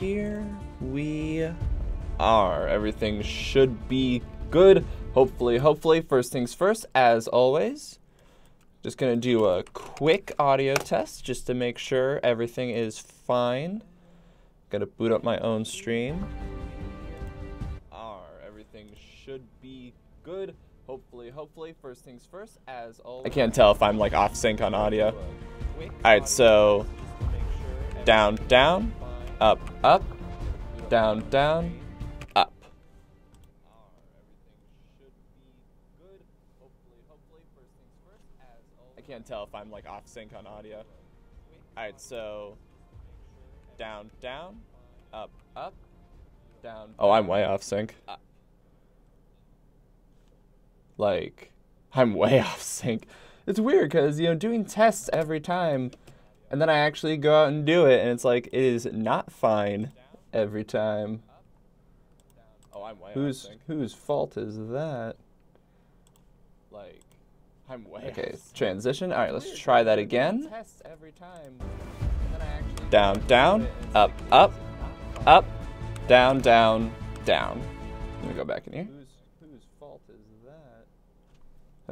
Here we are. Everything should be good. Hopefully. First things first, as always, just gonna do a quick audio test just to make sure everything is fine. Gonna boot up my own stream. Everything should be good. Hopefully. First things first, as always. I can't tell if I'm like off sync on audio. Alright, so down. Up, down, up. I can't tell if I'm like off sync on audio. Alright, so down, up, down. Oh, I'm way off sync. Like, I'm way off sync. It's weird because, you know, doing tests every time, and then I actually go out and do it, and it's like, it is not fine every time. Oh, I'm way off sync. Whose fault is that? Like, I'm way off sync. Okay, transition. All right, let's try that again. Down, up, down. Let me go back in here. Whose fault is that?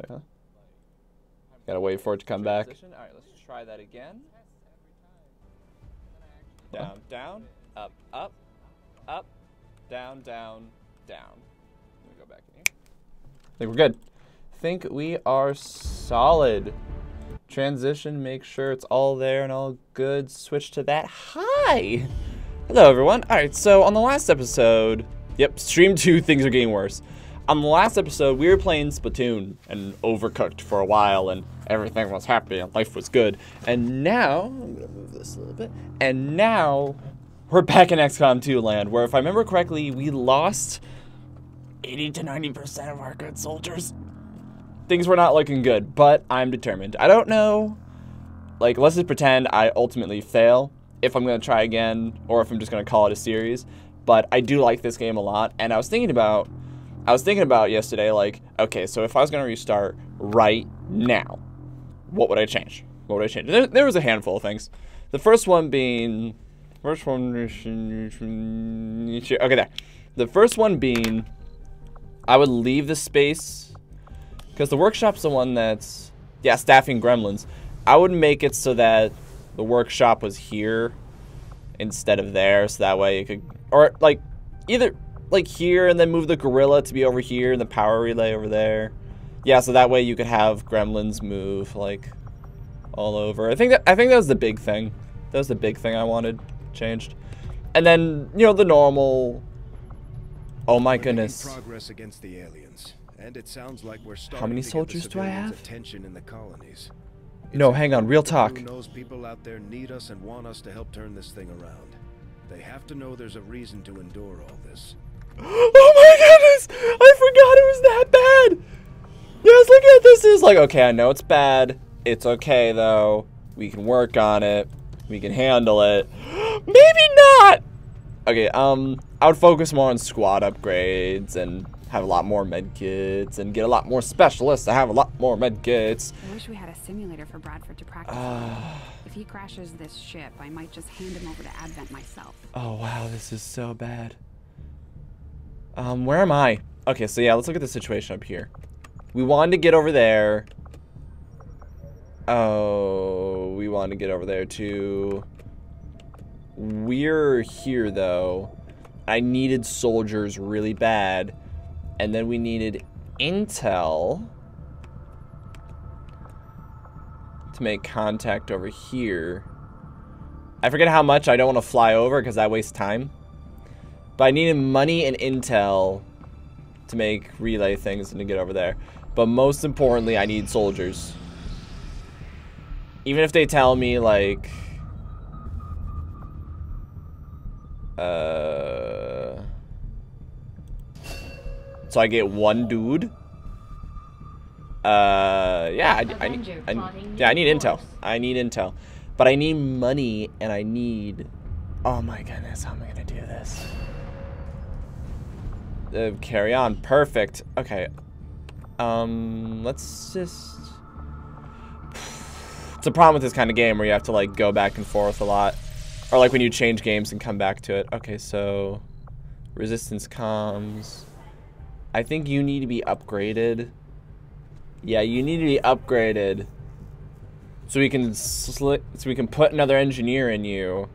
There. Gotta wait for it to come back. All right, let's try that again. Down, up, down. Let me go back in here. I think we're good. think we are solid. Transition, make sure it's all there and all good. Switch to that. Hi! Hello, everyone. All right, so on the last episode... Yep, Stream 2, things are getting worse. On the last episode, we were playing Splatoon and Overcooked for a while, and everything was happy and life was good. And now... I'm gonna move this a little bit. And now... we're back in XCOM 2 land, where if I remember correctly, we lost 80 to 90% of our good soldiers. Things were not looking good, but I'm determined. I don't know, like, let's just pretend I ultimately fail if I'm going to try again, or if I'm just going to call it a series, but I do like this game a lot, and I was thinking about yesterday, like, okay, so if I was going to restart right now, what would I change? What would I change? There was a handful of things. The first one being... okay, there. The first one being, I would leave the space, because the workshop's the one that's, yeah, staffing gremlins. I would make it so that the workshop was here instead of there, so that way you could, or, like, either, like, here and then move the gorilla to be over here and the power relay over there. Yeah, so that way you could have gremlins move, like, all over. I think that was the big thing. That was the big thing I wanted changed. And then, you know, the normal... Oh my goodness. Progress against the aliens, and it sounds like we're starting. How many soldiers do I have? Attention in the colonies. No, hang on, real talk. Those people out there need us and want us to help turn this thing around. They have to know there's a reason to endure all this. Oh my goodness! I forgot it was that bad! Yeah, I was looking at this and it's like, okay, I know it's bad. It's okay though. We can work on it. We can handle it. Maybe not! Okay, I would focus more on squad upgrades and have a lot more medkits and get a lot more specialists to have a lot more medkits. I wish we had a simulator for Bradford to practice. If he crashes this ship, I might just hand him over to Advent myself. Oh, wow, this is so bad. Where am I? Okay, so yeah, let's look at the situation up here. We wanted to get over there. Oh, we wanted to get over there too. We're here though. I needed soldiers really bad, and then we needed intel to make contact over here. I forget how much. I don't want to fly over because I waste time, but I needed money and intel to make relay things and to get over there. But most importantly, I need soldiers. Even if they tell me, like, so I get one dude. Yeah, I need intel. I need intel, but I need money, and I need. Oh my goodness, how am I gonna do this? Carry on. Perfect. Okay. Let's just. It's a problem with this kind of game where you have to, like, go back and forth a lot. Or, like, when you change games and come back to it. Okay, so... resistance comms. I think you need to be upgraded. Yeah, you need to be upgraded. So we can put another engineer in you.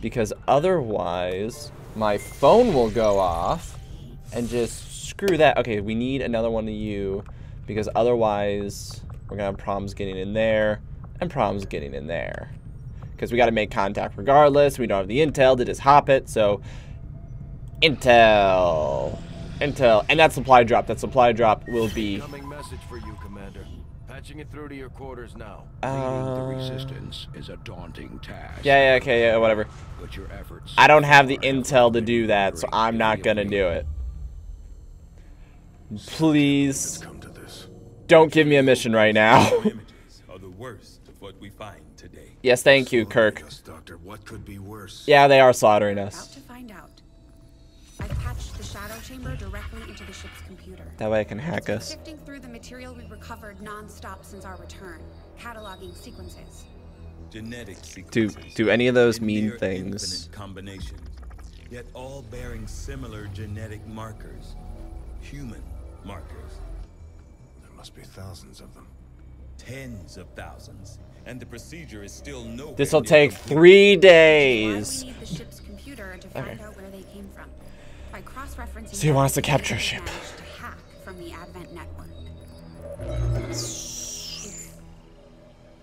Because otherwise, my phone will go off. And just screw that. Okay, we need another one of you. Because otherwise, we're gonna have problems getting in there. And problems getting in there. Because we got to make contact regardless. We don't have the intel to just hop it. So, intel. Intel. And that supply drop. That supply drop will be... coming message for you, Commander. Patching it through to your quarters now. The resistance is a daunting task. Yeah, yeah, okay, yeah, whatever. But your efforts... I don't have the intel to do that, so I'm not going to do it. Please. Don't give me a mission right now. What we find today. Yes, thank you, Kirk. Us, Doctor. What could be worse? Yeah, they are slaughtering us. About to find out. I've patched the shadow chamber directly into the ship's computer. That way I can hack us. Sifting through the material we recovered non-stop since our return, cataloging sequences. Genetic sequences. Do any of those mean things? Combinations, yet all bearing similar genetic markers, human markers. There must be thousands of them. Tens of thousands. And the procedure is still no. This will take 3 days. We need the ship's computer to find out where they came from. By cross-referencing. So you want us to capture a ship? To hack from the Advent network.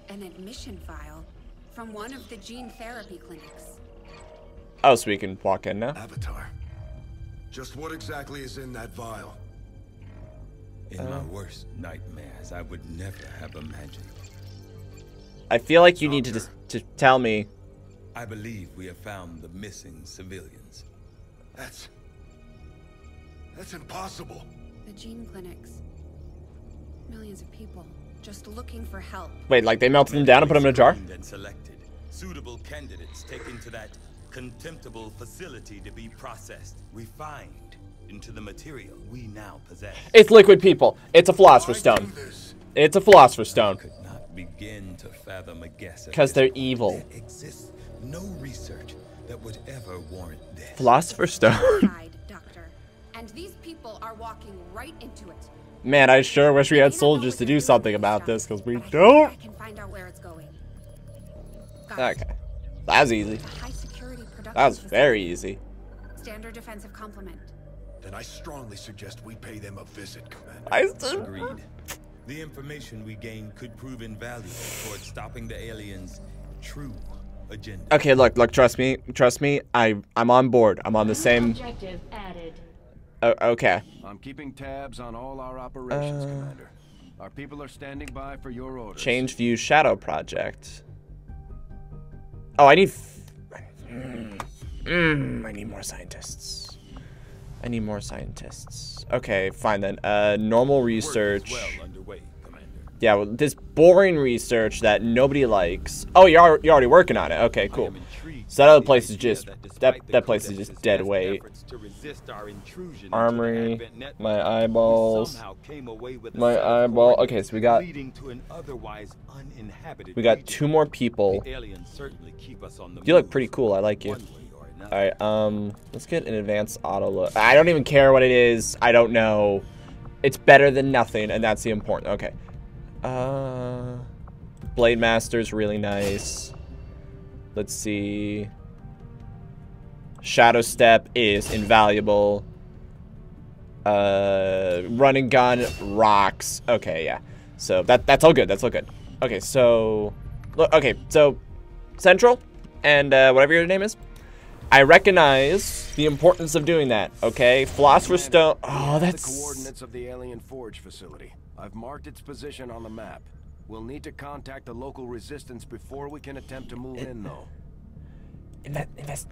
An admission vial from one of the gene therapy clinics. Oh, so we can walk in now? Avatar. Just what exactly is in that vial? In my worst nightmares, I would never have imagined. I feel like you need to tell me. I believe we have found the missing civilians. That's impossible. The gene clinics. Millions of people just looking for help. Wait, like they melted them down and put them in a jar? And selected suitable candidates taken to that contemptible facility to be processed, refined into the material we now possess. It's liquid people. It's a philosopher's stone. It's a philosopher's stone. Begin to fathom a guess because they're evil. There exists no research that would ever warrant this. Philosopher's Stone. And these people are walking right into it. Man, I sure wish we had soldiers to do something about this because we don't. I can find out where it's going. Okay, that was easy. That was very easy. Standard defensive complement. Then I strongly suggest we pay them a visit, Commander. I still agreed. The information we gained could prove invaluable toward stopping the aliens' true agenda. Okay, look, trust me. I'm on board. I'm on the same objective added. Okay. I'm keeping tabs on all our operations, Commander. Our people are standing by for your orders. Change view shadow project. Oh, I need more scientists. Okay, fine then. Normal research. Well underway, yeah, well, this boring research that nobody likes. Oh, you're already working on it. Okay, cool. So that other place is just that place is just dead weight. Armory. My eyeballs. My eyeball. Okay, so we got two more people. You look pretty cool. I like you. Alright, let's get an advanced auto look. I don't even care what it is. I don't know. It's better than nothing, and that's the important. Okay. Blade Master's really nice. Let's see. Shadow Step is invaluable. Run and Gun rocks. Okay, yeah. So that's all good. That's all good. Okay, so look. Okay, so Central and whatever your name is. I recognize the importance of doing that, okay? Philosopher's Stone. Oh, that's the coordinates of the alien forge facility. I've marked its position on the map. We'll need to contact the local resistance before we can attempt to move in, though. Invest.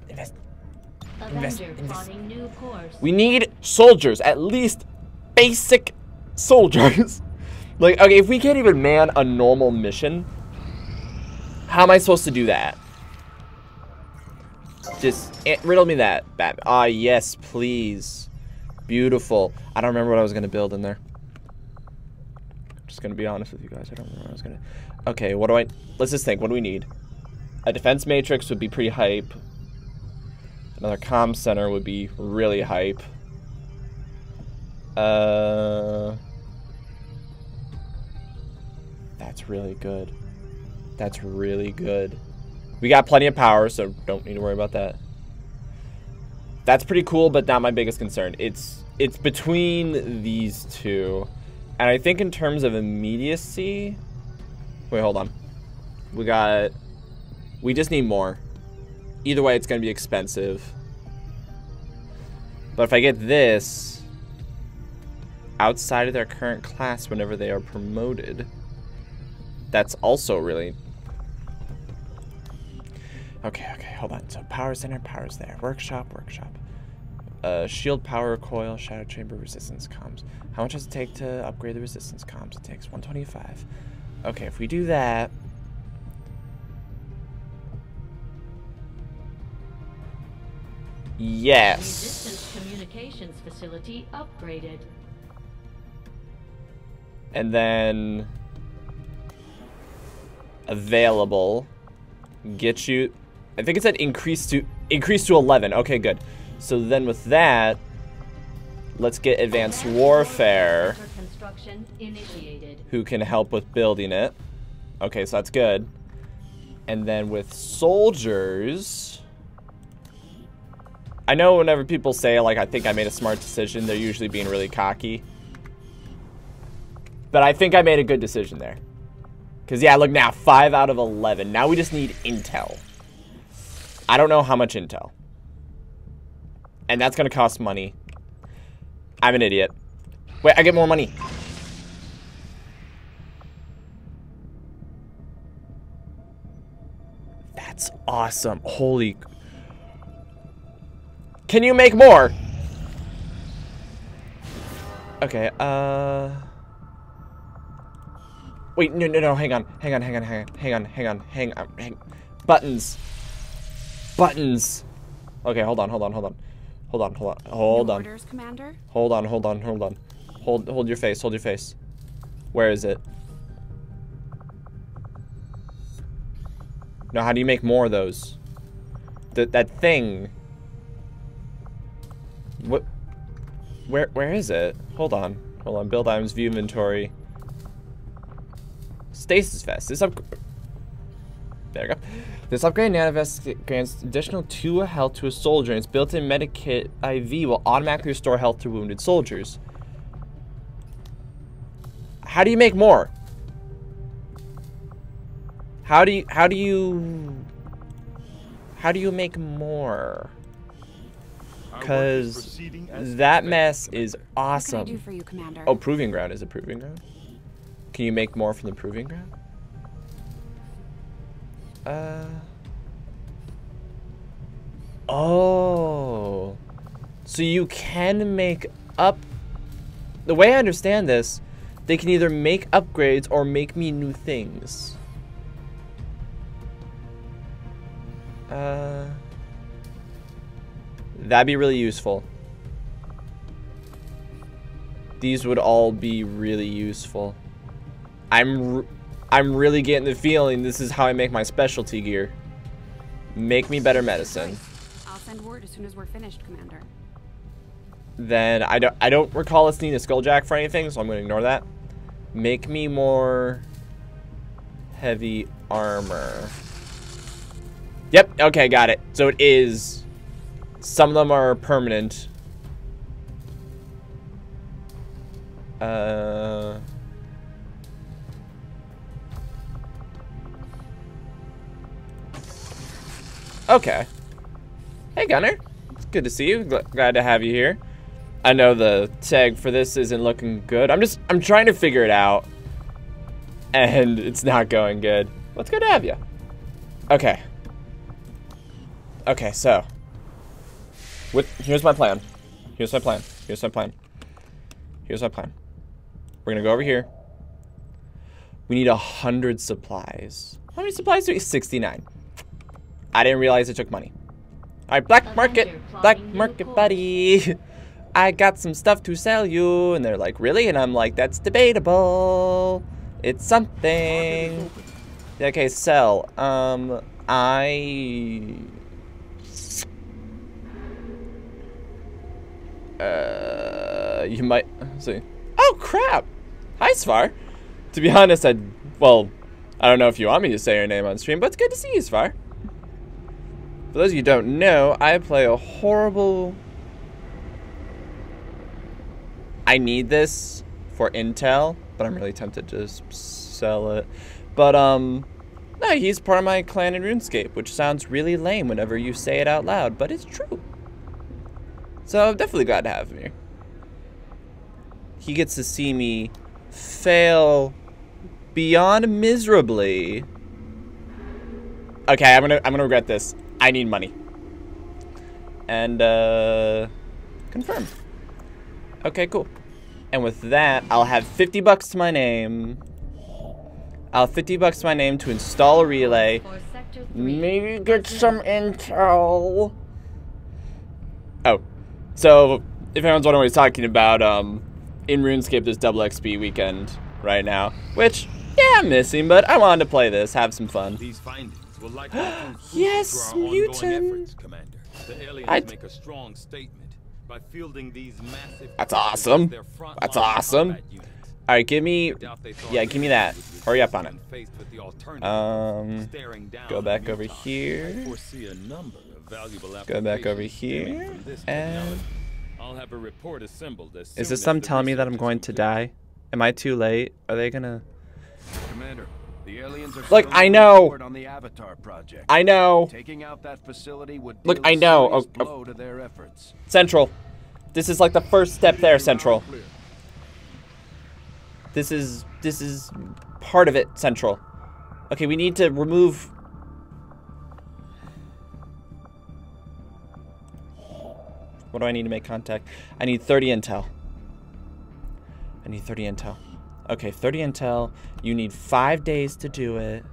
New course. We need soldiers, at least basic soldiers. Like, okay, if we can't even man a normal mission, how am I supposed to do that? Just riddle me that, Bat. Ah, yes, please. Beautiful. I don't remember what I was gonna build in there. I'm just gonna be honest with you guys. I don't remember what I was gonna. Okay, what do I? Let's just think. What do we need? A defense matrix would be pretty hype. Another comm center would be really hype. That's really good. That's really good. We got plenty of power, so don't need to worry about that. That's pretty cool, but not my biggest concern. It's between these two. And I think in terms of immediacy... Wait, hold on. We just need more. Either way, it's going to be expensive. But if I get this... outside of their current class whenever they are promoted... that's also really... Okay, hold on. So power center, power's there. Workshop. Shield power coil, shadow chamber, resistance comms. How much does it take to upgrade the resistance comms? It takes 125. Okay, if we do that. Yes. Resistance communications facility upgraded. And then available. Get you. I think it said increase to 11. Okay, good. So then with that, let's get advanced warfare. Construction initiated. Who can help with building it? Okay, so that's good. And then with soldiers, I know whenever people say like I think I made a smart decision, they're usually being really cocky. But I think I made a good decision there. Because, yeah, look now, 5 out of 11. Now we just need intel. I don't know how much intel. And that's going to cost money. I'm an idiot. Wait, I get more money. That's awesome. Holy... Can you make more? Okay, wait, no, hang on. Buttons. Okay, hold on. Orders, Commander? Hold on. Hold your face. Where is it? No, how do you make more of those? That thing. What? Where is it? Hold on. Build items, view inventory. Stasis vest. There we go. This upgrade nano vest grants additional 2 health to a soldier, and its built-in medikit IV will automatically restore health to wounded soldiers. How do you make more? How do you make more? Because that mess is awesome. What can I do for you, Commander? Oh, proving ground. Is it proving ground? Can you make more from the proving ground? Oh. So you can make up... The way I understand this, they can either make upgrades or make me new things. That'd be really useful. These would all be really useful. I'm really getting the feeling this is how I make my specialty gear. Make me better medicine. I'll send word as soon as we're finished, Commander. Then I don't recall us needing a skulljack for anything, so I'm gonna ignore that. Make me more heavy armor. Yep, okay, got it. So it is, some of them are permanent. Okay. Hey, Gunner. It's good to see you. Glad to have you here. I know the tag for this isn't looking good. I'm trying to figure it out. And it's not going good. Well, it's good to have you. Okay. Okay, so. Here's my plan. We're gonna go over here. We need 100 supplies. How many supplies do we? 69. I didn't realize it took money. All right, black market buddy. I got some stuff to sell you. And they're like, really? And I'm like, that's debatable. It's something. Okay, sell. You might, let's see. Oh, crap. Hi, Svar. To be honest, I don't know if you want me to say your name on stream, but it's good to see you, Svar. For those of you who don't know, I play a horrible... I need this for intel, but I'm really tempted to sell it. But, no, he's part of my clan in RuneScape, which sounds really lame whenever you say it out loud, but it's true. So I'm definitely glad to have him here. He gets to see me fail beyond miserably. Okay, I'm gonna regret this. I need money. And, confirm. Okay, cool. And with that, I'll have $50 to my name. I'll have $50 to my name to install a relay. Maybe get some intel. Oh. So, if anyone's wondering what he's talking about, in RuneScape, there's double XP weekend right now. Which, yeah, I'm missing, but I wanted to play this, have some fun. Please find it. Yes, Muton. That's awesome. That's awesome. All right, give me that. Hurry up on it. Go back over here. Go back over here. And is this some telling me that I'm going to die? Am I too late? Are they gonna... Commander, the aliens are... Look, I know. On the Avatar Project. I know. Taking out that facility would... Look, I know. Oh, oh. Blow to their efforts. Central. This is like the first step there, Central. This is part of it, Central. Okay, we need to remove... What do I need to make contact? I need 30 intel. I need 30 intel. Okay, 30 intel. You need 5 days to do it.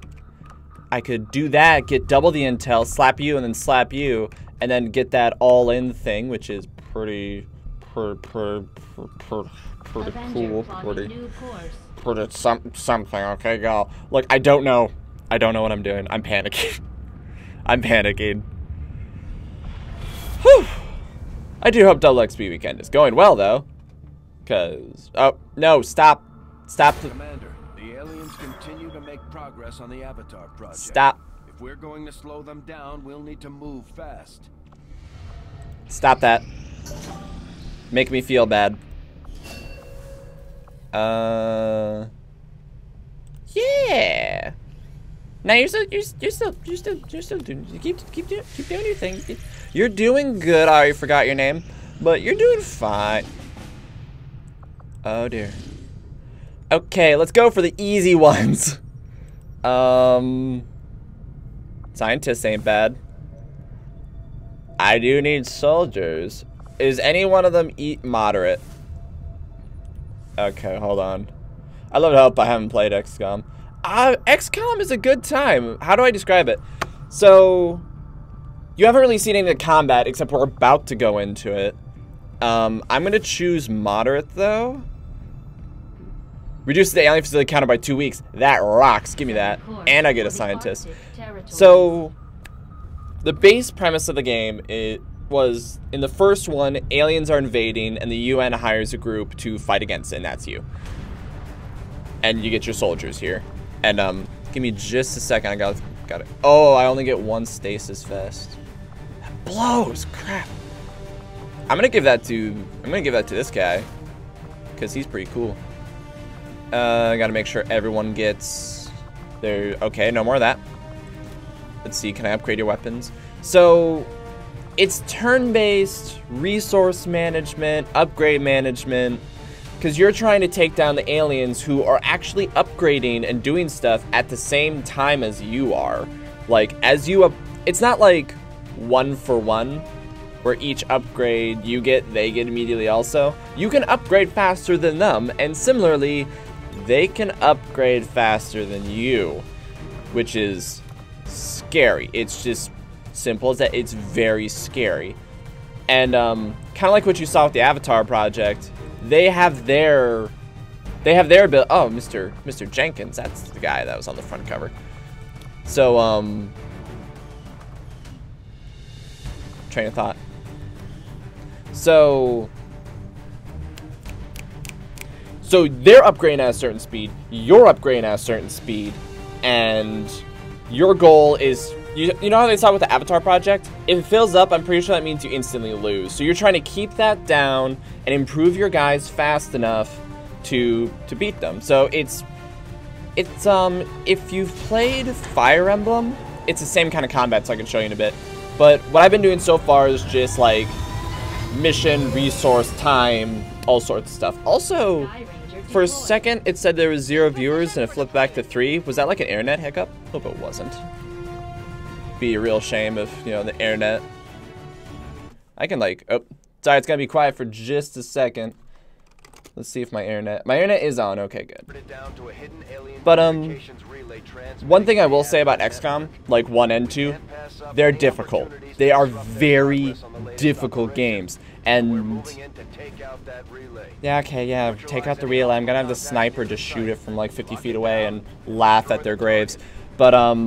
I could do that, get double the intel, slap you, and then slap you, and then get that all-in thing, which is pretty cool. Pretty something. Okay, y'all. Look, I don't know. I don't know what I'm doing. I'm panicking. I'm panicking. Whew. I do hope Double XP Weekend is going well, though. Cause... Oh, no, stop. Stop. Commander, the aliens continue to make progress on the Avatar Project. Stop. If we're going to slow them down, we'll need to move fast. Stop that. Make me feel bad. Yeah. Now you're still keep doing your thing. You're doing good. I already forgot your name, but you're doing fine. Oh dear. Okay, let's go for the easy ones. Scientists ain't bad. I do need soldiers. Is any one of them moderate? Okay, hold on. I love help. I haven't played XCOM. XCOM is a good time. How do I describe it? So, you haven't really seen any of the combat, except we're about to go into it. I'm going to choose moderate, though. Reduce the alien facility counter by 2 weeks. That rocks. Give me that. And I get a scientist. So, the base premise of the game was, in the first one, aliens are invading, and the UN hires a group to fight against it, and that's you. And you get your soldiers here. And, give me just a second, I got it. Oh, I only get one stasis vest. That blows, crap. I'm gonna give that to this guy. Cause he's pretty cool. I gotta make sure everyone gets their, okay, no more of that. Let's see, can I upgrade your weapons? So, it's turn-based, resource management, upgrade management, because you're trying to take down the aliens who are actually upgrading and doing stuff at the same time as you are. Like, as you up, it's not like one for one, where each upgrade you get, they get immediately also. You can upgrade faster than them, and similarly, they can upgrade faster than you, which is scary. It's just... simple as that. It's very scary, and kind of like what you saw with the Avatar Project. They have their ability. Oh, Mr. Jenkins, that's the guy that was on the front cover. So train of thought. So they're upgrading at a certain speed. You're upgrading at a certain speed, and your goal is... You know how they saw with the Avatar Project? If it fills up, I'm pretty sure that means you instantly lose. So you're trying to keep that down and improve your guys fast enough to beat them. So it's if you've played Fire Emblem, it's the same kind of combat, so I can show you in a bit. But what I've been doing so far is just like mission, resource, time, all sorts of stuff. Also, for a second it said there was 0 viewers and it flipped back to 3. Was that like an internet hiccup? Hope it wasn't. Be a real shame if, you know, the internet. I can like... oh, sorry, it's gonna be quiet for just a second. Let's see if my internet is on. Okay, good. But one thing I will say about XCOM, like 1 and 2, they're difficult. They are very difficult games. And yeah, okay, yeah, take out the relay. I'm gonna have the sniper just shoot it from like 50 feet away and laugh at their graves. But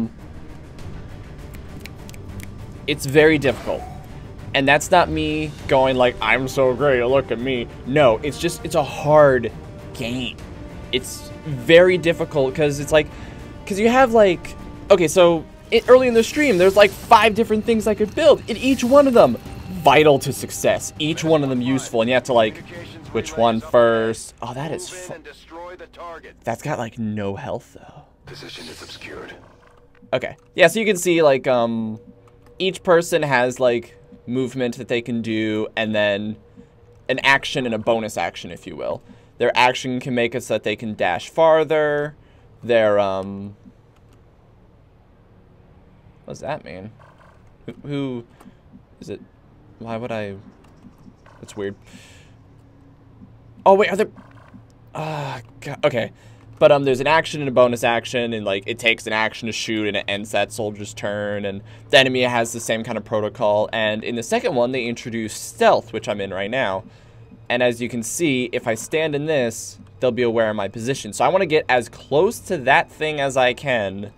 it's very difficult, and that's not me going like, I'm so great, look at me. No, it's just, it's a hard game. It's very difficult because it's like, because you have like, okay, so early in the stream, there's like 5 different things I could build, and each one of them vital to success, each one of them useful, and you have to like Which one first? Oh, that is that's got like no health though. Position is obscured. Okay. Yeah, so you can see like each person has like movement that they can do, and then an action and a bonus action, if you will. Their action can make it so that they can dash farther. Their what does that mean? Who is it? Why would I? That's weird. Oh wait, are there? God. Okay, but there's an action and a bonus action, and like it takes an action to shoot, and it ends that soldier's turn. And the enemy has the same kind of protocol. And in the second one, they introduce stealth, which I'm in right now. And as you can see, if I stand in this, they'll be aware of my position. So I want to get as close to that thing as I can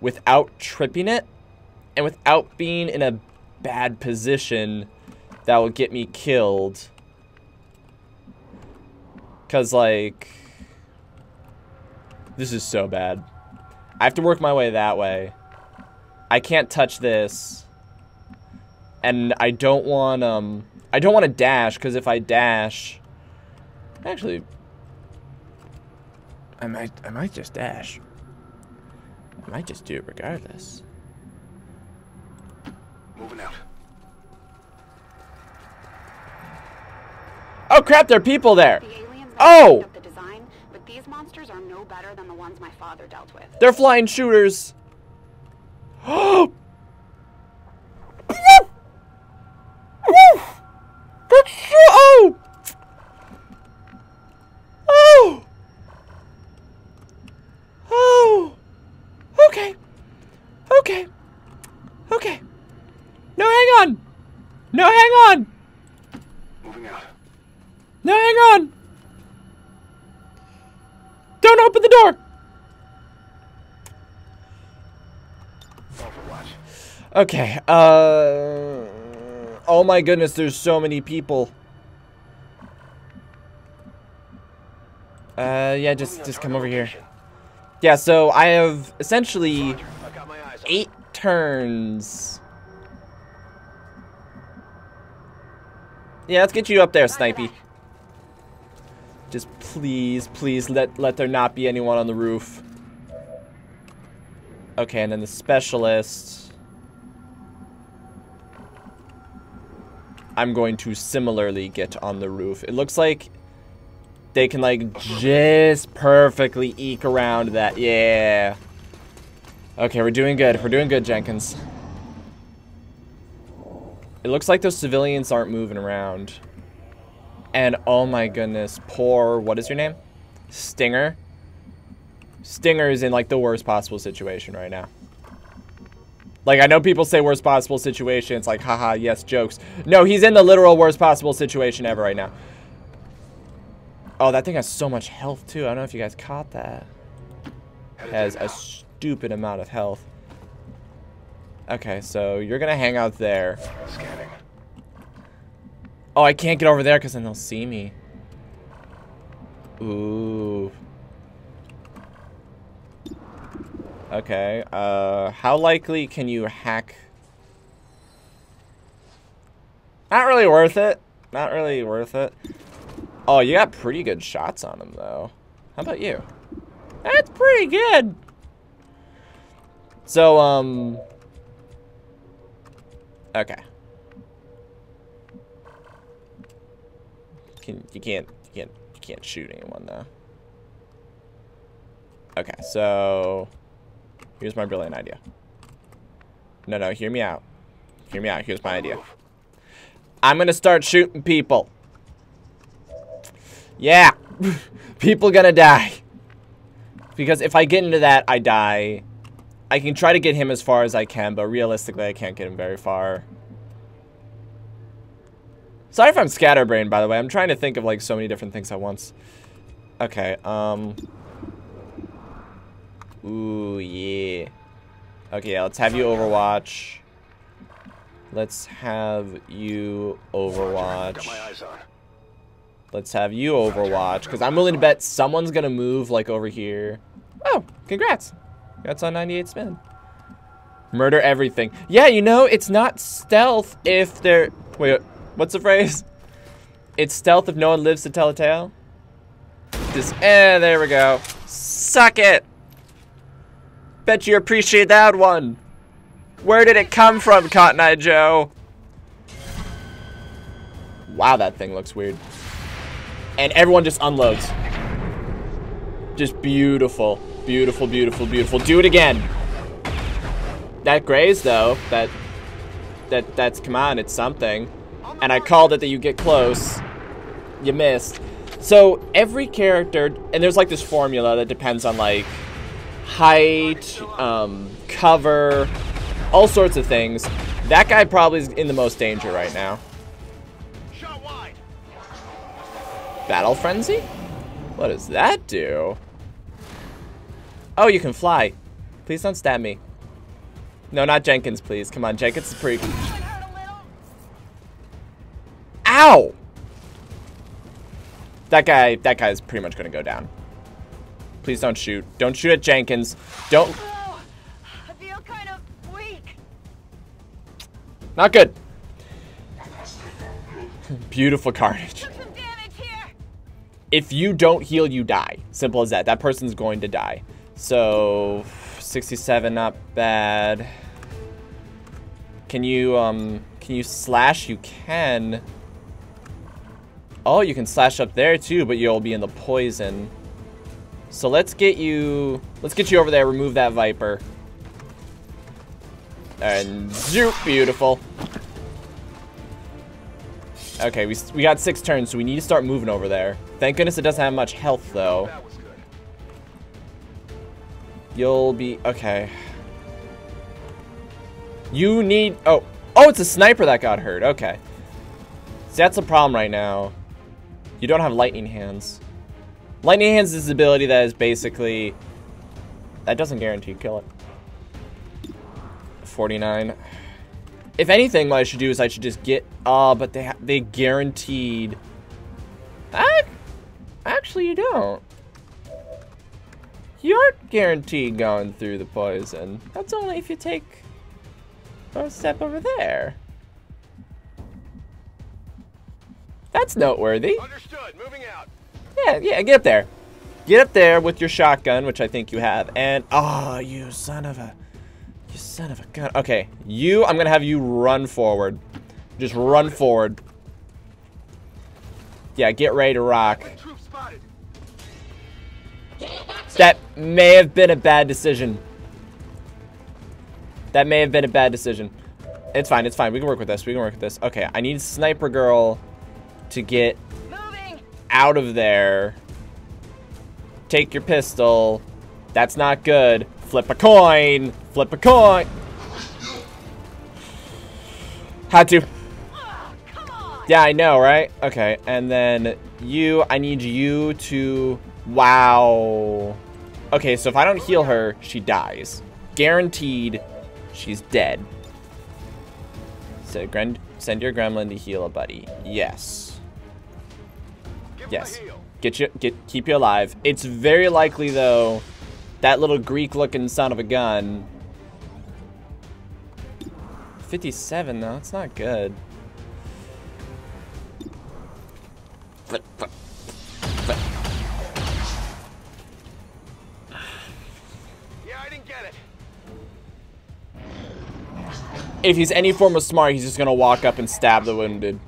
without tripping it and without being in a bad position that will get me killed. Because, like, this is so bad. I have to work my way that way. I can't touch this. And I don't want, I don't want to dash, because if I dash, actually, I might just dash. I might just do it regardless. Moving out. Oh crap! There are people there. Oh! These monsters are no better than the ones my father dealt with. They're flying shooters. Oh! Oh! Oh! Oh! Okay. Okay. Okay. No, hang on. No, hang on. Moving out. No, hang on. Don't open the door. Okay. Oh my goodness, there's so many people. Yeah, just come over here. Yeah, so I have essentially 8 turns. Yeah, let's get you up there, Snipey. Just please, please let there not be anyone on the roof. Okay, and then the specialist. I'm going to similarly get on the roof. It looks like they can like just perfectly eke around that. Yeah. Okay, we're doing good. We're doing good, Jenkins. It looks like those civilians aren't moving around. And oh my goodness, poor, what is your name? Stinger. Stinger is in like the worst possible situation right now. Like, I know people say worst possible situation. It's like, haha, yes, jokes. No, he's in the literal worst possible situation ever right now. Oh, that thing has so much health, too. I don't know if you guys caught that. It has a stupid amount of health. Okay, so you're going to hang out there. Scanning. Oh, I can't get over there because then they'll see me. Ooh. Okay, how likely can you hack? Not really worth it. Not really worth it. Oh, you got pretty good shots on him, though. How about you? That's pretty good. So, okay. You can't shoot anyone, though. Okay, so here's my brilliant idea. No, hear me out. Hear me out. Here's my idea. I'm gonna start shooting people. Yeah. People gonna die. Because if I get into that, I die. I can try to get him as far as I can, but realistically, I can't get him very far. Sorry if I'm scatterbrained, by the way. I'm trying to think of, like, so many different things at once. Okay, ooh, yeah. Okay, yeah, let's have you overwatch. Let's have you overwatch. Let's have you overwatch, because I'm willing to bet someone's going to move, like, over here. Oh, congrats. That's on 98 spin. Murder everything. Yeah, you know, it's not stealth if they're... Wait, what's the phrase? It's stealth if no one lives to tell a tale. Just, there we go. Suck it! Bet you appreciate that one! Where did it come from, Cotton Eye Joe? Wow, that thing looks weird. And everyone just unloads. Just beautiful. Beautiful, beautiful, beautiful. Do it again! That graze, though, that's, come on, it's something. And I called it that you get close. You missed. So, every character, and there's like this formula that depends on like height, cover, all sorts of things. That guy probably is in the most danger right now. Battle Frenzy? What does that do? Oh, you can fly. Please don't stab me. No, not Jenkins, please. Come on, Jenkins is pretty... Ow! That guy is pretty much gonna go down. Please don't shoot. Don't shoot at Jenkins. Don't... Oh, I feel kind of weak. Not good. Beautiful carnage. If you don't heal, you die. Simple as that. That person's going to die. So, 67, not bad. Can you slash? You can. Oh, you can slash up there too, but you'll be in the poison. So let's get you over there, remove that Viper. And zoop, beautiful. Okay, we got 6 turns, so we need to start moving over there. Thank goodness it doesn't have much health, though. You'll be... Okay. You need... Oh. Oh, it's a sniper that got hurt. Okay. See, that's the problem right now. You don't have lightning hands. Lightning hands is an ability that is basically... That doesn't guarantee kill it. 49. If anything, what I should do is I should just get... but they guaranteed... Actually, you don't. You aren't guaranteed going through the poison. That's only if you take a step over there. That's noteworthy. Understood. Moving out. Yeah, get up there. Get up there with your shotgun, which I think you have. And, oh, you son of a gun. Okay, I'm going to have you run forward. Just run forward. Yeah, get ready to rock. That may have been a bad decision. That may have been a bad decision. It's fine, it's fine. We can work with this. Okay, I need Sniper Girl to get out of there. Take your pistol. That's not good. Flip a coin. Flip a coin. Had to. Yeah, I know, right? Okay, and then I need you to... Wow. Okay, so if I don't heal her, she dies. Guaranteed, she's dead. So, send your gremlin to heal a buddy. Yes. Yes. Keep you alive. It's very likely, though, that little Greek-looking son of a gun... 57, though. That's not good. But. Yeah, I didn't get it. If he's any form of smart, he's just gonna walk up and stab the wounded.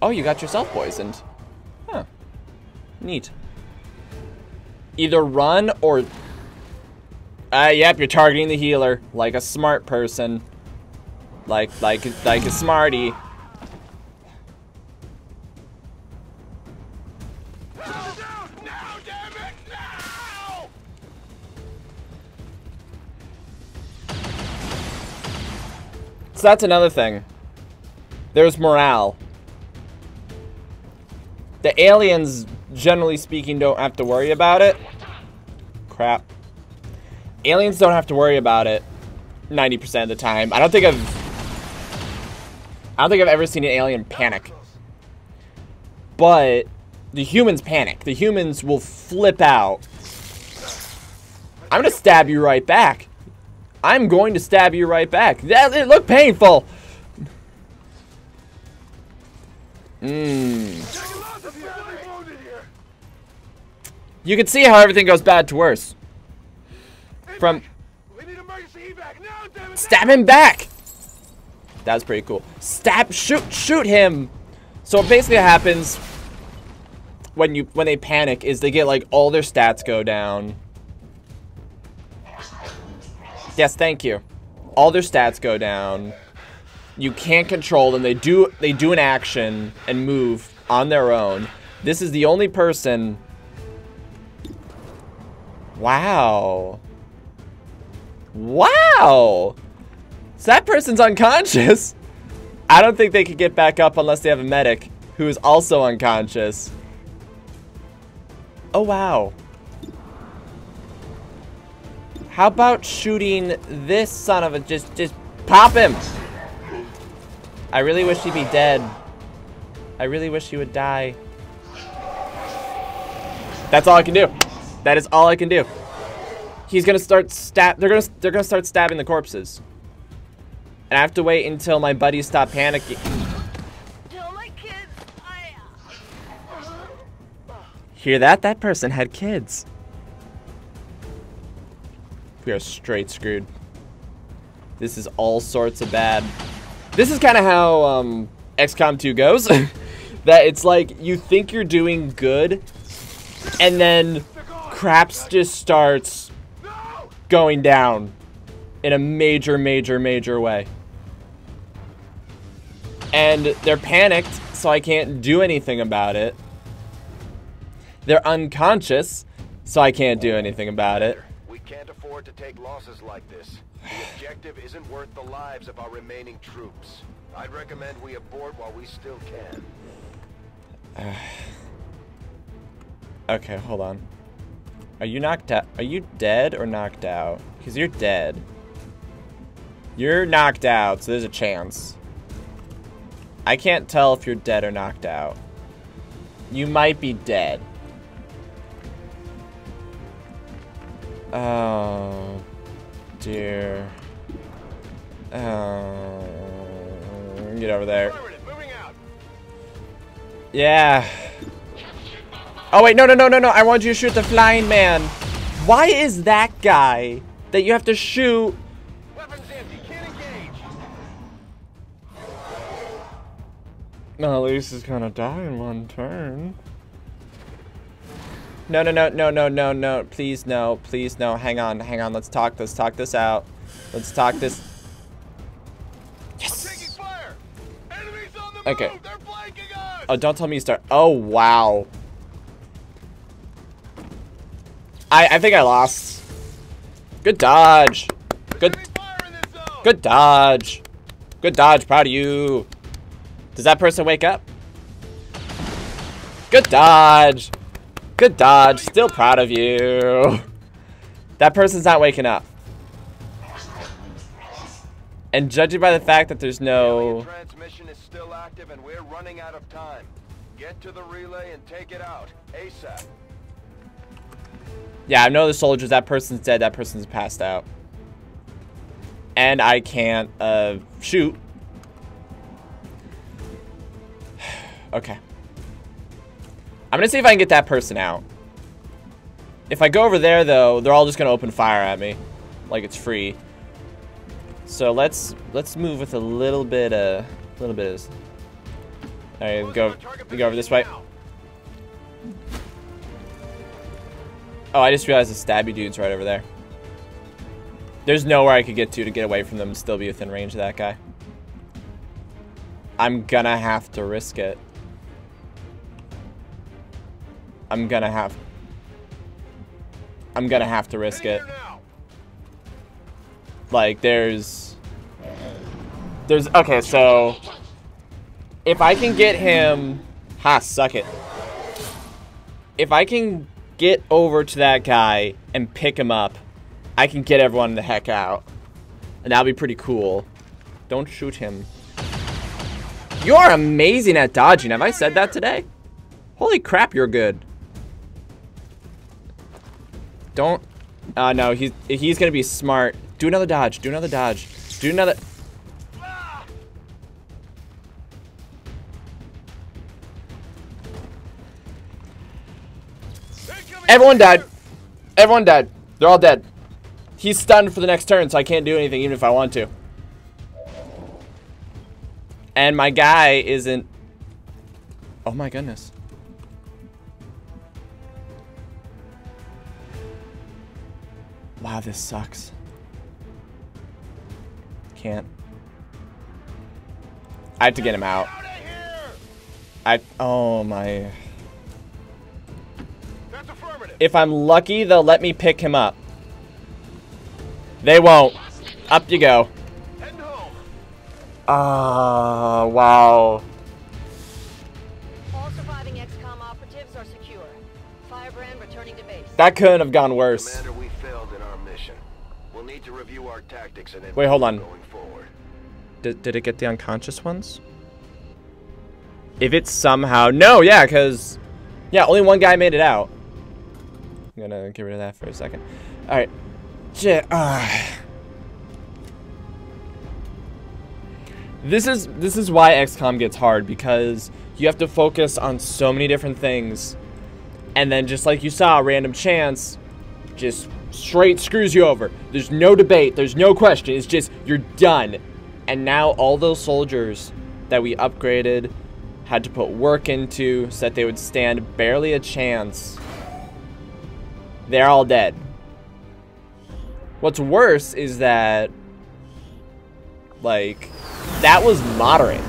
Oh, you got yourself poisoned. Huh. Neat. Either run or... yep, you're targeting the healer. Like a smart person. Like a smarty. So that's another thing. There's morale. The aliens, generally speaking, don't have to worry about it. Crap. Aliens don't have to worry about it 90% of the time. I don't think I've ever seen an alien panic. But the humans panic. The humans will flip out. I'm gonna stab you right back. I'm going to stab you right back. It looked painful. You can see how everything goes bad to worse. From... Stab him back! That was pretty cool. Stab, shoot him! So basically what happens when you, when they panic is they get like all their stats go down. Yes, thank you. All their stats go down. You can't control them. They do an action and move on their own. This is the only person. Wow. Wow! So that person's unconscious. I don't think they could get back up unless they have a medic who is also unconscious. Oh, wow. How about shooting this son of a... Just pop him! I really wish he'd be dead. I really wish he would die. That's all I can do. That is all I can do. He's gonna start they're gonna start stabbing the corpses. And I have to wait until my buddies stop panicking. Hear that? That person had kids. We are straight screwed. This is all sorts of bad. This is kind of how XCOM 2 goes. That it's like you think you're doing good, and then craps just starts going down in a major way. And they're panicked, so I can't do anything about it. They're unconscious, so I can't do anything about it. Can't afford to take losses like this. The objective isn't worth the lives of our remaining troops. I'd recommend we abort while we still can. Okay, hold on. Are you knocked out? Are you dead or knocked out? Because you're dead. You're knocked out, so there's a chance. I can't tell if you're dead or knocked out. You might be dead. Oh, dear. Oh, get over there. Yeah. Oh, wait, no. I want you to shoot the flying man. Why is that guy that you have to shoot? Weapons empty, can't engage. Well, at least he's gonna die in one turn. No, please no, hang on, let's talk this out. Let's talk this. Yes! I'm taking fire. Enemies on the okay. Move. They're flanking us. Oh, don't tell me you start. Oh, wow. I think I lost. Good dodge. Good dodge. Good dodge, proud of you. Does that person wake up? Good dodge. Good dodge, still proud of you. That person's not waking up. And judging by the fact that there's no transmission is still active and we're running out of time. Get to the relay and take it out ASAP. Yeah, I know the soldiers, that person's dead, that person's passed out. And I can't shoot. Okay. I'm gonna see if I can get that person out. If I go over there, though, they're all just gonna open fire at me, like it's free. So let's move with a little bit. All right, go over this way. Oh, I just realized the stabby dude's right over there. There's nowhere I could get to get away from them and still be within range of that guy. I'm gonna have to risk it. I'm gonna have to risk it. Like, there's, okay, so if I can get him, ha, suck it. If I can get over to that guy and pick him up, I can get everyone the heck out. And that'll be pretty cool. Don't shoot him. You're amazing at dodging. Have I said that today? Holy crap, you're good. Don't, no, he's gonna be smart. Do another dodge, do another. Everyone died. Everyone died. They're all dead. He's stunned for the next turn, so I can't do anything even if I want to. And my guy isn't... Oh my goodness. Wow, this sucks. Can't. I have to get him out. Oh my. That's affirmative. If I'm lucky, they'll let me pick him up. They won't. Up you go. Ah, wow. All surviving XCOM operatives are secure. Firebrand returning to base. That couldn't have gone worse. Commander, we failed in our mission. We'll need to review our tactics and wait, hold on. Going forward. Did it get the unconscious ones? If it's somehow no, yeah, because yeah, only one guy made it out. I'm gonna get rid of that for a second. All right. This is why XCOM gets hard, because you have to focus on so many different things, and then just like you saw, a random chance just straight screws you over. There's no debate, there's no question, it's just you're done. And now all those soldiers that we upgraded had to put work into so that they would stand barely a chance, they're all dead. What's worse is that, like, that was moderate.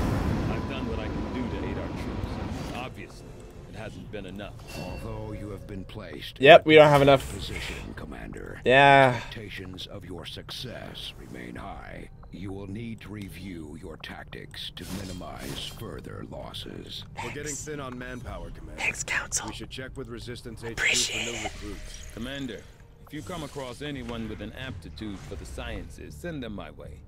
I've done what I can do to aid our troops. Obviously, it hasn't been enough. Although you have been placed. Yep, we don't have enough position, Commander. Yeah. Expectations of your success remain high. You will need to review your tactics to minimize further losses. Thanks. We're getting thin on manpower, Commander. Thanks, Council. We should check with Resistance HQ for new recruits. Commander, if you come across anyone with an aptitude for the sciences, send them my way.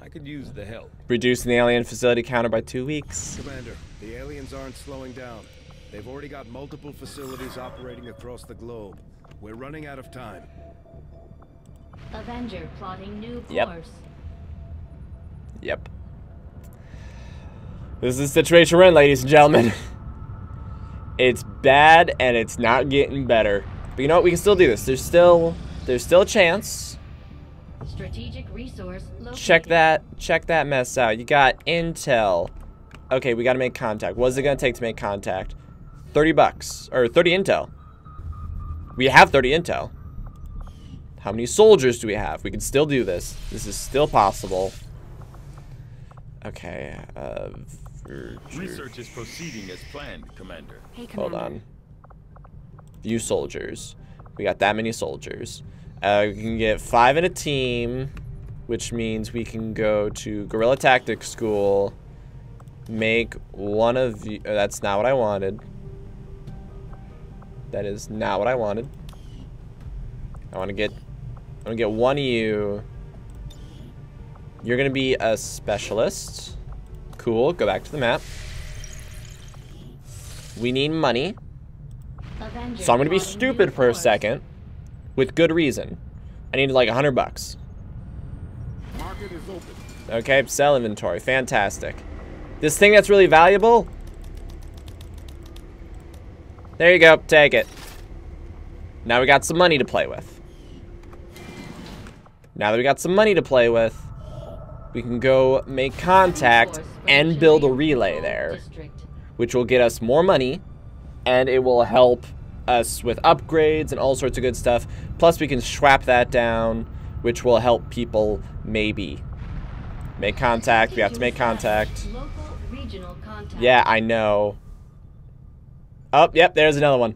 I could use the help. Reducing the alien facility counter by 2 weeks. Commander, the aliens aren't slowing down. They've already got multiple facilities operating across the globe. We're running out of time. Avenger plotting new course. Yep. This is the situation we're in, ladies and gentlemen. It's bad and it's not getting better. But you know what? We can still do this. There's still a chance. Strategic resource located. Check that mess out. You got intel. Okay, we gotta make contact. What's it gonna take to make contact? 30 bucks. Or 30 intel. We have 30 intel. How many soldiers do we have? We can still do this. This is still possible. Okay, research is proceeding as planned, Commander. Hey, Commander. Hold on. View soldiers. We got that many soldiers. We can get 5 in a team, which means we can go to Guerrilla Tactics School, make one of you. Oh, that's not what I wanted. That is not what I wanted. I want to get one of you. You're going to be a specialist. Cool. Go back to the map. We need money. Avenger, so I'm going to be stupid for a second. With good reason. I needed like 100 bucks. Market is open. Okay, sell inventory. Fantastic. This thing that's really valuable? There you go. Take it. Now we got some money to play with. Now that we got some money to play with, we can go make contact and build a relay there, which will get us more money, and it will help us with upgrades and all sorts of good stuff. Plus we can swap that down, which will help people maybe make contact. We have to make contact. Yeah, I know. Oh, yep, there's another one.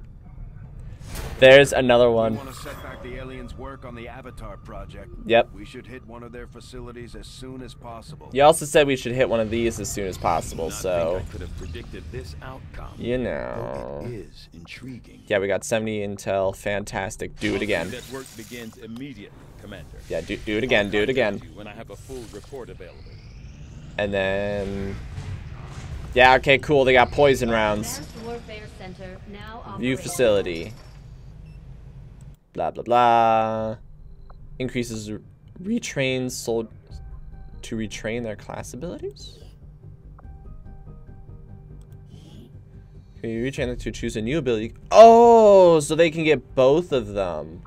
There's another one. We want to set back the aliens' work on the Avatar Project. Yep. We should hit one of their facilities as soon as possible. You also said we should hit one of these as soon as possible, so I could have predicted this outcome. You know. It is intriguing. Yeah, we got 70 intel. Fantastic. Do it again. That work begins immediately, Commander. Yeah, do it again. Do it again. When I have a full report available. And then yeah, okay, cool. They got poison rounds. Warfare Center now new facility. Blah blah blah. Increases retrains sold to retrain their class abilities. When you reach Anna to choose a new ability. Oh, so they can get both of them.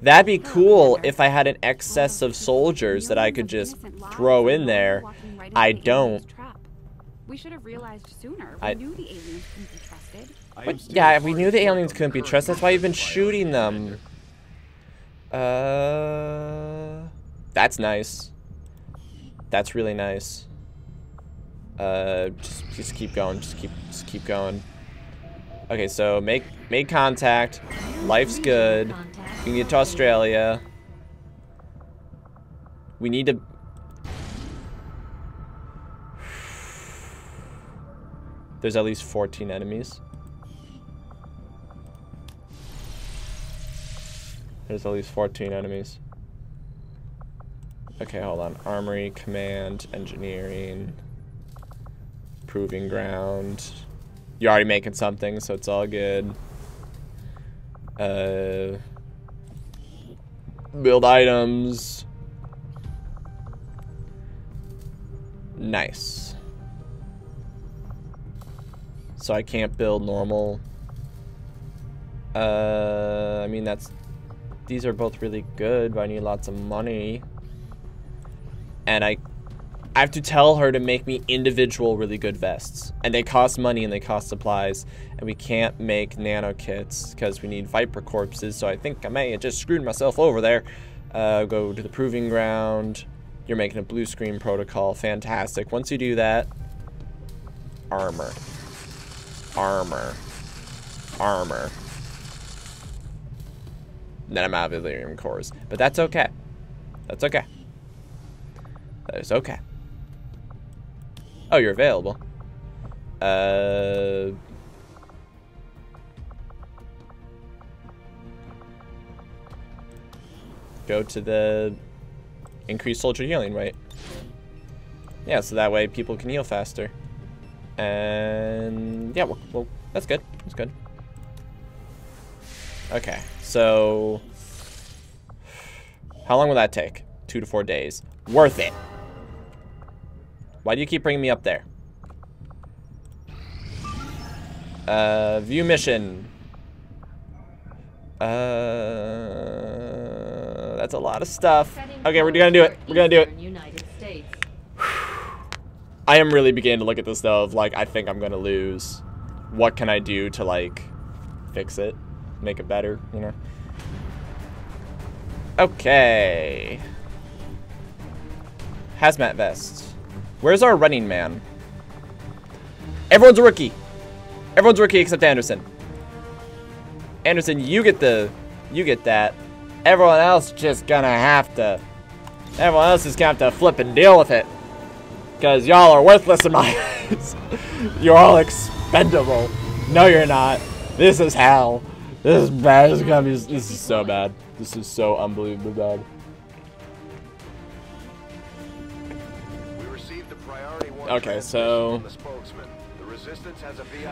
That'd be cool if I had an excess of soldiers that I could just throw in there. I don't. We should have realized sooner. We knew the aliens couldn't be trusted. But, yeah, we knew the aliens couldn't be trusted. That's why you've been shooting them. That's nice. That's really nice. Just keep going. Just keep going. Okay, so make contact. Life's good. You can get to Australia. We need to. There's at least 14 enemies. There's at least 14 enemies. Okay, hold on. Armory, command, engineering, proving ground. You're already making something, so it's all good. Build items. Nice. So I can't build normal. I mean, that's. These are both really good, but I need lots of money. And I have to tell her to make me individual really good vests. And they cost money and they cost supplies. And we can't make nano kits because we need Viper corpses. So I think I may have just screwed myself over there. Go to the proving ground. You're making a blue screen protocol. Fantastic. Once you do that, armor. Armor. Armor. Then I'm out of Illyrium cores. But that's okay. That's okay. That is okay. Oh, you're available. Go to the increased soldier healing rate. Yeah, so that way people can heal faster. And yeah, well that's good. That's good. Okay, so how long will that take? 2 to 4 days. Worth it. Why do you keep bringing me up there? View mission. That's a lot of stuff. Okay, we're gonna do it. We're gonna do it. I am really beginning to look at this though of like, I think I'm gonna lose. What can I do to like fix it? Make it better, you know? Okay. Hazmat vest. Where's our running man? Everyone's a rookie. Everyone's a rookie except Anderson. Anderson, you get that. Everyone else just gonna have to. Everyone else is gonna have to flip and deal with it. Cause y'all are worthless in my eyes. You're all expendable. No, you're not. This is hell. This is bad. This is gonna be. This is so bad. This is so unbelievably bad. Okay, so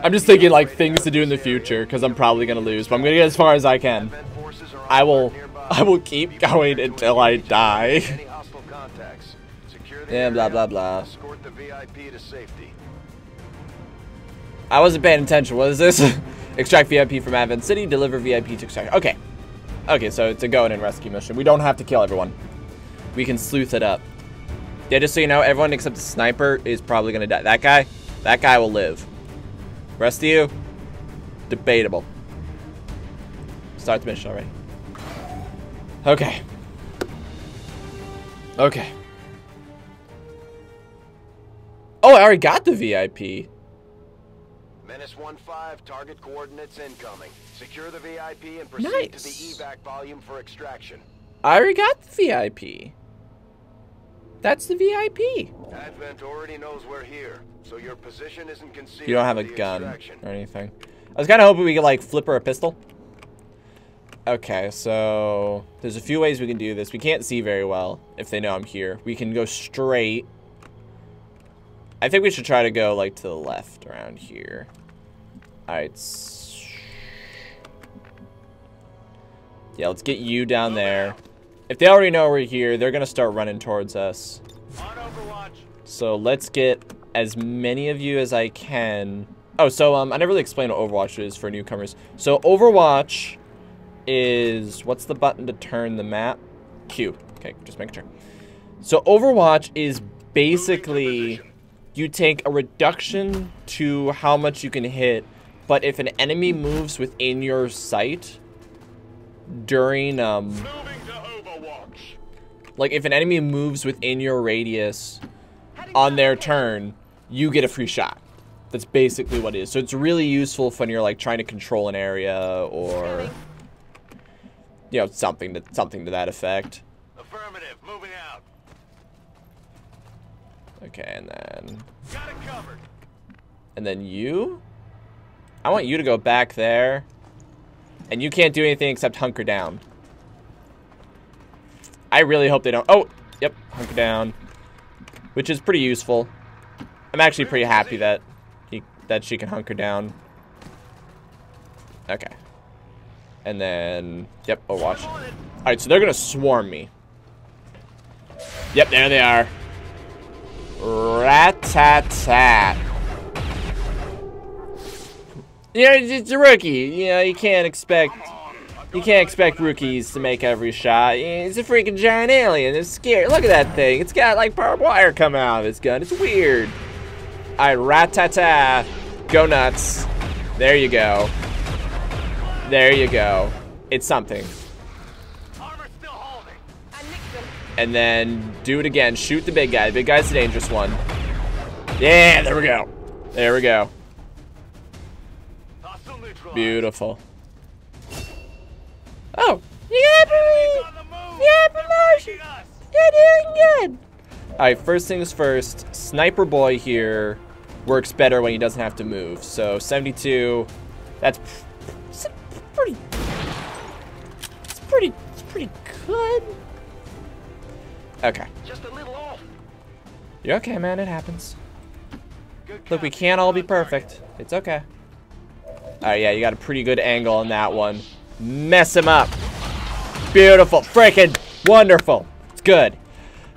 I'm just thinking like things to do in the future because I'm probably gonna lose, but I'm gonna get as far as I can. I will keep going until I die. Yeah, blah blah blah. I wasn't paying attention. What is this? Extract VIP from Advent City. Deliver VIP to extract. Okay, okay. So it's a go in and rescue mission. We don't have to kill everyone. We can sleuth it up. Yeah, just so you know, everyone except the sniper is probably gonna die. That guy will live. Rest of you, debatable. Start the mission already. Okay. Okay. Oh, I already got the VIP. Menace 1-5, target coordinates incoming. Secure the VIP and proceed to the evac volume for extraction. I already got the VIP. That's the VIP. Advent already knows we're here, so your position isn't concealed. You don't have a gun or anything. I was kind of hoping we could like flip her a pistol. Okay, so there's a few ways we can do this. We can't see very well if they know I'm here. We can go straight. I think we should try to go like to the left around here. All right. Yeah, let's get you down there. If they already know we're here, they're gonna start running towards us. So let's get as many of you as I can Oh, so I never really explained what Overwatch is for newcomers. So Overwatch is, what's the button to turn the map? Q. Okay, just making sure. So Overwatch is basically you take a reduction to how much you can hit, but if an enemy moves within your sight during like if an enemy moves within your radius on their turn, you get a free shot. That's basically what it is. So it's really useful when you're like trying to control an area or, you know, something to that effect. Affirmative, moving out. Okay, and then got it covered. And then you, I want you to go back there, and you can't do anything except hunker down. I really hope they don't. Oh, yep, hunker down, which is pretty useful. I'm actually pretty happy that she can hunker down. Okay, and then yep, oh watch. All right, so they're gonna swarm me. Yep, there they are. Rat-tat-tat. Yeah, it's a rookie. You know, you can't expect rookies to make every shot. It's a freaking giant alien. It's scary. Look at that thing. It's got like barbed wire coming out of its gun. It's weird. Alright, rat-tat-tat. Go nuts. There you go. There you go. It's something. And then do it again. Shoot the big guy. The big guy's the dangerous one. Yeah, there we go. There we go. Beautiful. Oh, you got promotion. You got promotion. You're doing good. All right, first things first. Sniper boy here works better when he doesn't have to move. So 72. That's pretty. It's pretty good. Okay. Just a little off. You're okay, man. It happens. Look, we can't all be perfect. It's okay. Alright, yeah, you got a pretty good angle on that one. Mess him up. Beautiful. Freaking wonderful. It's good.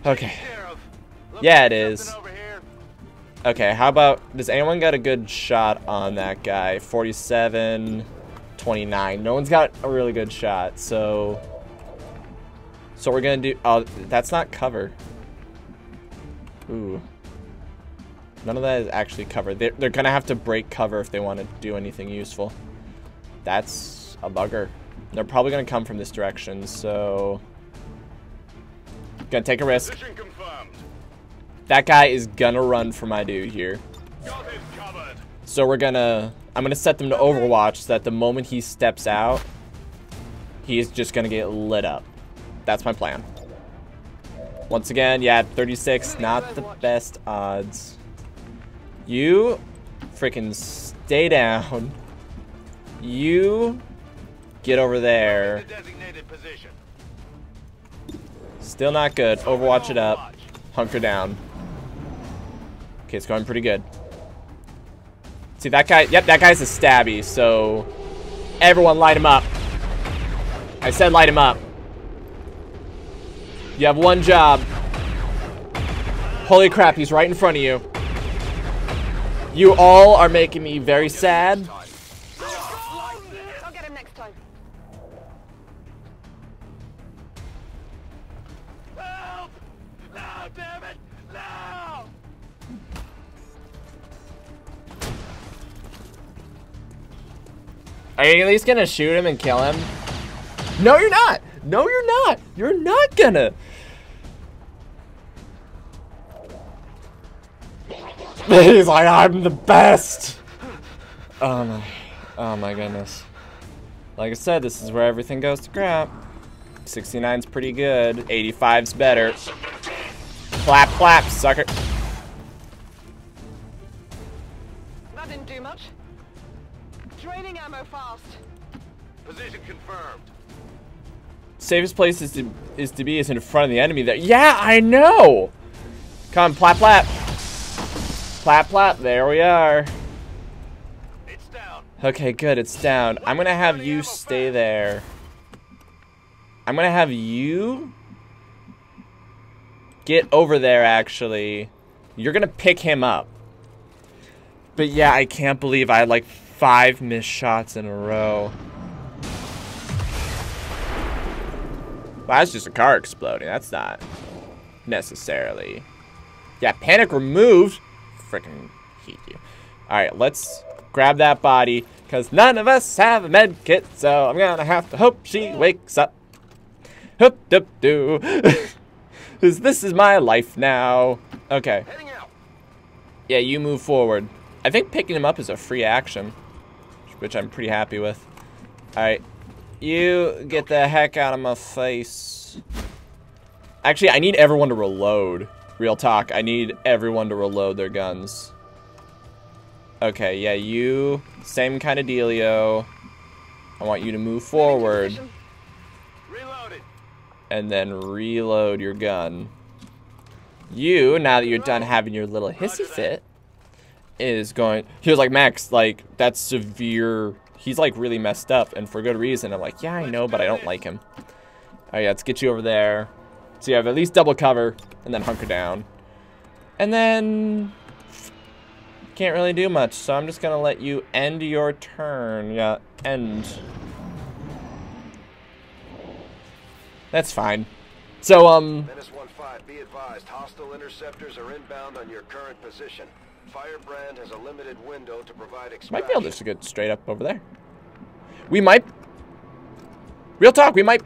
Okay. Yeah, it is. Okay, how about... Does anyone got a good shot on that guy? 47, 29. No one's got a really good shot, so... So we're gonna do, oh, that's not cover. Ooh. None of that is actually cover. They're gonna have to break cover if they wanna do anything useful. That's a bugger. They're probably gonna come from this direction, so. Gonna take a risk. That guy is gonna run for my dude here. So we're gonna, I'm gonna set them to Overwatch so that the moment he steps out, he is just gonna get lit up. That's my plan. Once again, yeah, 36, not the best odds. You freaking stay down. You get over there. Still not good. Overwatch it up. Hunker down. Okay, it's going pretty good. See, that guy, yep, that guy's a stabby, so everyone light him up. I said light him up. You have one job. Holy crap, he's right in front of you. You all are making me very sad. I'll get him next time. Help! No, damn it! No! Are you at least gonna shoot him and kill him? No, you're not! No, you're not! You're not gonna! He's like, I'm the best! Oh no. Oh my goodness. Like I said, this is where everything goes to crap. 69's pretty good. 85's better. Clap, clap, sucker. That didn't do much. Draining ammo fast. Position confirmed. Safest place is to be is in front of the enemy there. Yeah, I know! Come, plap, plap. Plap, plap. There we are. It's down. Okay, good. It's down. I'm gonna have you stay there. I'm gonna have you get over there, actually. You're gonna pick him up. But yeah, I can't believe I had like 5 missed shots in a row. Well, that's just a car exploding. That's not necessarily. Yeah, panic removed. Freaking hate you. Alright, let's grab that body, because none of us have a med kit, so I'm gonna have to hope she wakes up. Hoop-doop-doo. This is my life now. Okay. Yeah, you move forward. I think picking him up is a free action, which I'm pretty happy with. Alright. You get the heck out of my face. Actually, I need everyone to reload. Real talk. I need everyone to reload their guns. Okay, yeah, you... Same kind of dealio. I want you to move forward. And then reload your gun. You, now that you're done having your little hissy fit, is going... He was like, Max, like, that's severe... He's like really messed up, and for good reason. I'm like, yeah, I know, but I don't like him. Alright, let's get you over there. So you have at least double cover, and then hunker down. And then... Can't really do much, so I'm just gonna let you end your turn. Yeah, end. That's fine. So, Menace 1-5, be advised, hostile interceptors are inbound on your current position. Firebrand has a limited window to provide extraction. Might be able to just get straight up over there. We might. Real talk, we might.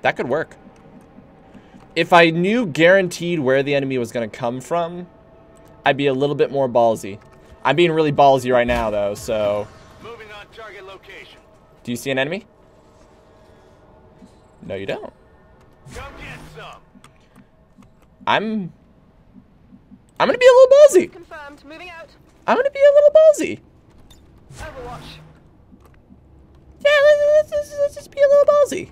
That could work. If I knew guaranteed where the enemy was going to come from, I'd be a little bit more ballsy. I'm being really ballsy right now, though, so... Moving on target location. Do you see an enemy? No, you don't. Come get some. I'm gonna be a little ballsy. Confirmed. Moving out. I'm gonna be a little ballsy. Overwatch. Yeah, let's just be a little ballsy.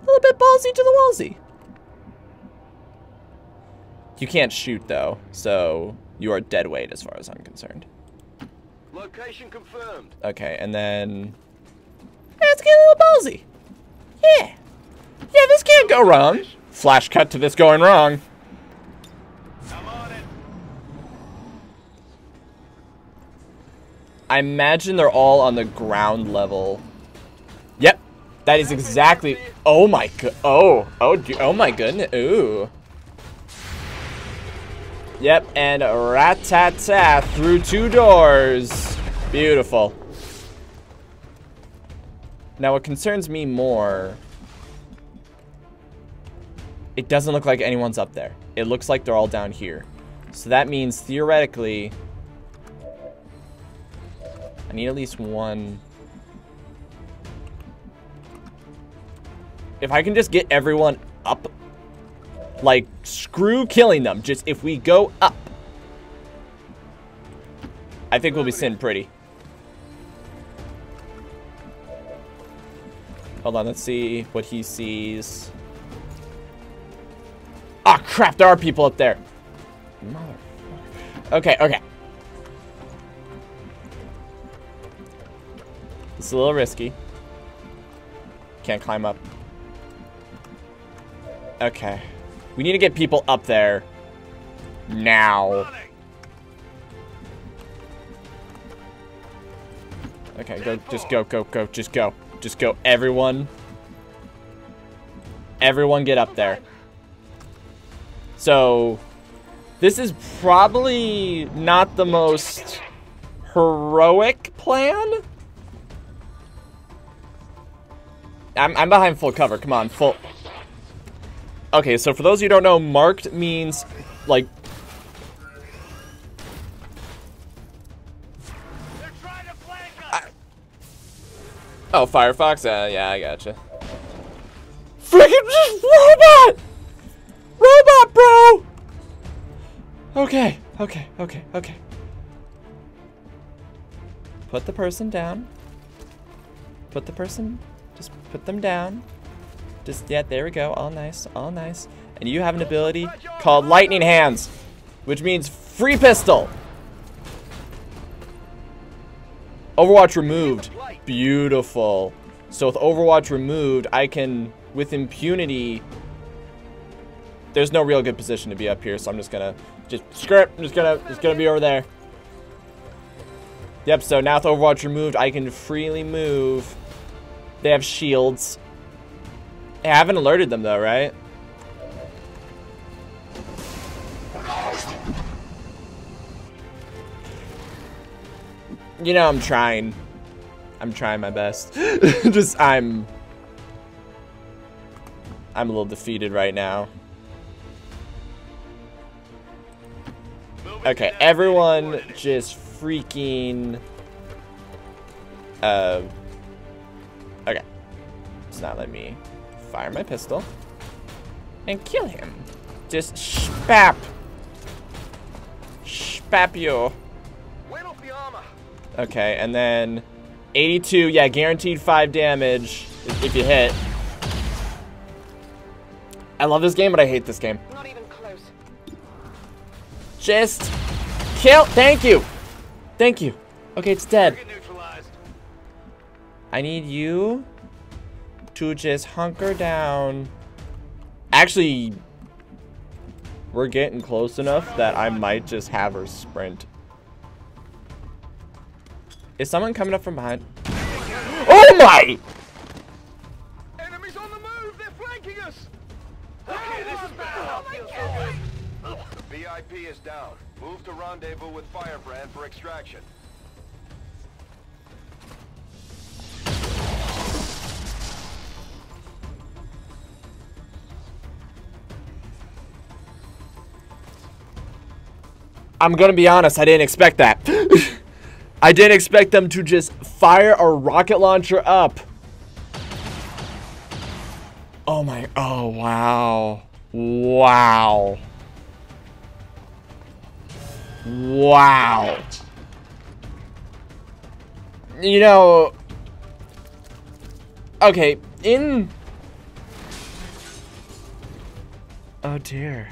A little bit ballsy to the wallsy. You can't shoot though, so you are dead weight as far as I'm concerned. Location confirmed. Okay, and then let's get a little ballsy. Yeah. Yeah, this can't go wrong. Flash cut to this going wrong. I'm on it. I imagine they're all on the ground level. Yep, that is exactly. Oh my god. Oh my goodness. Ooh. Yep, and rat-tat-tat through 2 doors. Beautiful. Now, what concerns me more. It doesn't look like anyone's up there. It looks like they're all down here. So that means, theoretically, I need at least one. If I can just get everyone up, like, screw killing them. Just if we go up, I think we'll be sitting pretty. Hold on, let's see what he sees. Ah, oh, crap, there are people up there. Motherfucker. Okay, okay. It's a little risky. Can't climb up. Okay. We need to get people up there. Now. Okay, go, just go, go, go, just go. Just go, everyone. Everyone get up there. So, this is probably not the most heroic plan. I'm behind full cover. Come on, full. Okay, so for those of you who don't know, marked means, like... They're trying to flank us. Oh, Firefox? Yeah, I gotcha. Freaking robot! Robot, bro! Okay, okay, okay, okay. Put the person down. Put the person, just put them down. Just, yeah, there we go, all nice, all nice. And you have an ability called Lightning Hands, which means free pistol. Overwatch removed, beautiful. So with Overwatch removed, I can, with impunity, there's no real good position to be up here, so I'm just gonna just be over there. Yep, so now with Overwatch removed, I can freely move. They have shields. Hey, I haven't alerted them though, right? You know, I'm trying. I'm trying my best. I'm a little defeated right now. Okay, everyone just freaking... okay. Let's not let me fire my pistol. And kill him. Just spap. Spap you. Okay, and then 82, yeah, guaranteed 5 damage if you hit. I love this game, but I hate this game. Not even close. Just kill. Thank you. Thank you. Okay, it's dead. I need you to just hunker down. Actually, we're getting close enough that I might just have her sprint. Is someone coming up from behind? Oh my! Enemies on the move! They're flanking us! Okay, this is bad. The VIP is down. Move to rendezvous with Firebrand for extraction. I'm gonna be honest, I didn't expect that. I didn't expect them to just fire a rocket launcher up. Oh my, oh wow. Wow. Wow. You know, okay, in... Oh dear.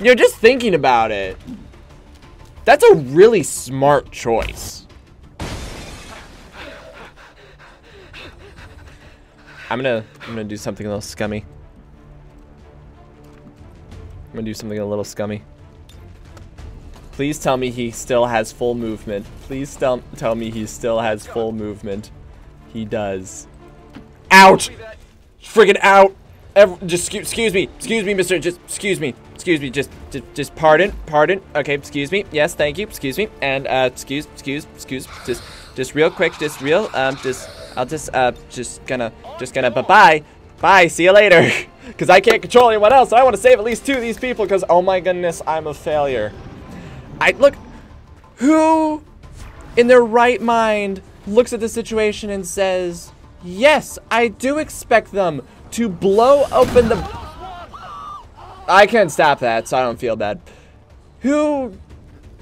You're just thinking about it. That's a really smart choice. I'm gonna do something a little scummy. I'm gonna do something a little scummy. Please tell me he still has full movement. Please tell me he still has full movement. He does. Out! Friggin' out! Just excuse me, mister, just excuse me, just pardon, okay, excuse me, yes, thank you, excuse me, and, excuse, just real quick, just real, I'll just bye, see you later, because I can't control anyone else, and I want to save at least 2 of these people, because, oh my goodness, I'm a failure. Look, who in their right mind looks at the situation and says, yes, I do expect them to blow open the... I can't stop that, so I don't feel bad. Who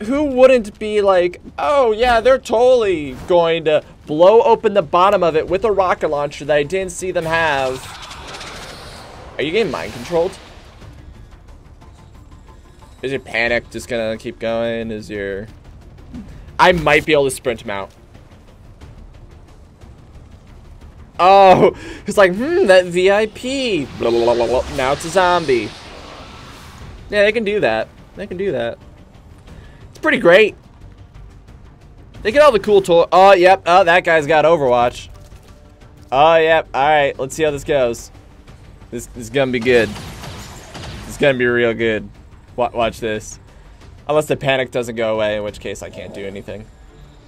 wouldn't be like, oh yeah, they're totally going to blow open the bottom of it with a rocket launcher that I didn't see them have. Are you getting mind controlled? Is your panic just gonna keep going? Is your... I might be able to sprint him out. Oh, it's like, that VIP. Blah, blah, blah, blah. Now it's a zombie. Yeah, they can do that. They can do that. It's pretty great. They get all the cool tools. Oh, yep. Oh, that guy's got Overwatch. Oh, yep. All right, let's see how this goes. This is going to be good. It's going to be real good. Watch this. Unless the panic doesn't go away, in which case I can't do anything.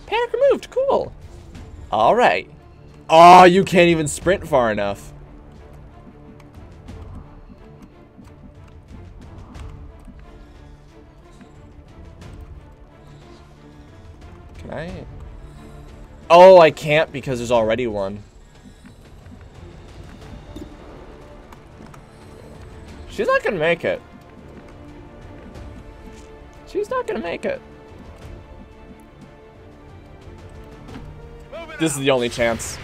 Panic removed. Cool. All right. Oh, you can't even sprint far enough. Can I? Oh, I can't because there's already one. She's not gonna make it. She's not gonna make it. This is the only chance.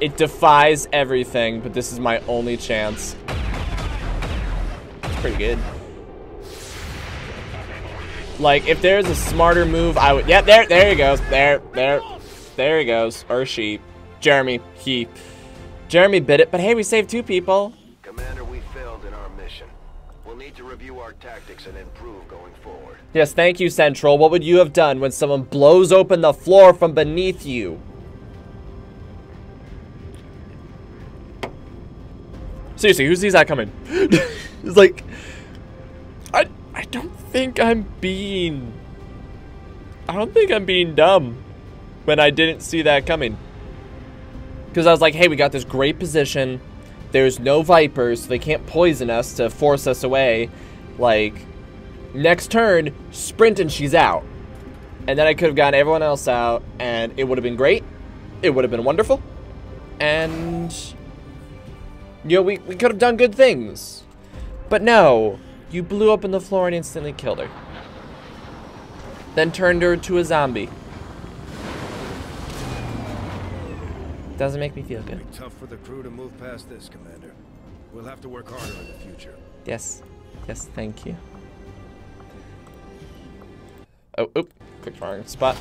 It defies everything, but this is my only chance. It's pretty good. Like, if there's a smarter move, I would... Yeah, there he goes. There he goes. Or she. Jeremy, he. Jeremy bit it, but hey, we saved two people. Commander, we failed in our mission. We'll need to review our tactics and improve going forward. Yes, thank you, Central. What would you have done when someone blows open the floor from beneath you? Seriously, who sees that coming? It's like, I don't think I'm being... I don't think I'm being dumb when I didn't see that coming. Because I was like, hey, we got this great position. There's no Vipers, so they can't poison us to force us away. Like, next turn, sprint and she's out. And then I could have gotten everyone else out, and it would have been great. It would have been wonderful. And... you know, we could have done good things. But no, you blew up on the floor and instantly killed her. Then turned her to a zombie. Doesn't make me feel good. It'll be tough for the crew to move past this, Commander. We'll have to work harder in the future. Yes. Yes, thank you. Oh, oop. Quick firing spot.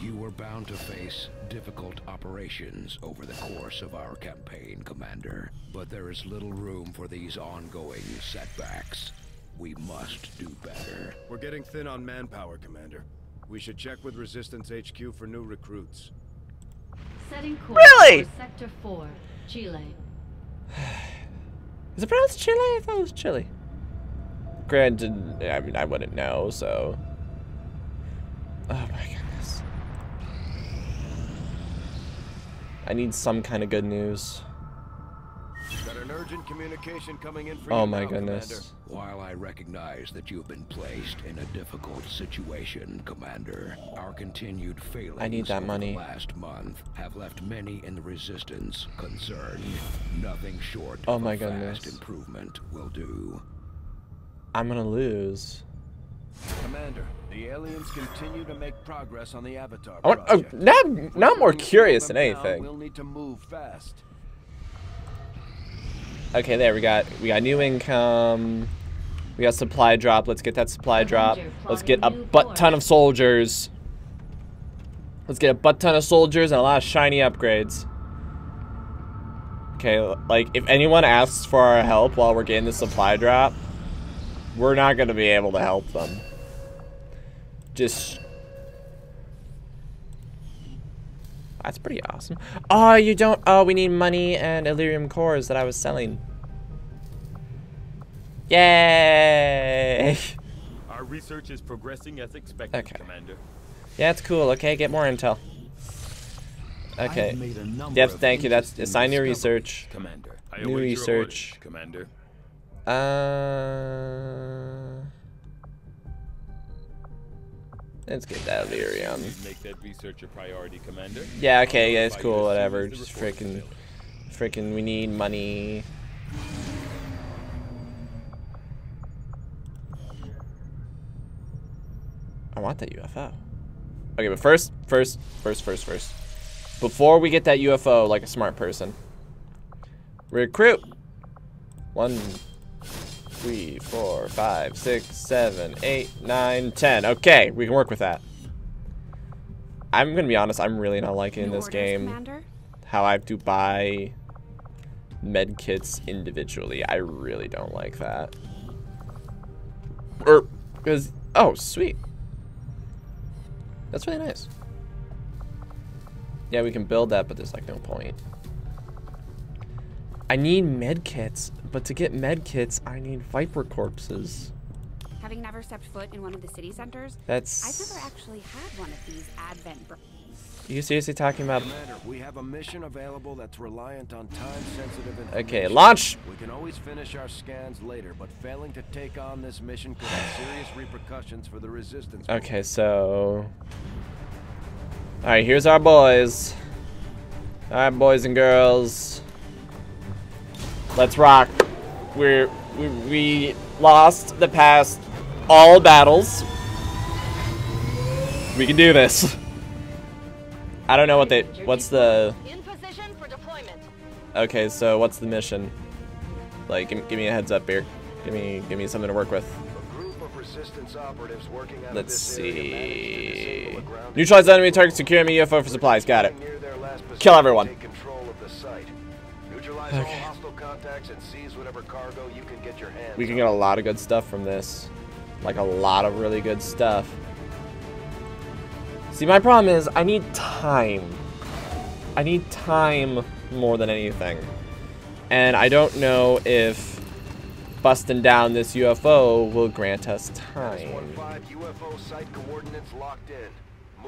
You were bound to face difficult operations over the course of our campaign, Commander. But there is little room for these ongoing setbacks. We must do better. We're getting thin on manpower, Commander. We should check with Resistance HQ for new recruits. Setting course for Sector 4, Chile. Is it pronounced Chile? I thought it was Chile. Granted, I mean, I wouldn't know, so... oh my goodness. I need some kind of good news. Got an urgent communication coming in for you. Oh my goodness. While I recognize that you've been placed in a difficult situation, Commander, our continued failings last month have left many in the Resistance concerned. Nothing short of fast improvement will do. I'm gonna lose. Commander, the aliens continue to make progress on the Avatar Project. Now I'm more curious than anything. We'll need to move fast. Okay, there we got new income. We got supply drop. Let's get that supply drop. Let's get a butt ton of soldiers. Let's get a butt ton of soldiers and a lot of shiny upgrades. Okay, like if anyone asks for our help while we're getting the supply drop, we're not gonna be able to help them. Just that's pretty awesome. Oh, you don't... oh, we need money and Illyrium cores that I was selling. Yay! Our research is progressing as expected, okay. Commander. Yeah, it's cool. Okay, get more intel. Okay. Yep, thank you. That's... assign new research. Commander. New research. Commander. Let's get that Illyrium. Make that research a priority, Commander. Yeah, okay, yeah, it's cool, whatever. Just freaking, we need money. I want that UFO. Okay, but first. Before we get that UFO, like a smart person. Recruit. 1, 3, 4, 5, 6, 7, 8, 9, 10. Okay, we can work with that. I'm gonna be honest, I'm really not liking in this game Commander? How I have to buy med kits individually. I really don't like that. Because oh sweet, that's really nice. Yeah, we can build that, but there's like no point. I need med kits, but to get med kits, I need Viper corpses. Having never stepped foot in one of the city centers, I've never actually had one of these Advent. You seriously talking about? Commander, we have a mission available that's reliant on time-sensitive information. Okay, launch. We can always finish our scans later, but failing to take on this mission could have serious repercussions for the Resistance. Okay, so all right, here's our boys. All right, boys and girls. Let's rock. We lost the past all battles. We can do this. I don't know what they... what's the... in position for deployment. Okay, so what's the mission? Like, give me a heads up here. Give me something to work with. A group of Let's see. Neutralize enemy target, secure enemy UFO for supplies. Got it. Kill everyone. Okay. We can get a lot of good stuff from this. Like a lot of really good stuff. See, my problem is I need time. I need time more than anything. And I don't know if busting down this UFO will grant us time. UFO site coordinates locked in.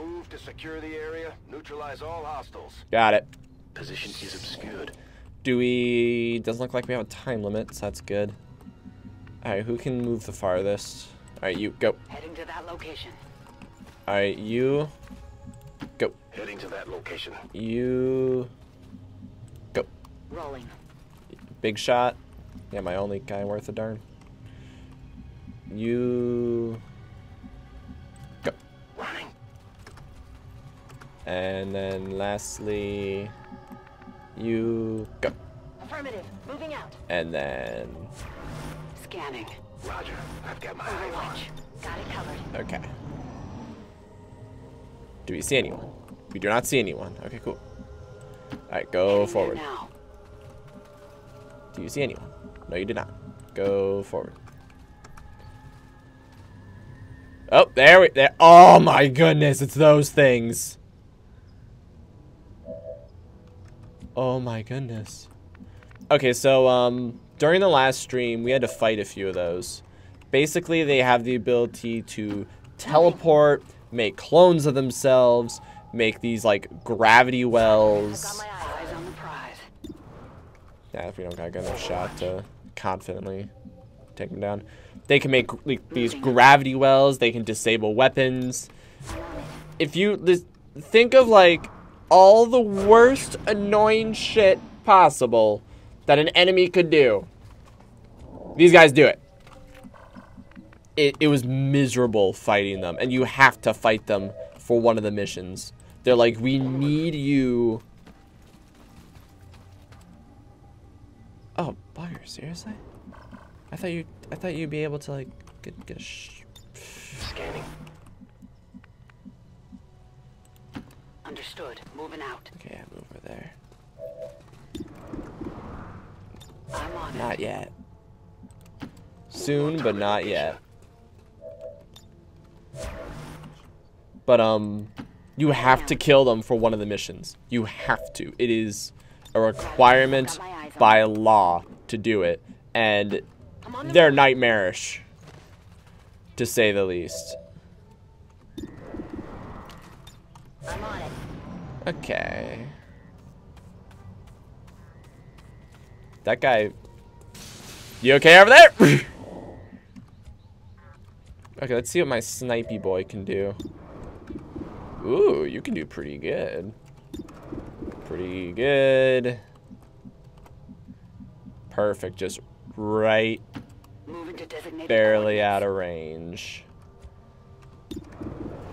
Move to secure the area. Neutralize all hostiles. Got it. Position is obscured. Do we... Doesn't look like we have a time limit, so that's good. Alright, who can move the farthest? Alright, you, go. Heading to that location. Alright, you... Go. Heading to that location. You... Go. Rolling. Big shot. Yeah, my only guy worth a darn. You... Go. Running. And then lastly... You go. Affirmative. Moving out. And then scanning. Roger. I've got my eye on. Got it covered. Okay. Do we see anyone? We do not see anyone. Okay, cool. Alright, go forward. Do you see anyone? No, you did not. Go forward. Oh, there we there. Oh my goodness, it's those things. Oh my goodness. Okay, so during the last stream, we had to fight a few of those. Basically, they have the ability to teleport, make clones of themselves, make these, like, gravity wells. Yeah, if we don't got a good enough shot to confidently take them down. They can make like, these gravity wells. They can disable weapons. If you think of, like... all the worst annoying shit possible that an enemy could do. These guys do it. It was miserable fighting them, and you have to fight them for one of the missions. They're like, we need you. Oh, bugger, seriously? I thought you'd be able to like get a scanning. Understood. Moving out. Okay, I'm over there. I'm on not it. Yet. Soon, but not yet. But, you have to kill them for one of the missions. You have to. It is a requirement by law to do it. And they're nightmarish, to say the least. I'm on it. Okay. That guy. You okay over there? Okay, let's see what my snipey boy can do. Ooh, you can do pretty good. Pretty good. Perfect, just right. Barely out of range.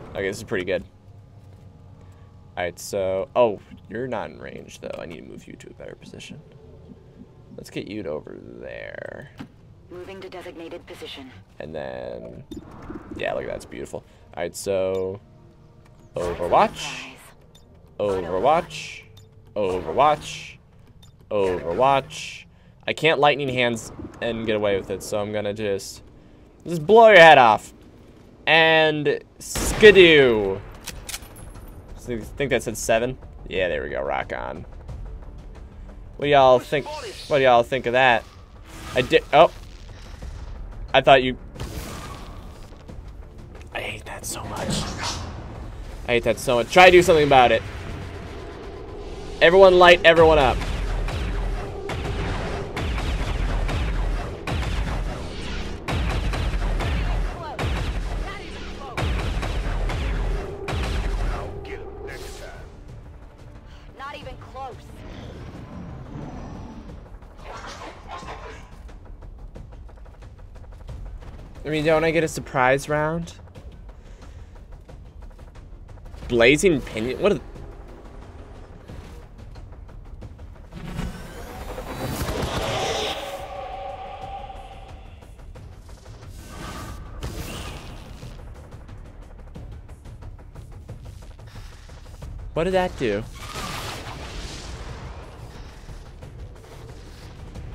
Okay, this is pretty good. Alright, so... Oh, you're not in range, though. I need to move you to a better position. Let's get you to over there. Moving to designated position. And then... Yeah, look at that. It's beautiful. Alright, so... Overwatch. Overwatch. Overwatch. Overwatch. I can't lightning hands and get away with it, so I'm gonna just... Just blow your head off. And... Skidoo. I think that said 7. Yeah, there we go. Rock on. What do y'all think? What do y'all think of that? I did. Oh, I thought you. I hate that so much. I hate that so much. Try to do something about it. Everyone, light everyone up. I mean, don't I get a surprise round? Blazing Pinion? What? What did that do?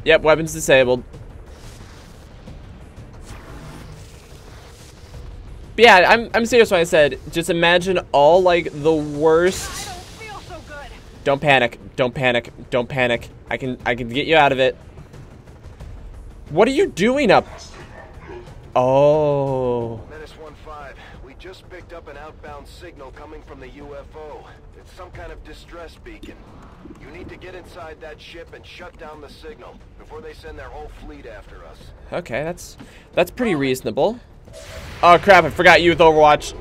Yep, weapons disabled. But yeah, I'm serious when I said, just imagine all, like, the worst... I don't feel so good. Don't panic. Don't panic. Don't panic. I can get you out of it. What are you doing up? Oh. Menace 1-5. We just picked up an outbound signal coming from the UFO. It's some kind of distress beacon. You need to get inside that ship and shut down the signal before they send their whole fleet after us. Okay, that's pretty reasonable. Oh crap, I forgot you with Overwatch.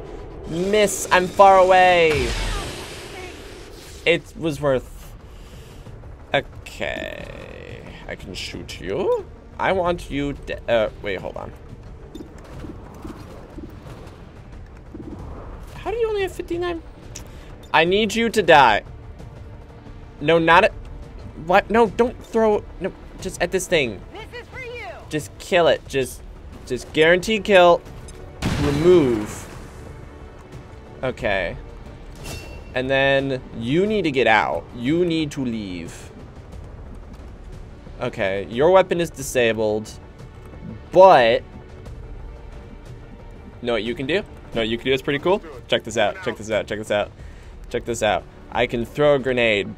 Miss, I'm far away. It was worth... Okay. I can shoot you. I want you to... wait, hold on. How do you only have 59? I need you to die. No, not at... What? No, don't throw... No, just at this thing. This is for you. Just kill it. Just guarantee kill. Remove. Okay. And then you need to get out. You need to leave. Okay, your weapon is disabled, but... Know what you can do? Know what you can do is pretty cool. Check this out. Check this out. Check this out. Check this out. I can throw a grenade.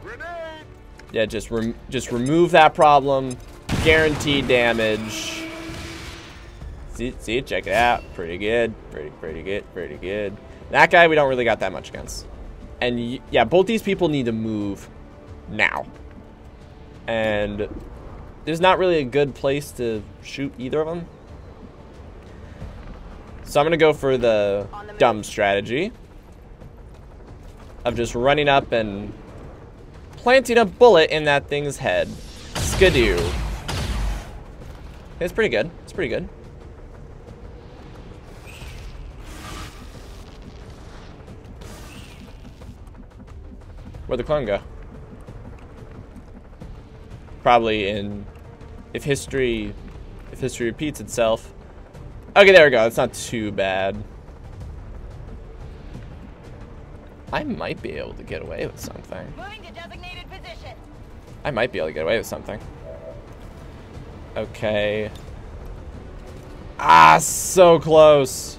Grenade! Yeah, just remove that problem. Guaranteed damage. See, check it out. Pretty good. Pretty good. Pretty good. That guy we don't really got that much against. And yeah, both these people need to move now. And there's not really a good place to shoot either of them. So I'm going to go for the dumb strategy of just running up and planting a bullet in that thing's head. Skidoo. It's pretty good. It's pretty good. Where'd the clone go? Probably in, if history repeats itself. Okay, there we go. It's not too bad. I might be able to get away with something. Moving to designated position. I might be able to get away with something. Okay. Ah, so close.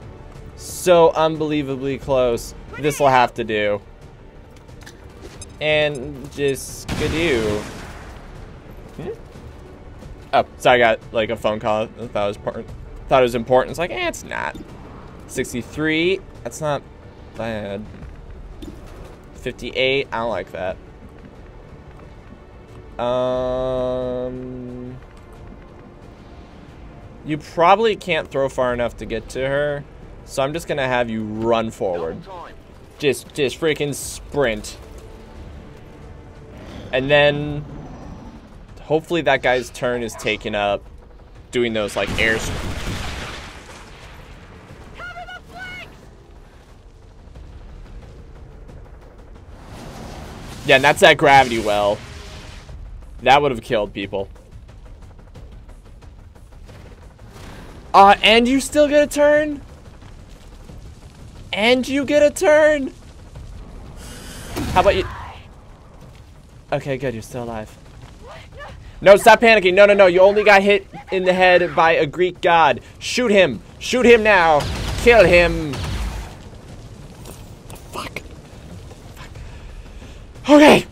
So unbelievably close. This will have to do. And just skidoo. Hmm? Oh, so I got like a phone call. I thought it was important. Thought it was important. It's like, eh, it's not. 63. That's not bad. 58. I don't like that. You probably can't throw far enough to get to her, so I'm just gonna have you run forward. Just freaking sprint. And then, hopefully that guy's turn is taken up doing those, like, airs. Cover the flank! Yeah, and that's that gravity well. That would have killed people. And you still get a turn? And you get a turn? How about you... Okay, good. You're still alive. No, stop panicking. No. You only got hit in the head by a Greek god. Shoot him. Shoot him now. Kill him. Fuck. Okay.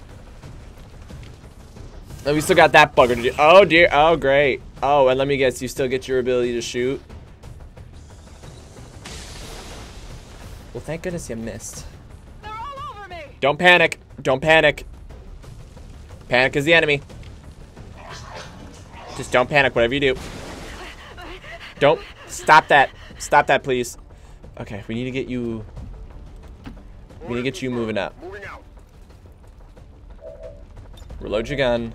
And we still got that bugger to do. Oh, dear. Oh, great. Oh, and let me guess. You still get your ability to shoot? Well, thank goodness you missed. They're all over me. Don't panic. Don't panic. Panic is the enemy. Just don't panic, whatever you do. Don't. Stop that. Stop that, please. Okay, we need to get you... We need to get you moving up. Reload your gun.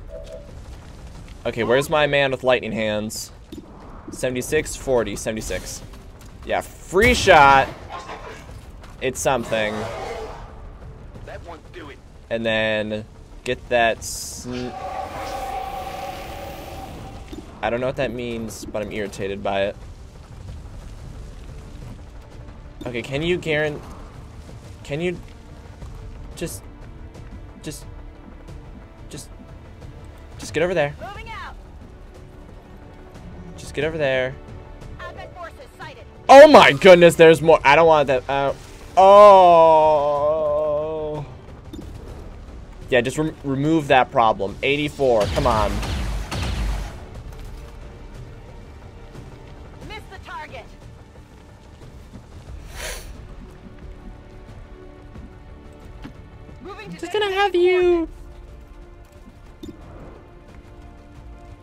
Okay, where's my man with lightning hands? 76, 40, 76. Yeah, free shot. It's something. And then... Get that I don't know what that means, but I'm irritated by it. Okay, can you Just get over there. Moving out. Just get over there. Advent forces sighted. Oh my goodness, there's more. I don't want that. Oh. Yeah, just remove that problem. 84. Come on. Missed the target. I'm just gonna have you.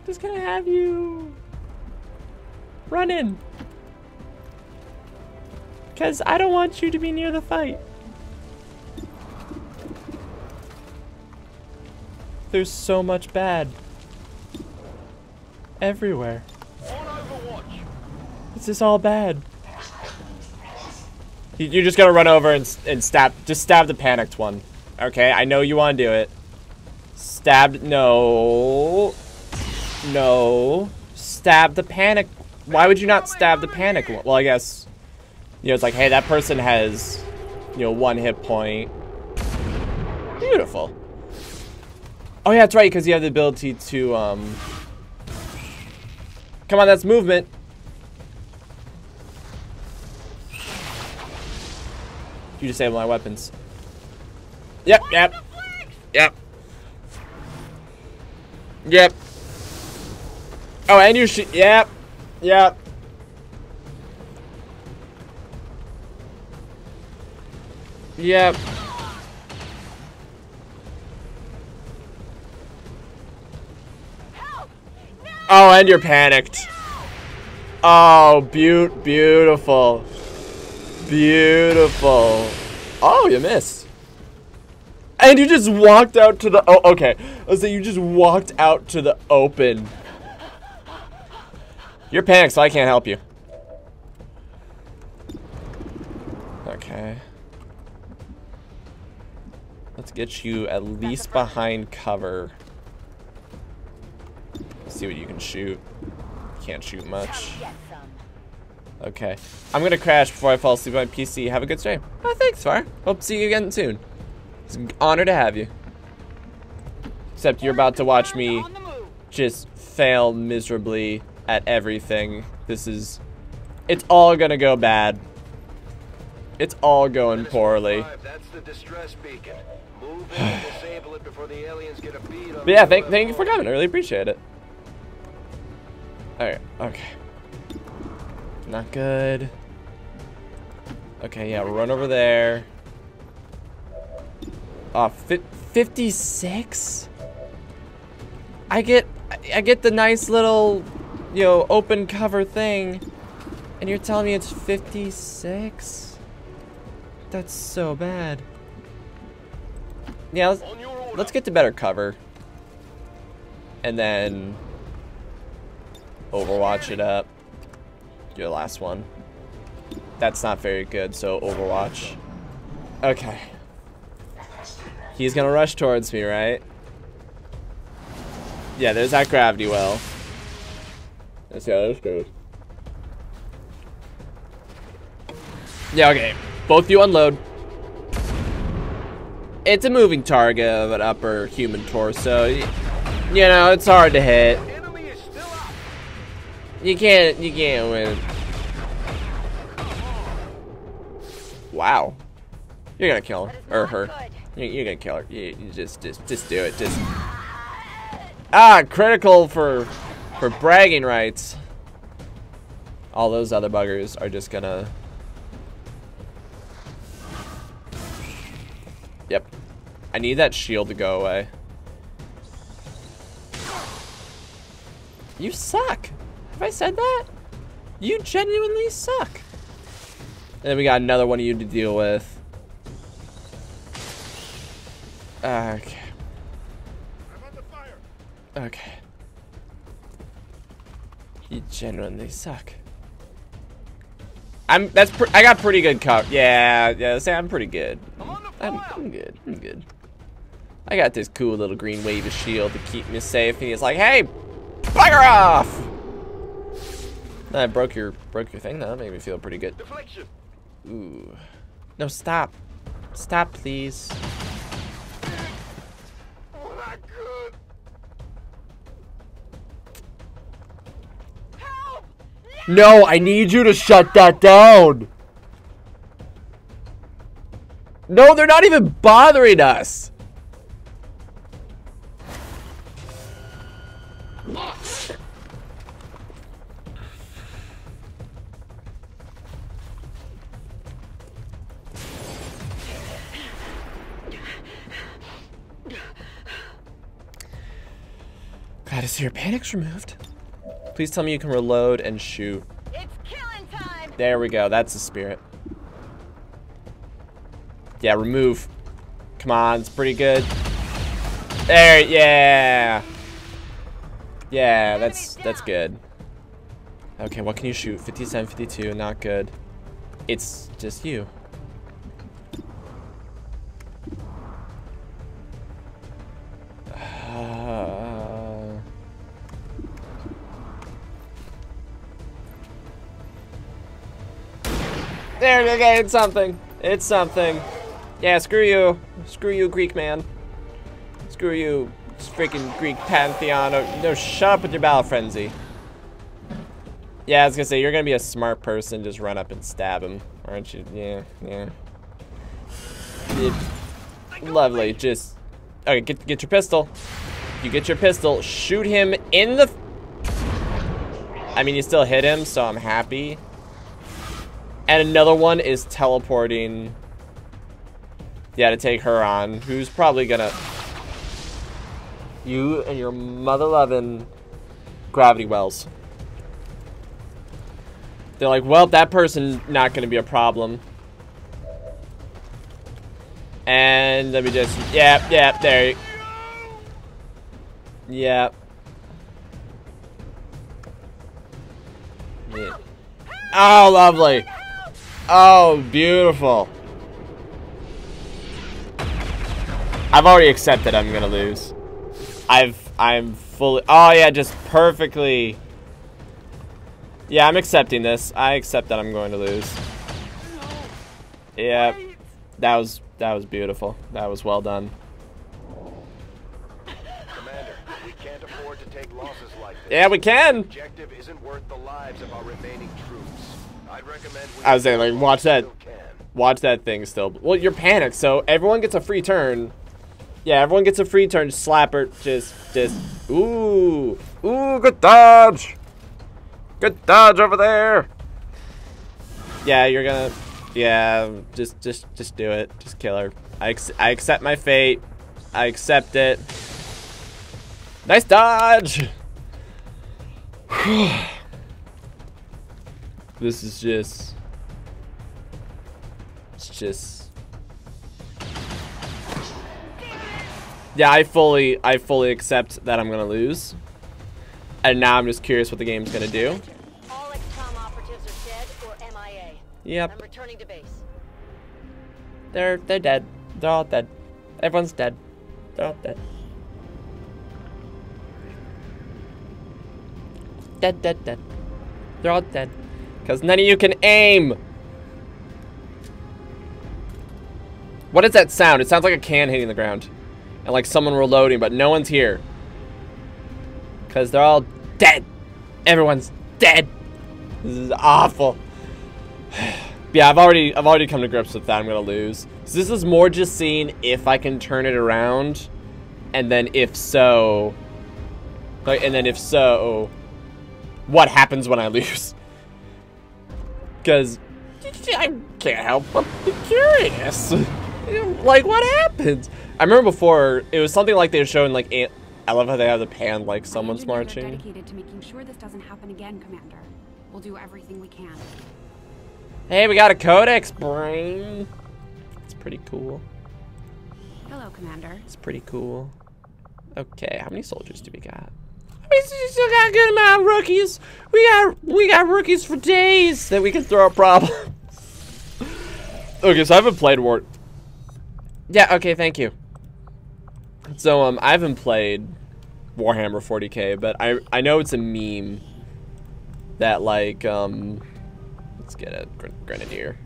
Just gonna have you running, because I don't want you to be near the fight. There's so much bad everywhere. This is all bad. You're just gonna run over and stab. Just stab the panicked one. Okay, I know you want to do it. Stabbed. No. No, stab the panic. Why would you not stab the panic? Well, I guess, you know, it's like, hey, that person has, you know, 1 hit point. Beautiful. Oh yeah, that's right, because you have the ability to, come on, that's movement. You disable my weapons. Yep, yep. Yep. Yep. Oh, and you should. Yep. Yep. Yep. Help! No! Oh, and you're panicked. No! Oh, beautiful. Beautiful. Oh, you missed. And you just walked out to the. Oh, okay. I was like, you just walked out to the open. You're panicked, so I can't help you. Okay. Let's get you at least behind cover. See what you can shoot. Can't shoot much. Okay. I'm gonna crash before I fall asleep on my PC. Have a good stream. Oh, thanks, Fire. Hope to see you again soon. It's an honor to have you. Except you're about to watch me just fail miserably at everything. This is, it's all gonna go bad. It's all going poorly. But yeah, thank you for coming. I really appreciate it. Alright, okay. Not good. Okay, yeah, we'll run over there. 56? I get the nice little, you know, open cover thing, and you're telling me it's 56? That's so bad. Yeah, let's get to better cover, and then Overwatch it up. Your last one. That's not very good. So Overwatch. Okay. He's gonna rush towards me, right? Yeah, there's that gravity well. Let's see how this goes. Yeah, okay. Both you unload. It's a moving target of an upper human torso. You know, it's hard to hit. You can't win. Wow. You're gonna kill him. Or her. You're gonna kill her. You just do it. Just. Ah, critical for bragging rights. All those other buggers are just gonna. Yep. I need that shield to go away. You suck. Have I said that? You genuinely suck. And then we got another one of you to deal with. Okay. Okay. You genuinely suck. I got pretty good cover. Yeah, say I'm pretty good. I'm good. I'm good. I got this cool little green wave of shield to keep me safe, and he's like, "Hey, bugger off!" I broke your thing though. That made me feel pretty good. Ooh. No, stop. Stop, please. No, I need you to shut that down. No, they're not even bothering us. God, is your panics removed? Please tell me you can reload and shoot. It's killing time. There we go. That's the spirit. Yeah, remove. Come on, it's pretty good. There, yeah. Yeah, that's good. Okay, what can you shoot? 57, 52, not good. It's just you. There, okay, it's something. It's something. Yeah, screw you. Screw you, Greek man. Screw you, freaking Greek pantheon. Oh, no, shut up with your battle frenzy. Yeah, I was gonna say, you're gonna be a smart person. Just run up and stab him, aren't you? Yeah, yeah. Lovely, just... Okay, get your pistol. You get your pistol. Shoot him in the... I mean, you still hit him, so I'm happy. And another one is teleporting. Yeah, to take her on. Who's probably gonna... You and your mother-loving gravity wells. They're like, well, that person's not gonna be a problem. And let me just... Yep, yep, there you... Yep. Yeah. Oh, lovely. Oh, beautiful. I've already accepted I'm gonna lose. I'm fully... Oh, yeah, just perfectly. Yeah, I'm accepting this. I accept that I'm going to lose. Yeah, that was beautiful. That was well done. Commander, we can't afford to take losses like this. Yeah, we can. The objective isn't worth the lives of our remaining troops. I was saying, like, watch that thing still. Well, you're panicked, so everyone gets a free turn. Yeah, everyone gets a free turn. Slapper, just, ooh, ooh, good dodge over there. Yeah, you're gonna, yeah, just do it. Just kill her. I accept my fate. I accept it. Nice dodge. Whew. This is just... It's just... Yeah, I fully accept that I'm gonna lose. And now I'm just curious what the game's gonna do. All XCOM operatives are dead or MIA. Yep. I'm returning to base. They're dead. They're all dead. Everyone's dead. They're all dead. Dead, dead, dead. They're all dead. Because none of you can aim. What is that sound? It sounds like a can hitting the ground. And like someone reloading, but no one's here. Because they're all dead. Everyone's dead. This is awful. Yeah, I've already come to grips with that. I'm going to lose. So this is more just seeing if I can turn it around. And then if so... Like, and then if so... What happens when I lose? Because I can't help but be curious. Like, what happened? I remember before, it was something like they were showing, like, I love how they have the pan, like, someone's marching. We're dedicated to making sure this doesn't happen again, Commander. We'll do everything we can. Hey, we got a Codex, brain. It's pretty cool. Hello, Commander. It's pretty cool. Okay, how many soldiers do we got? We still got a good amount of rookies. We got rookies for days that we can throw a problem. Okay, so I haven't played War. Yeah, okay, thank you. So I haven't played Warhammer 40k, but I know it's a meme that like let's get a grenadier.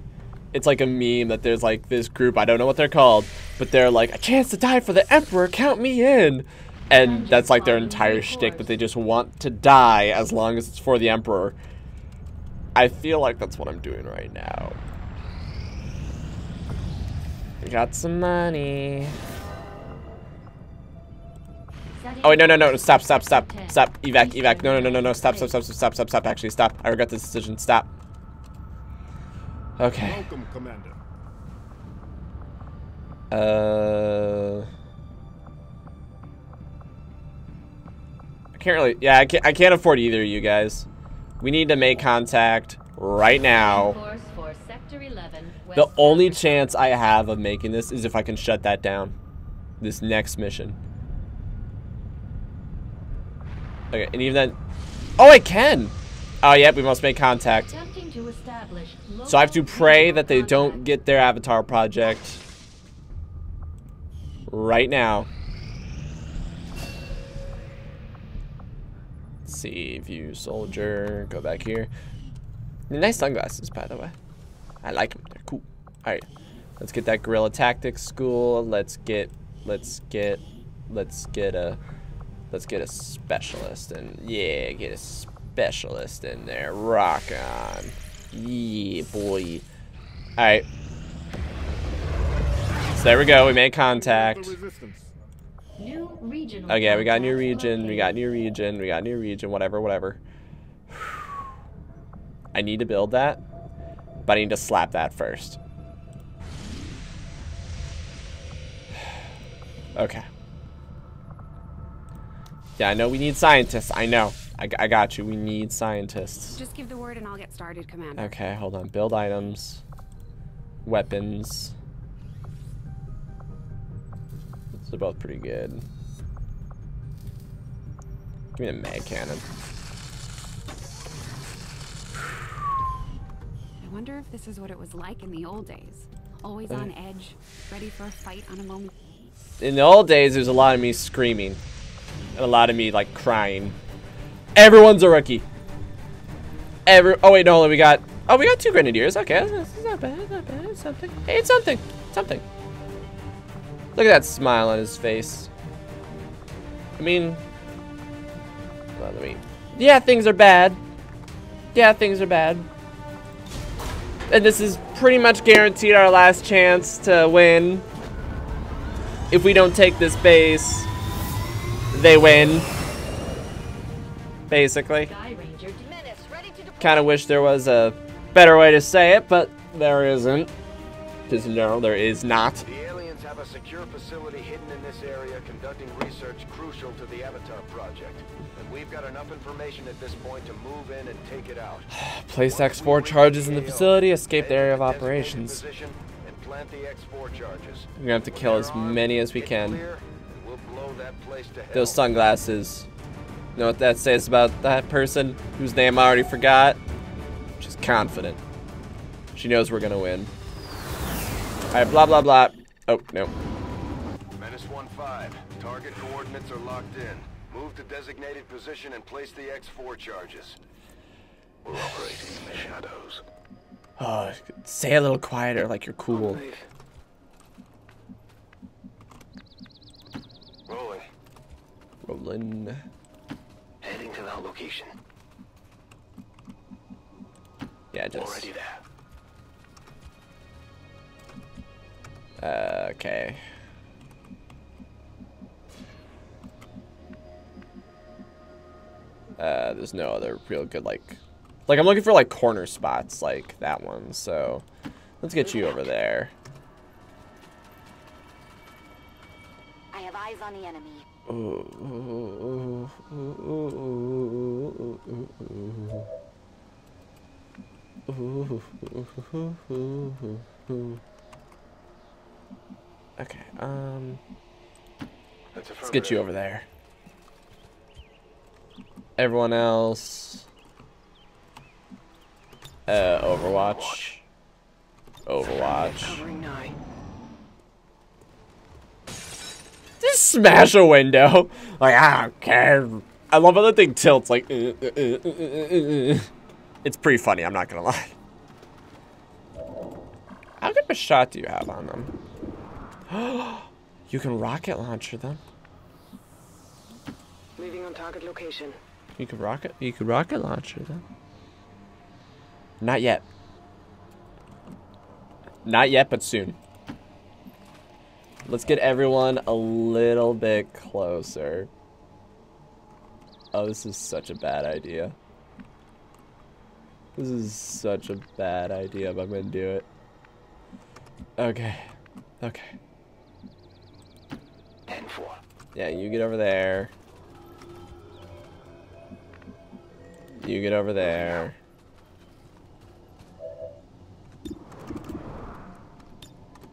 It's like a meme that there's like this group, I don't know what they're called, but they're like, a chance to die for the Emperor, count me in. And that's like their entire shtick, that they just want to die as long as it's for the Emperor. I feel like that's what I'm doing right now. We got some money. Oh wait, no, stop, evac, no, stop, actually, stop. I regret this decision, stop. Okay. Welcome, Commander. I can't really, yeah, I can't afford either of you guys. We need to make contact right now. The only chance I have of making this is if I can shut that down, this next mission. Okay, and even then, oh, I can. Oh, yeah, we must make contact. So I have to pray that they don't get their Avatar Project right now. Let's see, view soldier, go back here. Nice sunglasses, by the way. I like them, they're cool. All right, let's get that guerrilla tactics school. Let's get a specialist in. Yeah, get a specialist in there. Rock on. Yeah, boy. All right. So there we go. We made contact. Okay, we got new region. We got new region. Whatever. I need to build that, but I need to slap that first. Okay. Yeah, I know we need scientists. I know. I got you. We need scientists. Just give the word and I'll get started, Commander. Okay, hold on. Build items. Weapons. They're both pretty good. Give me the mag cannon. I wonder if this is what it was like in the old days. Always on edge, ready for a fight on a moment. In the old days, there's a lot of me screaming. A lot of me like crying. Everyone's a rookie. Oh wait, no, we got two grenadiers. Okay, this is not bad. It's something. Hey, it's something. Look at that smile on his face. I mean, well, yeah, things are bad. And this is pretty much guaranteed our last chance to win. If we don't take this base, they win, basically. Kind of wish there was a better way to say it, but there isn't. Because no, there is not. The aliens have a secure facility hidden in this area conducting research crucial to the Avatar Project. And we've got enough information at this point to move in and take it out. Place X4 charges in the facility, escape the area of operations. We're gonna have to kill as many as we can. Those sunglasses. You know what that says about that person whose name I already forgot? She's confident. She knows we're gonna win. Alright, blah blah blah. Oh no. Menace 1-5. Target coordinates are locked in. Move to designated position and place the X4 charges. We're operating in the shadows. Oh, say a little quieter, like you're cool. Rolling. Heading to that location. Yeah, just already there. Okay. There's no other real good like I'm looking for like corner spots like that one. So let's get you over there. I have eyes on the enemy. Okay, let's get you over there. Everyone else, Overwatch. Just smash a window. Like, I don't care. I love how that thing tilts. Like, It's pretty funny, I'm not gonna lie. How good of a shot do you have on them? You can rocket launcher them. Leaving on target location. You could rocket launcher them. Not yet. Not yet, but soon. Let's get everyone a little bit closer. Oh, this is such a bad idea. This is such a bad idea, but I'm gonna do it. Okay. Okay. 10-4. Yeah, you get over there. You get over there.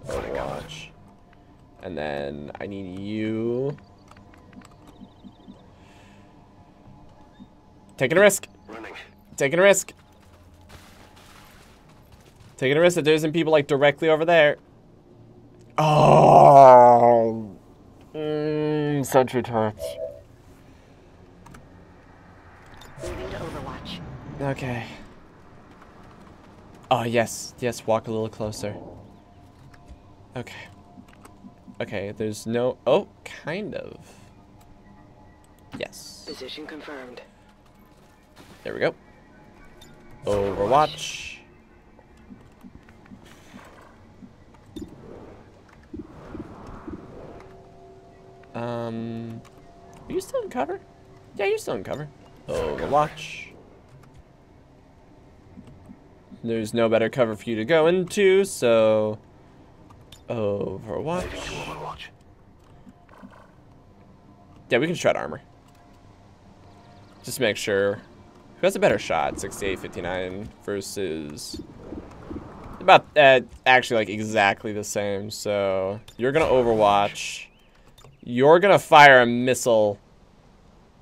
Overwatch. And then I need you. Taking a risk. Running. Taking a risk. Taking a risk that there isn't people like directly over there. Oh, such retards. Moving to Overwatch. Okay. Oh yes, yes. Walk a little closer. Okay. Okay. There's no. Oh, kind of. Yes. Position confirmed. There we go. Overwatch. Are you still in cover? Yeah, you're still in cover. Overwatch. There's no better cover for you to go into, so Overwatch. Yeah, we can shred armor. Just make sure who has a better shot, 68, 59 versus about actually like exactly the same. So you're gonna Overwatch. You're gonna fire a missile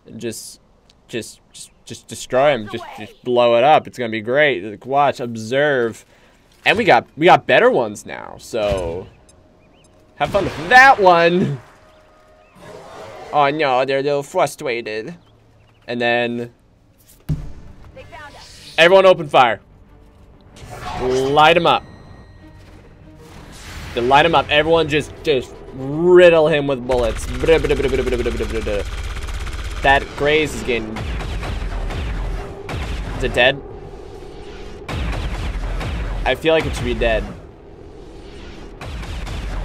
and just destroy him, just blow it up. It's gonna be great. Like, watch, observe. And we got better ones now, so have fun with that one. Oh no, they're a little frustrated. And then everyone open fire. Light them up. They light them up. Everyone just riddle him with bullets. That Graze is getting... Is it dead? I feel like it should be dead.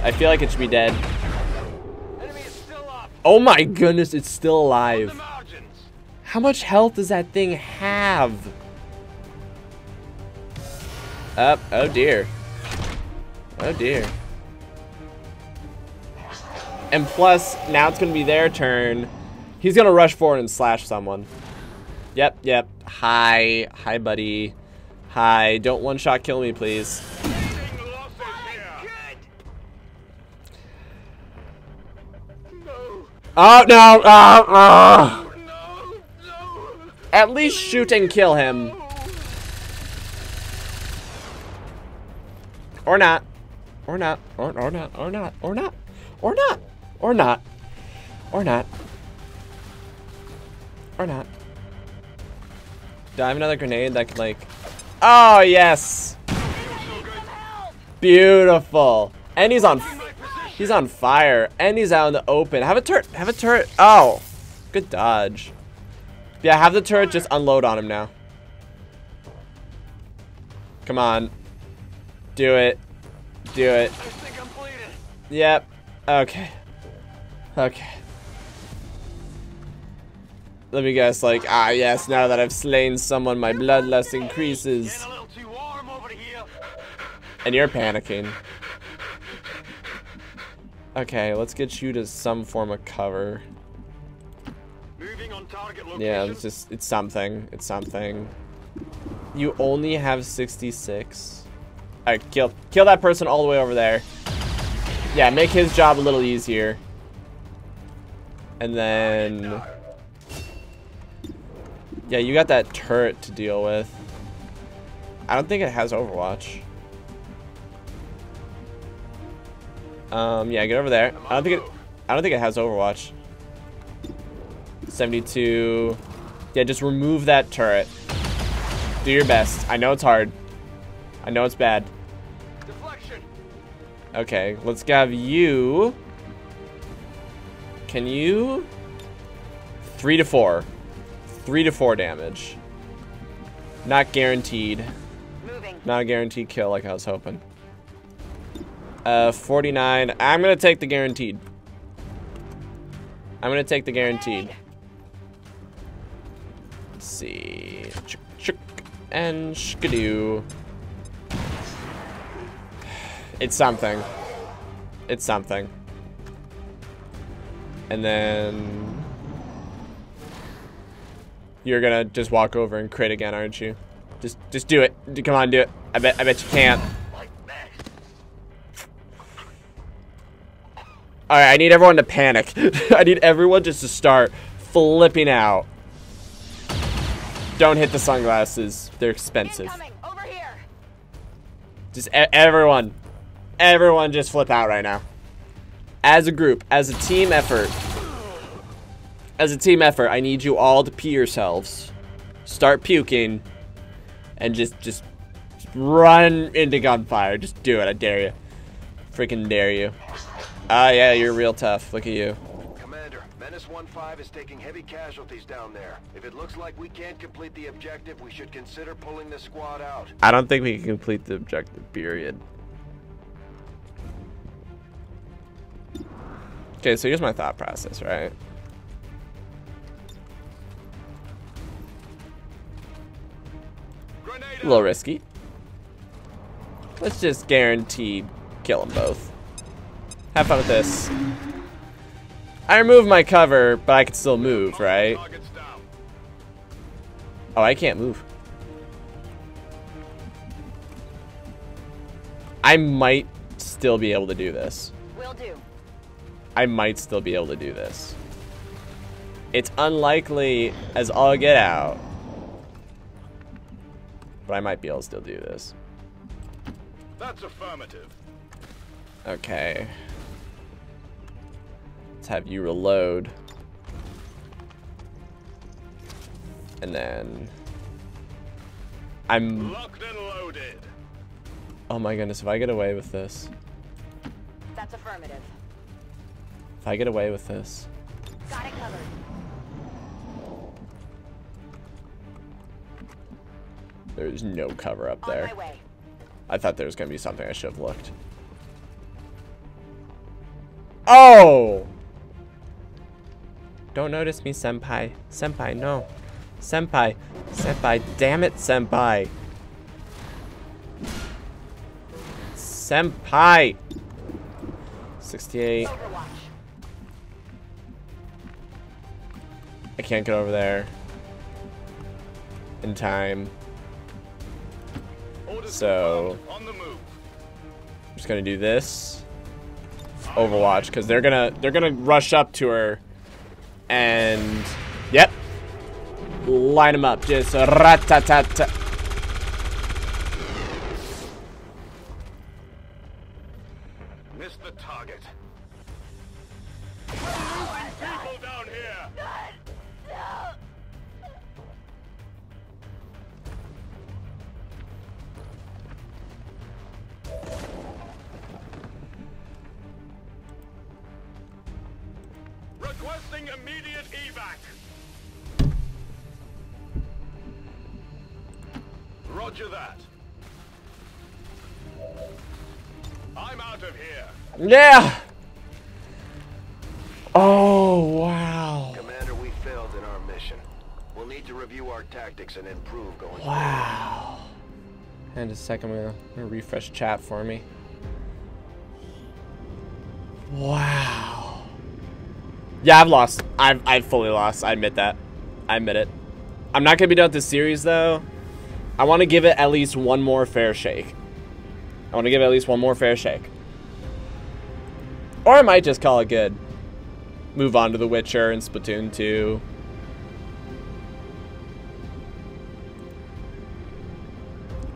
I feel like it should be dead. Oh my goodness, it's still alive. How much health does that thing have? Up. Oh dear. Oh dear. And plus, now it's gonna be their turn. He's gonna rush forward and slash someone. Yep, yep. Hi. Hi, buddy. Hi. Don't one-shot kill me, please. Oh, no! Oh, oh. At least shoot and kill him. Or not. Or not. Or not. Or not. Or not. Or not. Or not. Or not. Or not. Do I have another grenade that could like... Oh, yes. Beautiful. And he's on... He's on fire. And he's out in the open. Have a turret. Have a turret. Oh. Good dodge. Yeah, have the turret just unload on him now. Come on. Do it. Do it. Yep. Okay. Okay. Let me guess, like, ah, yes, now that I've slain someone, my bloodlust increases. And you're panicking. Okay, let's get you to some form of cover. Yeah, it's just, it's something. It's something. You only have 66. Alright, kill that person all the way over there. Yeah, make his job a little easier. And then... Yeah, you got that turret to deal with. I don't think it has Overwatch. Yeah, get over there. I don't think it has Overwatch. 72. Yeah, just remove that turret. Do your best. I know it's hard. I know it's bad. Okay, let's have you. Can you? 3 to 4. 3 to 4 damage. Not guaranteed. Not a guaranteed kill like I was hoping. 49. I'm going to take the guaranteed. I'm going to take the guaranteed. Let's see. Chuk, chuk, and shkadoo. It's something. It's something. And then... You're going to just walk over and crit again, aren't you? Just do it. Come on, do it. I bet you can't. Alright, I need everyone to panic. I need everyone just to start flipping out. Don't hit the sunglasses. They're expensive. Over here. Just everyone. Everyone just flip out right now. As a group, as a team effort. As a team effort, I need you all to pee yourselves. Start puking. And just run into gunfire. Just do it. I dare you. Freaking dare you. Ah, yeah, you're real tough. Look at you. Commander, Menace 1-5 is taking heavy casualties down there. If it looks like we can't complete the objective, we should consider pulling the squad out. I don't think we can complete the objective, period. Okay, so here's my thought process, right? A little risky. Let's just guarantee kill them both. Have fun with this. I removed my cover, but I can still move, right? Oh, I can't move. I might still be able to do this. Will do. I might still be able to do this. It's unlikely as all get out. But I might be able to still do this. That's affirmative. Okay. Let's have you reload. And then I'm locked and loaded. Oh my goodness, if I get away with this. That's affirmative. If I get away with this. Got it covered. There's no cover up there. On my way. I thought there was gonna be something I should have looked. Oh! Don't notice me, senpai. Senpai, no. Senpai. Senpai, damn it, senpai. Senpai! 68. I can't get over there in time. So, I'm just gonna do this. Overwatch, because they're gonna rush up to her, and yep, line them up. Just rat-tat-tat. Missed the target. People down here. No. Requesting immediate evac. Roger that. I'm out of here. Yeah. Oh, wow. Commander, we failed in our mission. We'll need to review our tactics and improve going forward. Wow. And a second, I'm gonna refresh chat for me. Wow. Yeah, I've lost. I've fully lost. I admit that. I admit it. I'm not going to be done with this series, though. I want to give it at least one more fair shake. I want to give it at least one more fair shake. Or I might just call it good. Move on to The Witcher and Splatoon 2.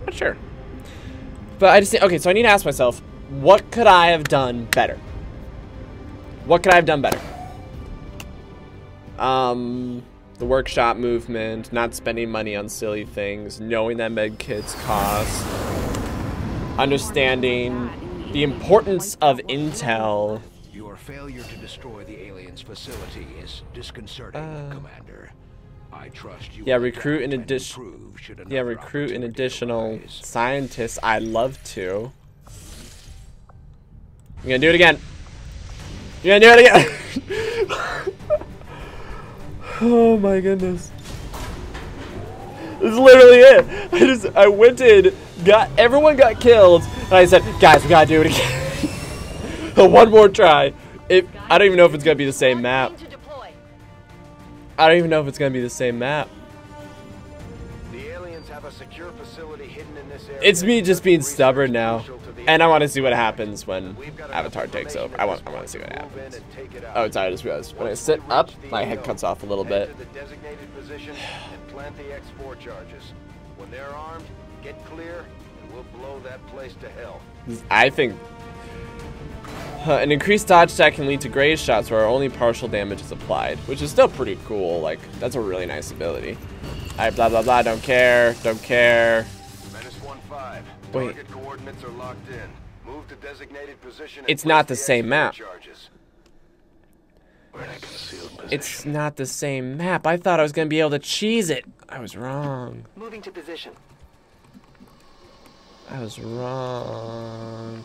Not sure. But I just think, okay, so I need to ask myself, what could I have done better? What could I have done better? The workshop movement, not spending money on silly things, knowing that med kits cost, understanding the importance of intel. Your failure to destroy the aliens' facility is disconcerting, Commander. I trust you. Yeah, recruit an additional. Yeah, recruit an additional scientist. I'd love to. I'm gonna do it again. You're gonna do it again. Oh my goodness. This is literally it. I went in, everyone got killed, and I said, guys, we gotta do it again. One more try. I don't even know if it's gonna be the same map. The aliens have a secure facility hidden in this area. It's me just being stubborn now. And I want to see what happens when Avatar takes over. I want to see what happens. Oh, sorry, I just realized. When I sit up, my head cuts off a little bit. I think an increased dodge stat can lead to grazed shots where only partial damage is applied, which is still pretty cool. Like, that's a really nice ability. All right, blah blah blah. Don't care. Don't care. Wait. Coordinates are locked in. Move to designated position. It's not the same map. It's not the same map. I thought I was gonna be able to cheese it. I was wrong. Moving to position. I was wrong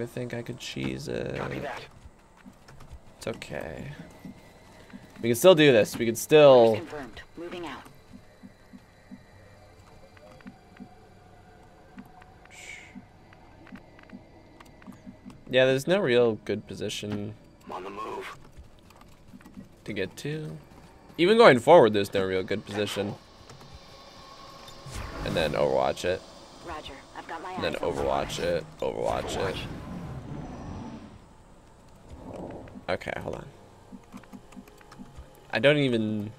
to think I could cheese it. Copy that. It's okay. We can still do this. We can still. Confirmed. Moving out. Yeah, there's no real good position on the move to get to. Even going forward, there's no real good position. And then overwatch it. Roger, I've got my eyes. And then overwatch it. Overwatch it. Okay, hold on. I don't even.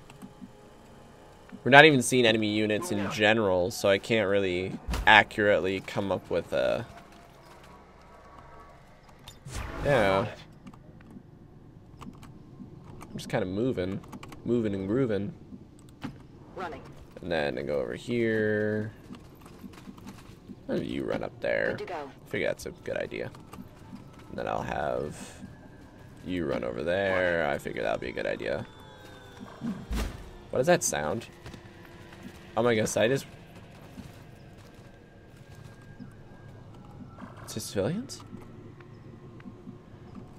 We're not even seeing enemy units in general, so I can't really accurately come up with a. Yeah. I'm just kind of moving and grooving. Running. And then I go over here. And you run up there. Good to go. I figure that's a good idea. And then I'll have you run over there. I figure that'll be a good idea. What does that sound? Oh my gosh, I just. It's just civilians?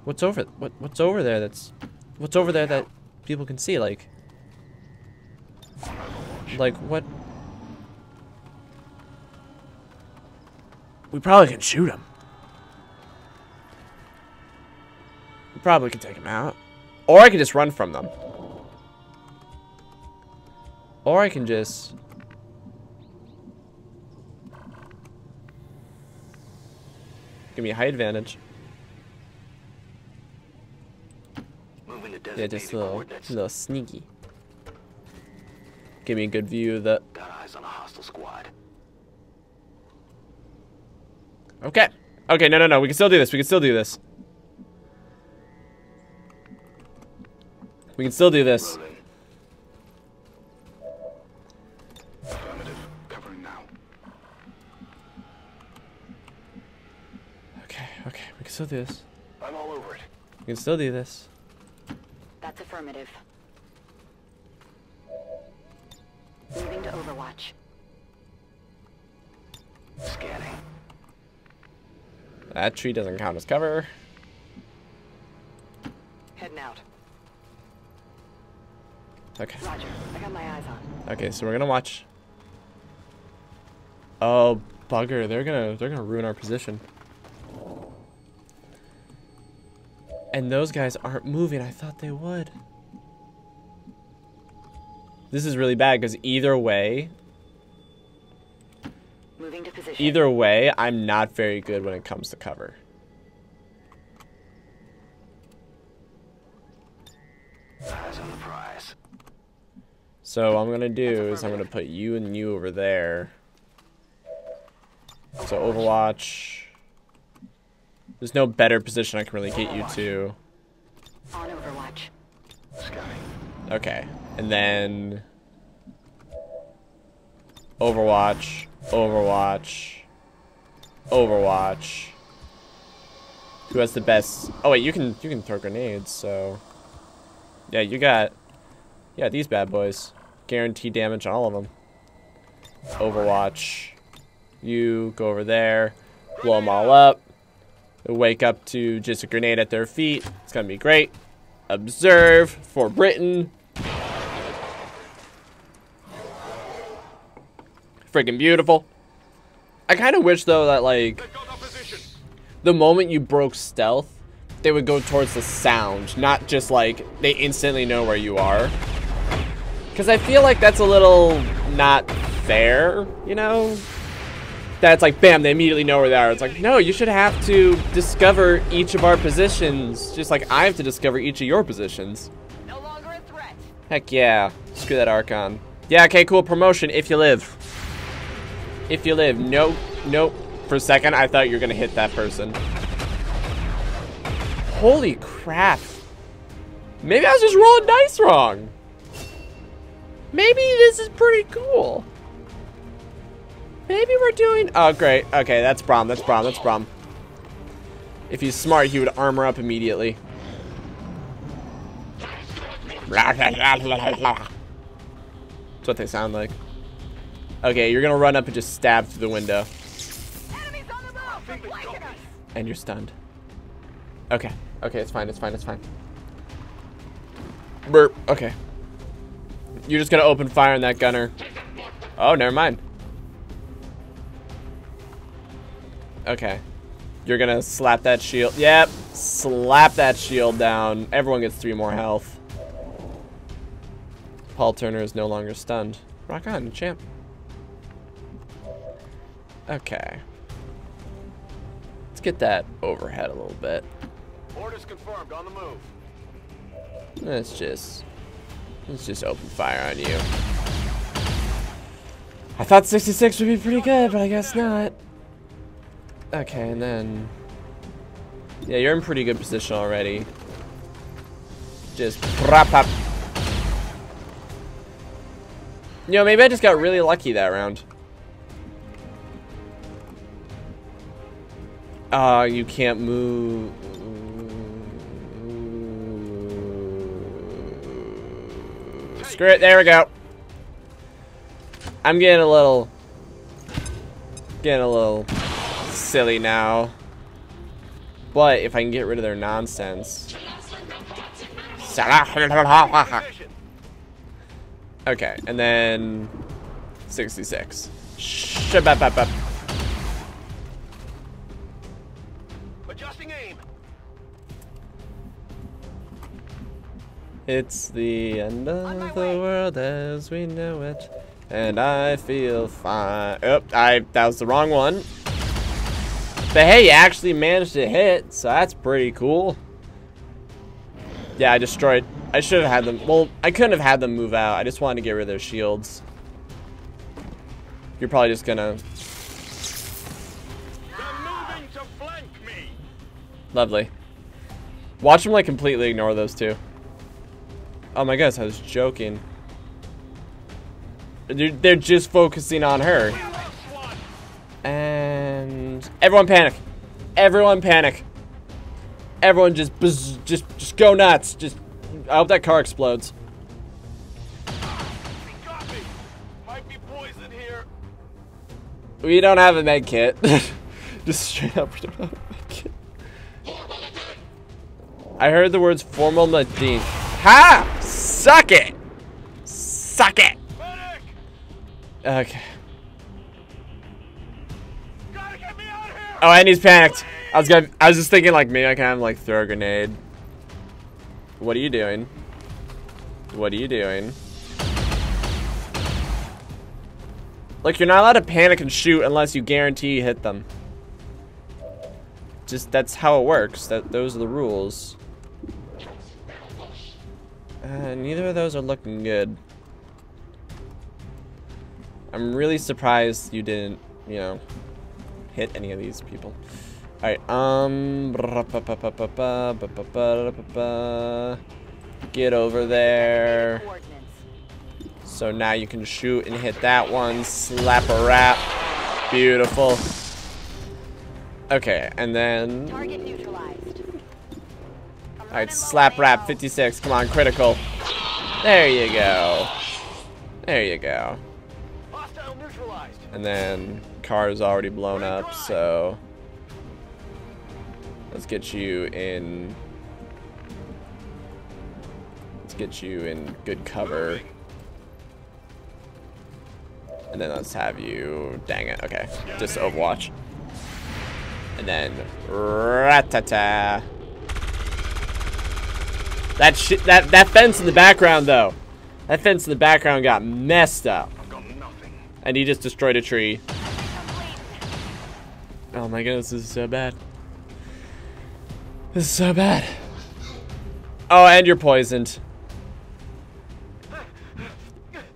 What's over there that people can see, like what? We probably can shoot him. We probably can take him out, or I can just run from them, or I can just. Give me a high advantage. Yeah, just a little sneaky. Give me a good view of the. Got eyes on a hostile squad. Okay. Okay, no. We can still do this. Rolling. Affirmative. Covering now. Okay. We can still do this. I'm all over it. We can still do this. That's affirmative. Moving to overwatch. Scanning. That tree doesn't count as cover. Heading out. Okay. Roger. I got my eyes on. Okay, so we're gonna watch. Oh bugger, they're gonna ruin our position. And those guys aren't moving. I thought they would. This is really bad because either way, moving to position. I'm not very good when it comes to cover. Eyes on the prize. So what I'm gonna do is I'm gonna put you and you over there. So overwatch. There's no better position I can really get you to. On overwatch. Okay, and then overwatch. Who has the best? Oh wait, you can throw grenades, so Yeah, you got... Yeah, these bad boys. Guaranteed damage on all of them. Overwatch. You go over there. Blow them all up. They'll wake up to just a grenade at their feet. It's gonna be great. Observe for Britain. Freaking beautiful. I kind of wish, though, that, like, the moment you broke stealth, they would go towards the sound, not just, like, they instantly know where you are. Because I feel like that's a little not fair, you know? That's like, bam, they immediately know where they are. It's like, no, you should have to discover each of our positions, just like I have to discover each of your positions. No longer a threat. Heck yeah. Screw that Archon. Yeah, okay, cool. Promotion, if you live. If you live. Nope. Nope. For a second, I thought you were going to hit that person. Holy crap. Maybe I was just rolling dice wrong. Maybe this is pretty cool. Maybe we're doing... Oh, great. Okay, that's Braum. That's Braum. That's Braum. If he's smart, he would armor up immediately. That's what they sound like. Okay, you're going to run up and just stab through the window. And you're stunned. Okay. Okay, it's fine. It's fine. It's fine. Burp. Okay. You're just going to open fire on that gunner. Oh, never mind. Okay. You're going to slap that shield. Yep. Slap that shield down. Everyone gets 3 more health. Paul Turner is no longer stunned. Rock on, champ. Okay. Let's get that overhead a little bit. Orders confirmed, on the move. Let's just open fire on you. I thought 66 would be pretty good, but I guess not. Okay, and then... Yeah, you're in pretty good position already. Just prop up. You know, maybe I just got really lucky that round. You can't move. Screw it, there we go. I'm getting a little silly now. But if I can get rid of their nonsense. Okay, and then 66. Shabababab. Adjusting aim. It's the end of the world as we know it, and I feel fine. Oh, that was the wrong one. But hey, you actually managed to hit, so that's pretty cool. Yeah, I destroyed. I should have had them. Well, I couldn't have had them move out. I just wanted to get rid of their shields. You're probably just gonna. They're moving to flank me. Lovely. Watch them like completely ignore those two. Oh my gosh, I was joking. They're just focusing on her. And everyone panic. Everyone panic. Everyone just go nuts. Just. I hope that car explodes. We don't have a med kit. Just straight up, we don't have a med kit. I heard the words formal Nadine. Ha! Suck it! Suck it! Okay. Oh, and he's panicked. I was just thinking like maybe I can have him like throw a grenade. What are you doing? What are you doing? Like, you're not allowed to panic and shoot unless you guarantee you hit them. Just, that's how it works. Those are the rules. Neither of those are looking good. I'm really surprised you didn't, you know, hit any of these people. Alright, get over there. So now you can shoot and hit that one. Slap a wrap. Beautiful. Okay, and then... Target neutralized. I'm Alright, slap wrap 56. Come on, critical. There you go. There you go. And then car's already blown up, so let's get you in. Let's get you in good cover. And then let's have you, dang it, okay, just Overwatch. And then, ratata. That shit, that fence in the background though, that fence in the background got messed up. And he just destroyed a tree. Oh my goodness, this is so bad. This is so bad. Oh, and you're poisoned.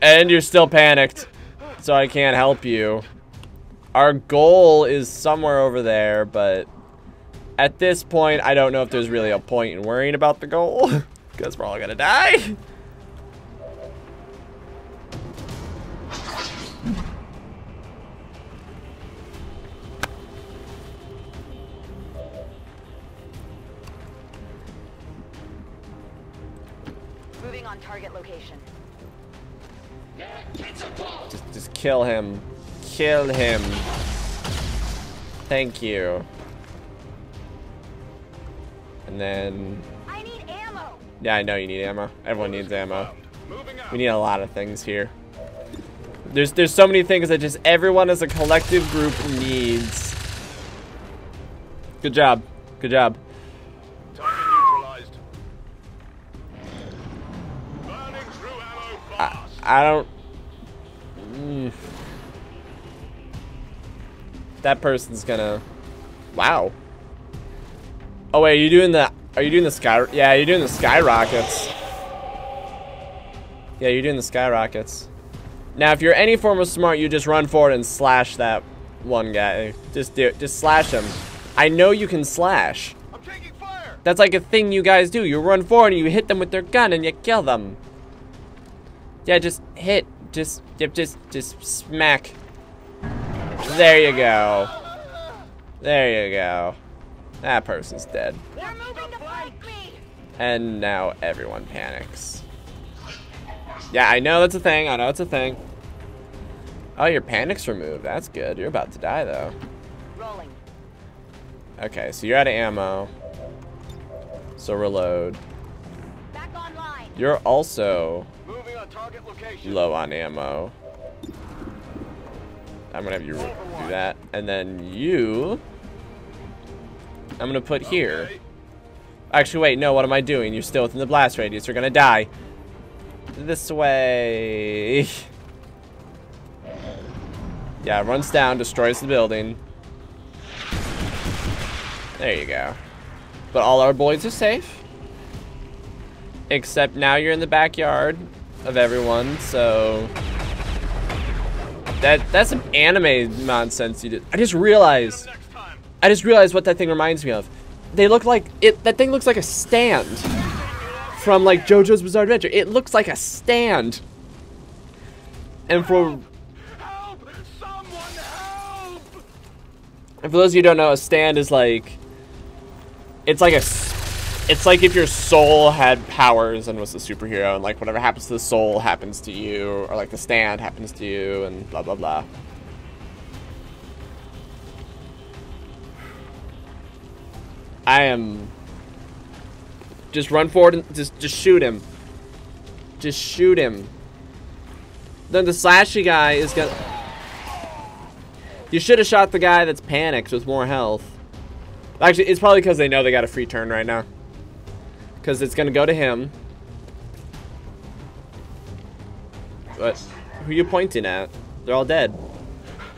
And you're still panicked. So I can't help you. Our goal is somewhere over there, but at this point, I don't know if there's really a point in worrying about the goal, because we're all gonna die. Moving on target location. Just kill him. Kill him. Thank you. And then I need ammo. Yeah, I know you need ammo. Everyone needs ammo. We need a lot of things here. There's so many things that just everyone as a collective group needs. Good job. Good job. I don't. That person's gonna. Wow. Oh wait, are you doing the? Are you doing the sky? Yeah, you're doing the skyrockets. Yeah, you're doing the skyrockets. Now, if you're any form of smart, you just run forward and slash that one guy. Just do it. Just slash him. I know you can slash. I'm taking fire. That's like a thing you guys do. You run forward and you hit them with their gun and you kill them. Yeah, just hit. Just smack. There you go. There you go. That person's dead. And now everyone panics. Yeah, I know that's a thing. I know it's a thing. Oh, your panic's removed. That's good. You're about to die, though. Okay, so you're out of ammo. So reload. You're also low on ammo. I'm gonna have you do that, and then you. I'm gonna put here. Actually, wait, no. What am I doing? You're still within the blast radius. You're gonna die. This way. Yeah, runs down, destroys the building. There you go. But all our boys are safe. Except now you're in the backyard of everyone, so that's some anime nonsense you did. I just realized what that thing reminds me of. They look like it. That thing looks like a stand from like JoJo's Bizarre Adventure. It looks like a stand. And for help! Someone help! And for those of you who don't know, a stand is like it's like if your soul had powers and was a superhero, and like whatever happens to the soul happens to you, or like the stand happens to you, and blah blah blah. I am. Just run forward and just shoot him. Just shoot him. Then the slashy guy is gonna. You should have shot the guy that's panicked with more health. Actually, it's probably because they know they got a free turn right now. Because it's going to go to him. But who are you pointing at? They're all dead.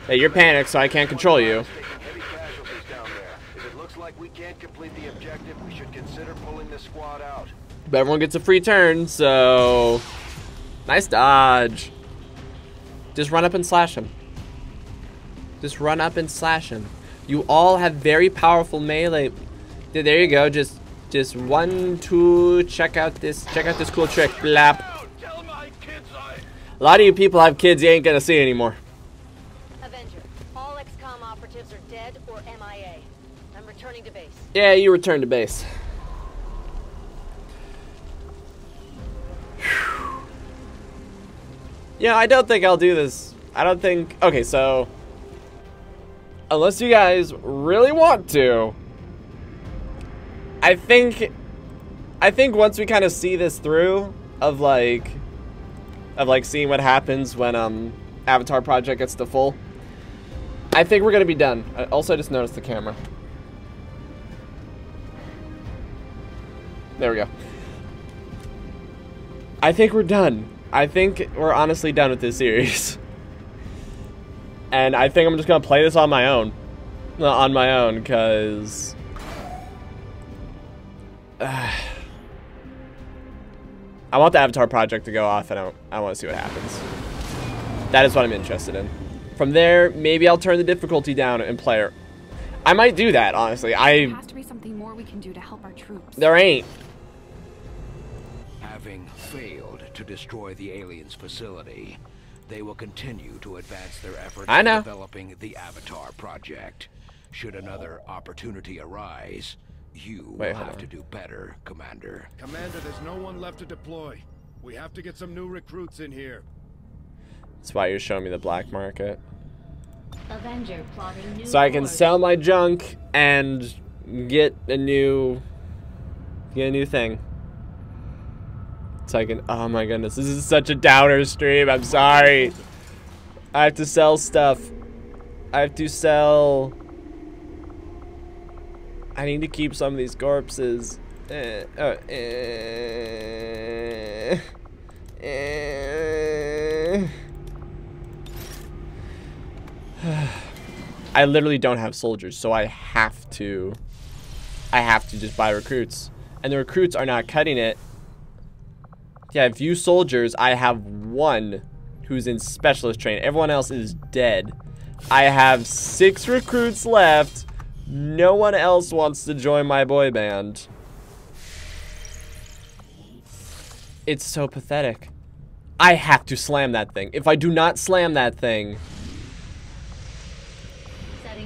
Hey, you're panicked, so I can't control you. But everyone gets a free turn, so nice dodge. Just run up and slash him. Just run up and slash him. You all have very powerful melee. There you go. Just 1, 2. Check out this. Check out this cool trick. Blap. A lot of you people have kids you ain't gonna see anymore. Avenger, all XCOM operatives are dead or MIA. I'm returning to base. Yeah, you return to base. Yeah, I don't think I'll do this. I don't think... Okay, so... Unless you guys really want to... I think once we kind of see this through, of like seeing what happens when Avatar Project gets to full, I think we're gonna be done. I also just noticed the camera. There we go. I think we're done. I think we're honestly done with this series. And I think I'm just gonna play this on my own. Because... I want the Avatar Project to go off, and I want to see what happens. That is what I'm interested in. From there, maybe I'll turn the difficulty down and play her. I might do that, honestly. There has to be something more we can do to help our troops. There ain't. Having failed to destroy the aliens' facility, they will continue to advance their efforts in developing the Avatar Project. Should another opportunity arise, you will have to do better, Commander. Commander, there's no one left to deploy. We have to get some new recruits in here. That's why you're showing me the black market. Avenger plotting new so I can sell my junk and get a new thing. So I can... Oh my goodness, this is such a downer stream. I'm sorry. I have to sell stuff. I have to sell... I need to keep some of these corpses. I literally don't have soldiers, so I have to just buy recruits. And the recruits are not cutting it. Yeah, I have few soldiers. I have one who's in specialist training. Everyone else is dead. I have 6 recruits left. No one else wants to join my boy band. It's so pathetic. I have to slam that thing. If I do not slam that thing,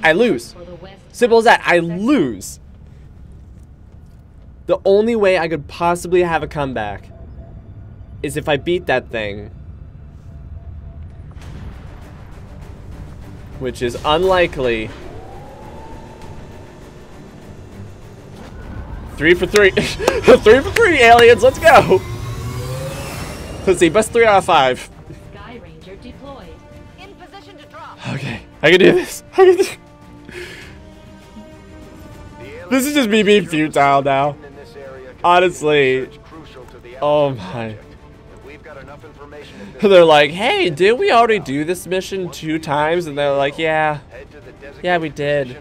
I lose. Simple as that. I lose. The only way I could possibly have a comeback is if I beat that thing, which is unlikely. 3 for 3. 3 for 3 aliens, let's go. Let's see, best 3 out of 5. Sky Ranger deployed. In position to drop. Okay, I can do this. This is just me being futile now. Honestly. Oh my. They're like, hey, did we already do this mission 2 times? And they're like, yeah. Yeah, we did.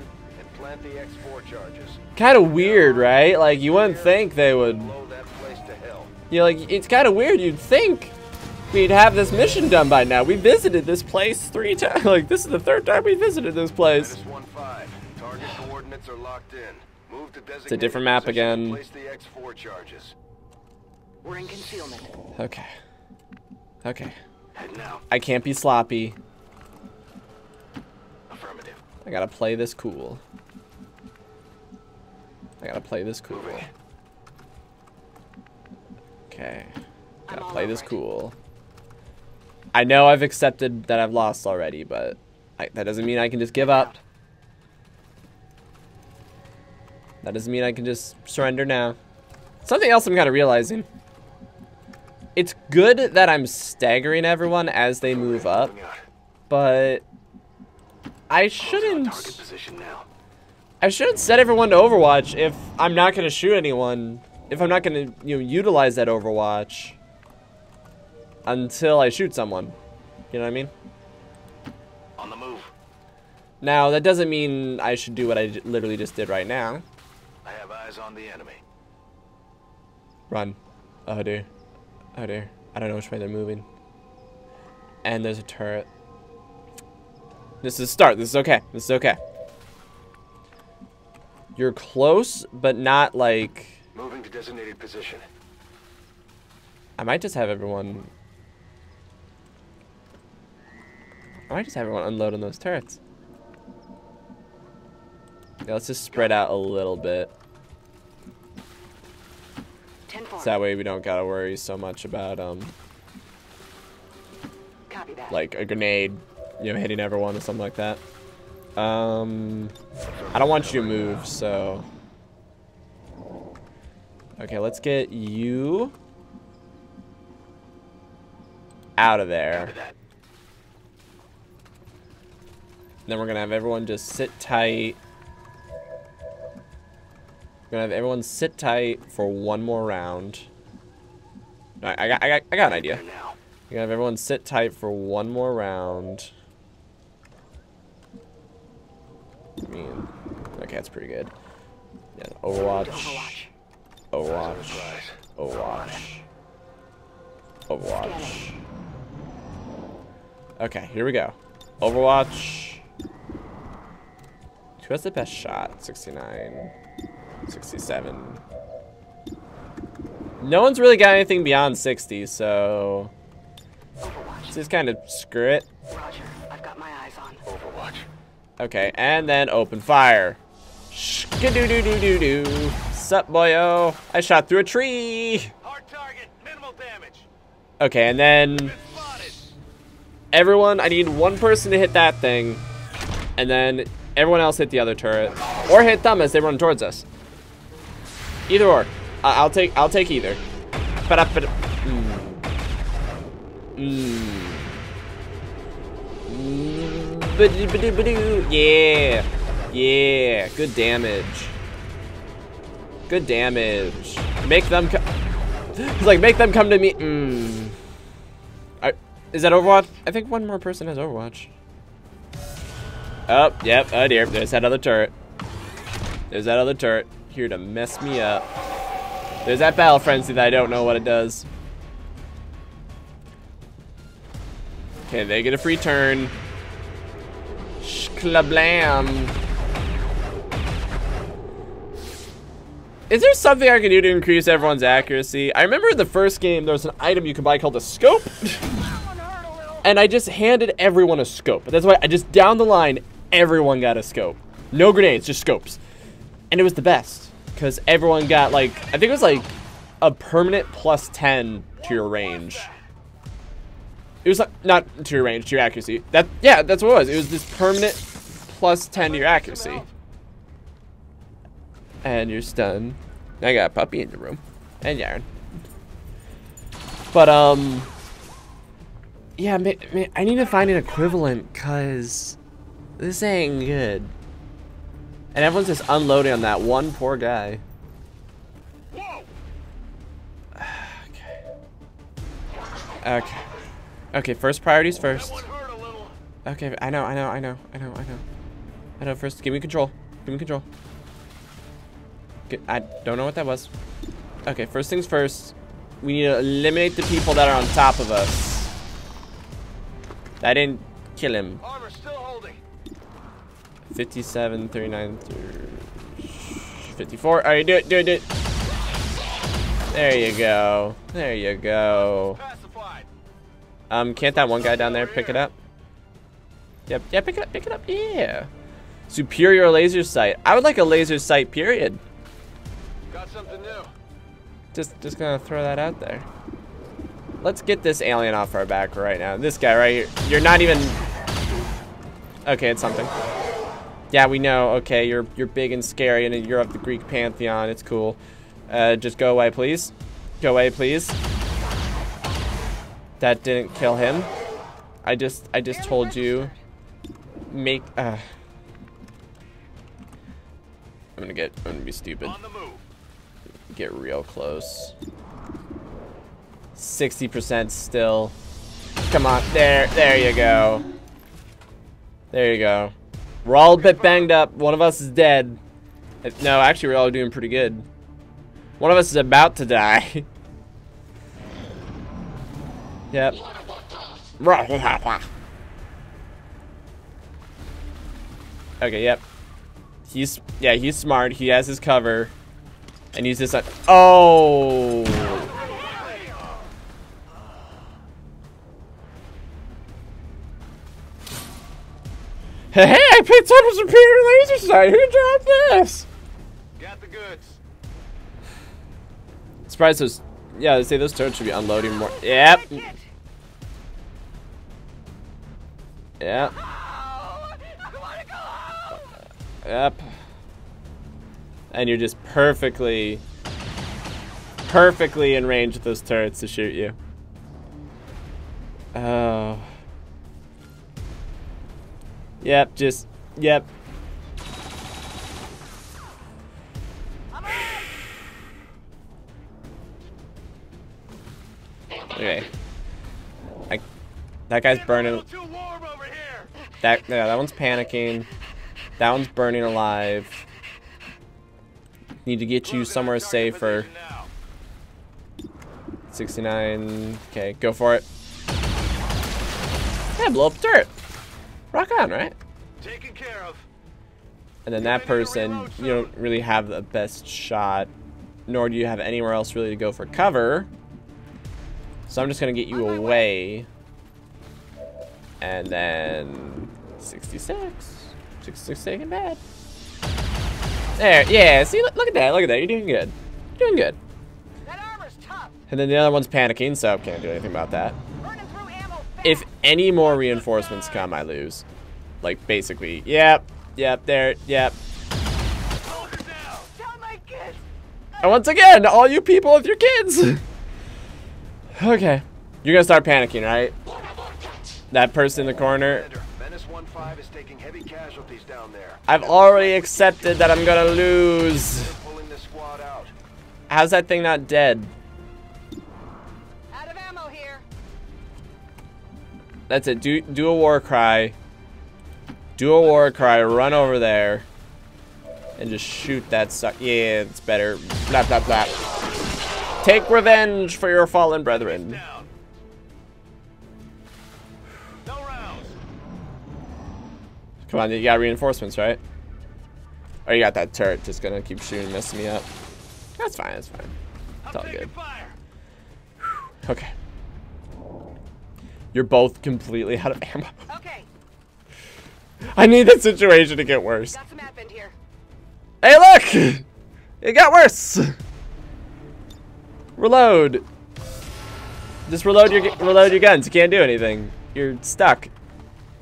Kind of weird, right? Like, you wouldn't think they would. You're like, it's kind of weird. You'd think we'd have this mission done by now. We visited this place 3 times. Like, this is the 3rd time we visited this place. It's a different map again. We're in concealment. Okay. Okay. I can't be sloppy. Affirmative. I gotta play this cool. Okay. Gotta play this cool. I know I've accepted that I've lost already, but that doesn't mean I can just give up. That doesn't mean I can just surrender now. Something else I'm kind of realizing. It's good that I'm staggering everyone as they move up, but I shouldn't set everyone to Overwatch if I'm not going to shoot anyone, if I'm not going to, utilize that Overwatch until I shoot someone. You know what I mean? On the move. Now, that doesn't mean I should do what I literally just did right now. I have eyes on the enemy. Run. Oh, dear. Oh, dear. I don't know which way they're moving. And there's a turret. This is a start. This is okay. This is okay. You're close, but not like... Moving to designated position. I might just have everyone unload on those turrets. Yeah, let's just spread out a little bit. So that way we don't gotta worry so much about like a grenade, you know, hitting everyone or something like that. I don't want you to move, so... Okay, let's get you out of there. Then we're going to have everyone just sit tight. We're going to have everyone sit tight for one more round. I got an idea. We're going to have everyone sit tight for one more round. I mean, okay, that's pretty good. Yeah, Overwatch. Overwatch. Okay, here we go. Overwatch. Who has the best shot? 69. 67. No one's really got anything beyond 60, so... just kind of screw it. Roger, I've got my eyes on. Overwatch. Okay, and then open fire. Shka-doo-doo-doo-doo-doo. Sup, boyo? I shot through a tree. Hard target, minimal damage. Okay, and then everyone, I need one person to hit that thing, and then everyone else hit the other turret, or hit them as they run towards us. Either or, I'll take either. Yeah, yeah, good damage. Good damage. Make them come. It's like, make them come to me. Is that Overwatch? I think one more person has Overwatch. Oh, yep. Oh dear. There's that other turret. There's that other turret. Here to mess me up. There's that battle frenzy that I don't know what it does. Okay, they get a free turn. Shklablam. Is there something I can do to increase everyone's accuracy? I remember the first game, there was an item you could buy called a scope. And I just handed everyone a scope. That's why I just, down the line, everyone got a scope. No grenades, just scopes. And it was the best. Because everyone got, like, I think it was, like, a permanent plus 10 to your range. It was, like, not to your range, to your accuracy. That, yeah, that's what it was. It was this permanent plus 10 to your accuracy. And you're stunned. I got a puppy in the room. And Yaren. But, yeah, man, I need to find an equivalent, because this ain't good. And everyone's just unloading on that one poor guy. Okay. Okay, first priorities first. Okay, I know, first, give me control. Give me control. I don't know what that was. Okay, first things first. We need to eliminate the people that are on top of us. I didn't kill him. Armor still holding. 57, 39, 54. All right, do it, do it, do it. There you go. There you go. Can't that one guy down there pick it up? Yep, yeah, pick it up, pick it up. Yeah. Superior laser sight. I would like a laser sight, period. Got something new. Just gonna throw that out there. Let's get this alien off our back right now. This guy right here. You're not even. Okay, it's something. Yeah, we know. Okay, you're big and scary, and you're of the Greek pantheon. It's cool. Just go away, please. Go away, please. That didn't kill him. I just told you. Make. I'm gonna be stupid. On the move. Get real close. 60% still. Come on, there you go. There you go. We're all a bit banged up. One of us is dead. No, actually, we're all doing pretty good. One of us is about to die. Yep. Okay, yep. He's smart. He has his cover. And he's just like, oh! Hey, I picked up a superior laser sight. Who dropped this? Got the goods. Surprised those. Yeah, they say those turrets should be unloading more. Yep. Yep. I wanna go home. Yep. And you're just perfectly in range with those turrets to shoot you. Oh. Yep, just, yep. Okay. That guy's burning. That one's panicking. That one's burning alive. Need to get you somewhere safer. 69. Okay, go for it. Yeah, blow up dirt. Rock on, right? Taken care of. And then that person, you don't really have the best shot, nor do you have anywhere else really to go for cover. So I'm just gonna get you away. And then 66 ain't bad. There, yeah, see, look at that, look at that. You're doing good. You're doing good. That armor's tough. And then the other one's panicking, so can't do anything about that. If any more reinforcements come, I lose. Like, basically, yep, there, yep. And once again, all you people with your kids. Okay, you're gonna start panicking, right? That person in the corner. I've already accepted that I'm gonna lose. How's that thing not dead? Out of ammo here. That's it. Do a war cry. Do a war cry. Run over there, and just shoot that suck. Yeah, it's better. Blah blah blah. Take revenge for your fallen brethren. Come on, you got reinforcements, right? Oh, you got that turret just gonna keep shooting, messing me up. That's fine, that's fine. It's all good. Whew. Okay. You're both completely out of ammo. Okay. I need that situation to get worse. Got some Advent here. Hey, look! It got worse! Reload. Just reload your guns. You can't do anything. You're stuck.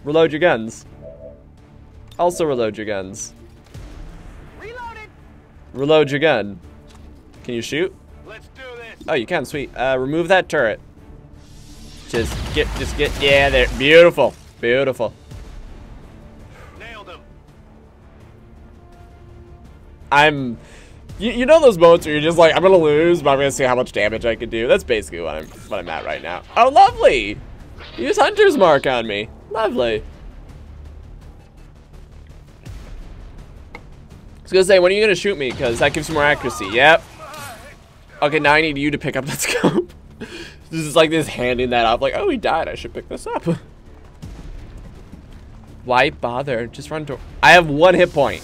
Reload your guns. Also reload your guns. Reloaded. Reload your gun. Can you shoot? Let's do this. Oh, you can. Sweet. Remove that turret. Just get. Yeah, there. Beautiful, beautiful. Nailed him. You know those moments where you're just like, I'm gonna lose, but I'm gonna see how much damage I can do. That's basically what I'm at right now. Oh, lovely. Use Hunter's Mark on me. Lovely. I was gonna say, when are you gonna shoot me? Because that gives you more accuracy. Yep. Okay, now I need you to pick up that scope. This is like this handing that up, like, oh, he died. I should pick this up. Why bother? Just run to. I have one hit point.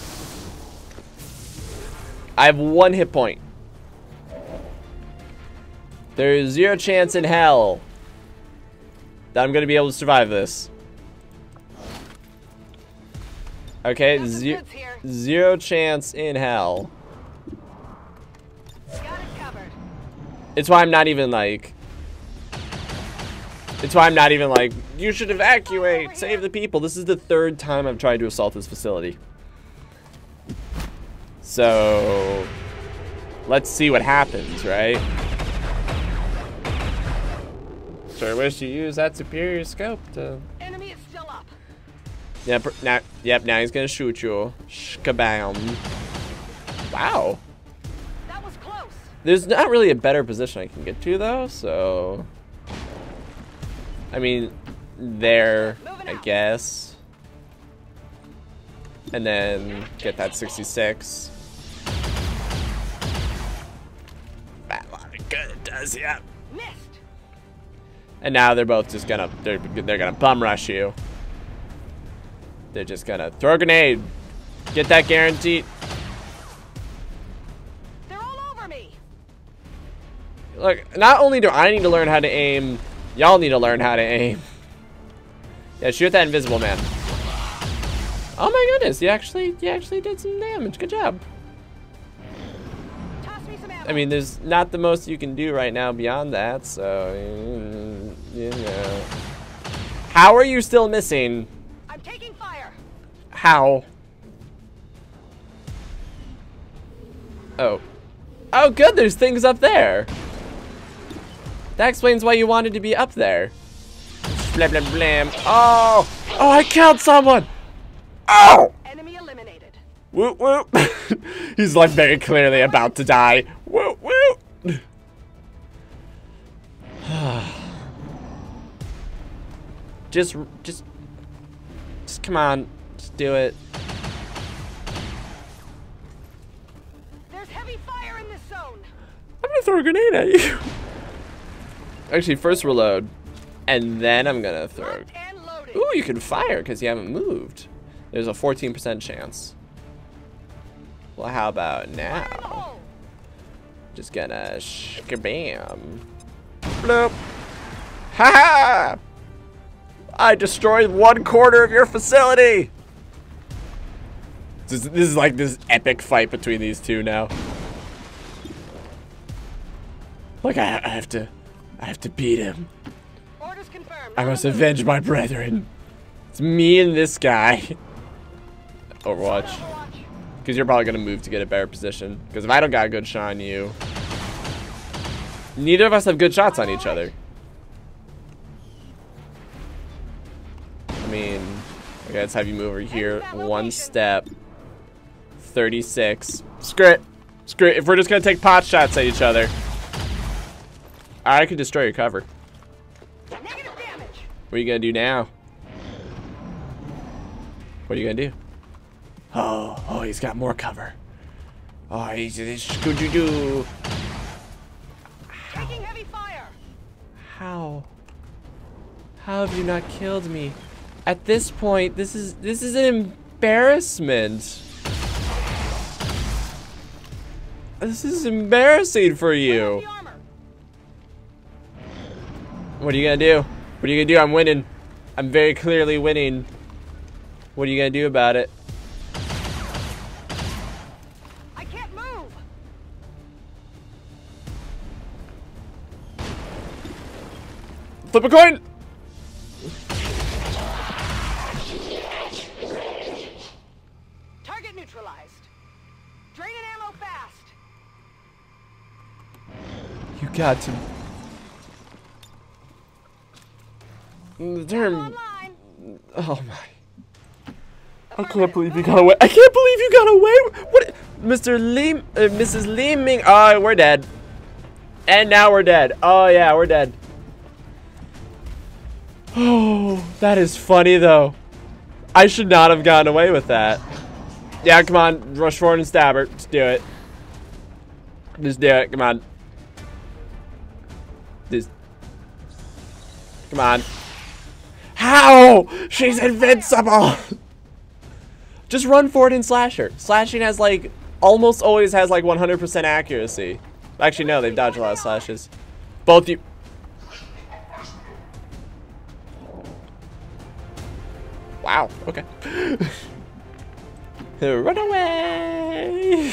I have one hit point. There is zero chance in hell that I'm gonna be able to survive this. Okay, zero chance in hell. Got it covered. It's why I'm not even like. It's why I'm not even like. You should evacuate, save the people. This is the third time I've tried to assault this facility. So, let's see what happens, right? Sure wish you used that superior scope to. Yep, now he's gonna shoot you. Shkabam. Wow. That was close. There's not really a better position I can get to, though, so. I mean, there, I guess. And then get that 66. That lot of good it does, yeah. Missed. And now they're both just gonna, they're gonna bum rush you. They're just gonna throw a grenade. Get that guaranteed. They're all over me. Look, not only do I need to learn how to aim, y'all need to learn how to aim. Yeah, shoot that invisible man. Oh my goodness, you actually did some damage. Good job. Toss me some ammo. I mean, there's not the most you can do right now beyond that, so you know. How are you still missing? How? Oh. Oh, good, there's things up there. That explains why you wanted to be up there. Blam, blam, blam. Oh! Oh, I killed someone! Oh! Enemy eliminated. Whoop, whoop. He's, like, very clearly about to die. Whoop, whoop. Just come on. Just do it. There's heavy fire in this zone. I'm gonna throw a grenade at you. Actually, first reload, and then I'm gonna throw. Ooh, you can fire because you haven't moved. There's a 14% chance. Well, how about now? Just gonna shkabam. Bloop. Ha ha! I destroyed 1/4 of your facility. This is like this epic fight between these two now. Like I have to beat him. Orders confirmed. I must avenge my brethren. It's me and this guy. Overwatch. Because you're probably going to move to get a better position. Because if I don't got a good shot on you. Neither of us have good shots on each other. I mean, okay, let's have you move over here. One step. 36. Screw it. Screw it. If we're just going to take pot shots at each other. I could destroy your cover. Negative damage. What are you gonna do now? What are you gonna do? Oh, oh, he's got more cover. Oh, he's good to do. Taking heavy fire. How? How have you not killed me? At this point, this is an embarrassment. This is embarrassing for you. What are you gonna do? What are you gonna do? I'm winning. I'm very clearly winning. What are you gonna do about it? I can't move. Flip a coin. Target neutralized. Drain an ammo fast. You got to. The term. Oh my! I can't believe you got away. I can't believe you got away. What, Mr. Lim, Mrs. Leeming? Oh, we're dead. And now we're dead. Oh yeah, we're dead. Oh, that is funny though. I should not have gotten away with that. Yeah, come on, rush forward and stab her. Just do it. Just do it. Come on. Just. Come on. How? She's invincible! Just run forward and slash her. Slashing has like, almost always has like 100% accuracy. Actually no, they've dodged a lot of slashes. Both you- Wow, okay. Run away!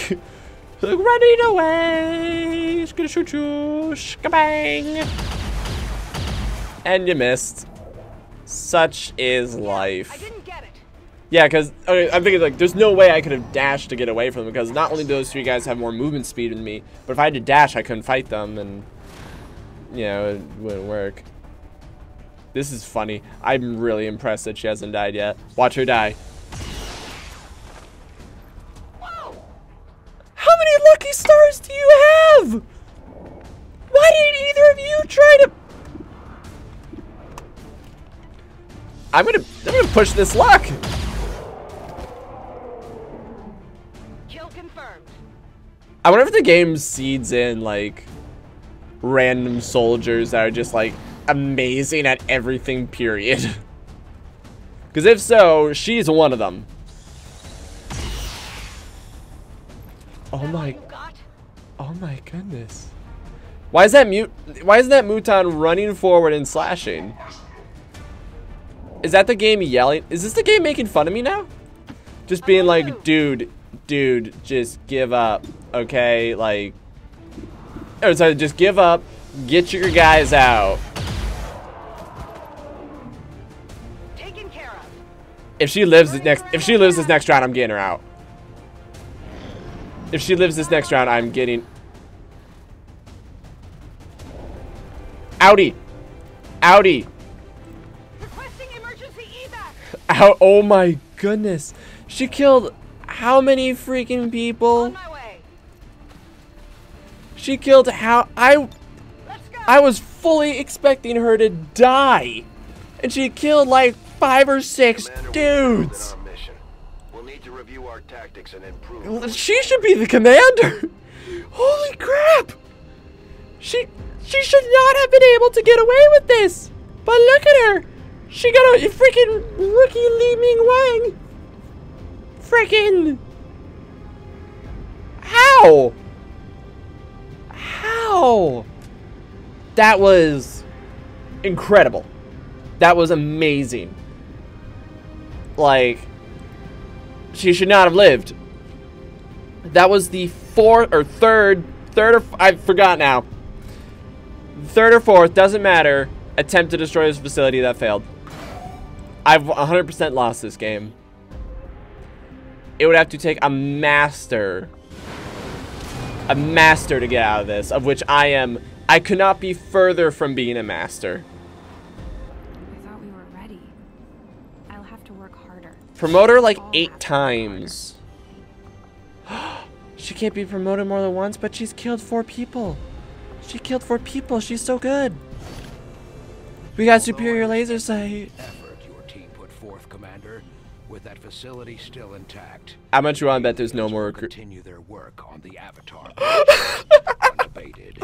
Running away! It's gonna shoot you! Shkabang! And you missed. Such is life. I didn't get it. Yeah, because okay, I'm thinking like there's no way I could have dashed to get away from them because not only do those three guys have more movement speed than me, but if I had to dash, I couldn't fight them, and you know it wouldn't work. This is funny. I'm really impressed that she hasn't died yet. Watch her die. Whoa. How many lucky stars do you have? Why didn't either of you try to? I'm gonna push this luck. Kill confirmed. I wonder if the game seeds in like random soldiers that are just like amazing at everything. Period. Because if so, she's one of them. Oh my! Oh my goodness! Why is that mute? Why isn't that Muton running forward and slashing? Is that the game yelling? Is this the game making fun of me now? Just being like, dude, just give up, okay? Like, or sorry, just give up, get your guys out. Taken care of. If she lives this next round, I'm getting her out. If she lives this next round, I'm getting... Outie! Outie! Requesting emergency evac. Ow, oh my goodness. She killed how many freaking people? On my way. She killed how... I was fully expecting her to die. And she killed like 5 or 6 dudes. We'll need to review our tactics and improve. She should be the commander. Holy crap. She should not have been able to get away with this. But look at her. She got a freaking rookie Li Ming Wang. Freaking. How? How? That was incredible. That was amazing. Like, she should not have lived. That was the third or fourth, doesn't matter, attempt to destroy this facility that failed. I've 100% lost this game. It would have to take a master to get out of this, of which I am. I could not be further from being a master. I thought we were ready. I'll have to work harder. Promote her like 8 times. She can't be promoted more than once, but she's killed 4 people. She killed 4 people. She's so good. We got superior laser sight. Effort your team put forth, Commander, with that facility still intact. How much you want to bet there's no more recruit? Continue their work on the Avatar.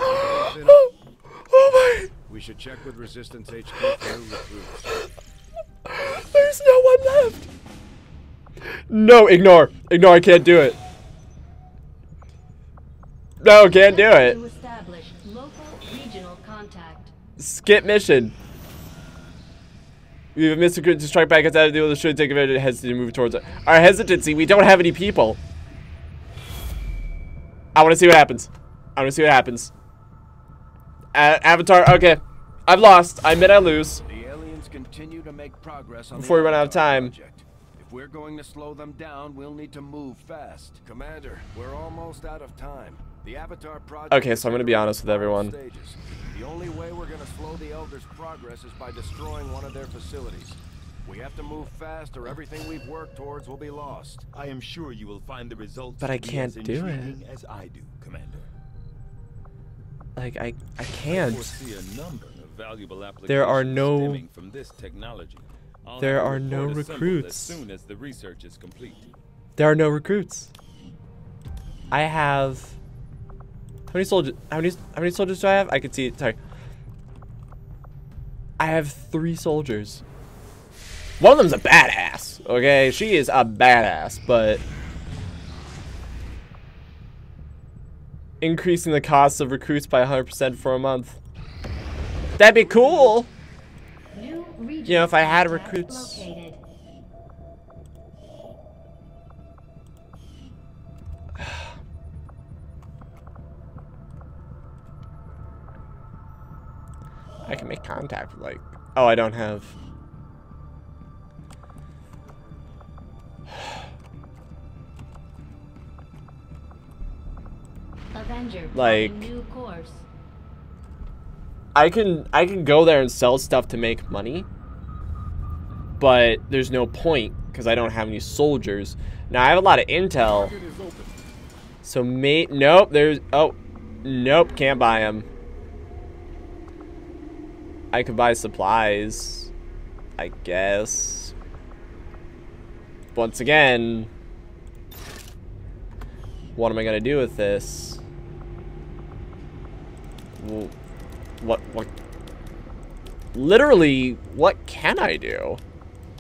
Oh my! We should check with Resistance HQ for new recruits. There's no one left. No, ignore, ignore. I can't do it. No, can't do it. Skip mission. We have a missed recruit to strike back. It's out of deal. This should take advantage. It hesitates to move towards it. Our hesitancy. We don't have any people. I want to see what happens. I want to see what happens. Avatar, okay. I've lost. I admit I lose. The aliens continue to make progress on before we run out of time. Project. If we're going to slow them down, we'll need to move fast. Commander, we're almost out of time. The Avatar Project. Okay, so I'm going to be honest with everyone. The only way we're going to slow the Elders' progress is by destroying one of their facilities. We have to move fast or everything we've worked towards will be lost. I am sure you will find the results. But I can't do it. As I do, Commander. Like, I can't. There are no recruits. As soon as the research is complete. There are no recruits. I have how many soldiers do I have? I can see it. Sorry. I have 3 soldiers. One of them's a badass. Okay, she is a badass, but increasing the cost of recruits by 100% for a month. That'd be cool. You know, if I had recruits. I can make contact with, like, oh, I don't have. Like, I can go there and sell stuff to make money, but there's no point because I don't have any soldiers. Now I have a lot of intel, so nope. There's nope. Can't buy them. I could buy supplies, I guess. Once again, what am I gonna do with this? What literally what can I do?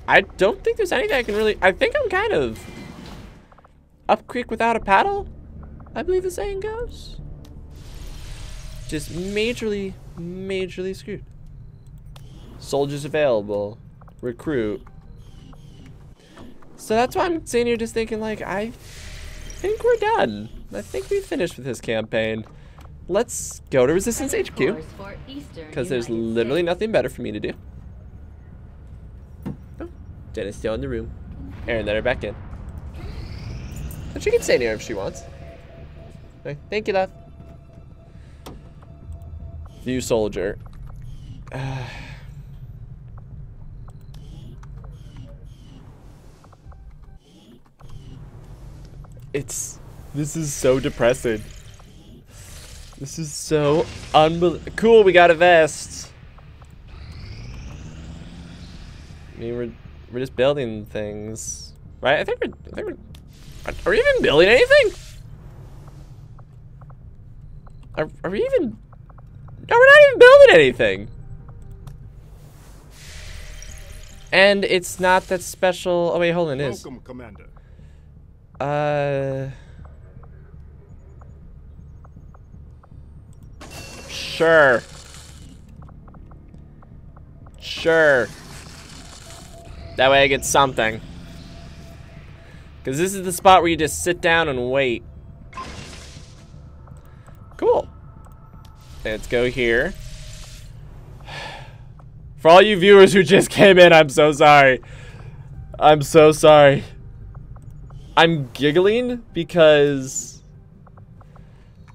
I don't think there's anything I can really. I think I'm kind of up creek without a paddle, I believe the saying goes. Just majorly screwed. Soldiers available, recruit. So that's why I'm sitting here just thinking, like, I think we're done. I think we finished with this campaign. Let's go to Resistance HQ, because there's literally nothing better for me to do. Oh, Jenna's still in the room. Aaron, let her back in. But she can stay near if she wants. Okay. Thank you, love. New soldier. This is so depressing. This is so unbelievable. Cool, we got a vest. I mean, we're just building things, right? Are we even building anything? Are we even? No, we're not even building anything. And it's not that special. Oh wait, hold on, it is. Welcome, Commander. Sure. That way I get something. Because this is the spot where you just sit down and wait. Cool. Let's go here. For all you viewers who just came in, I'm so sorry. I'm so sorry. I'm giggling because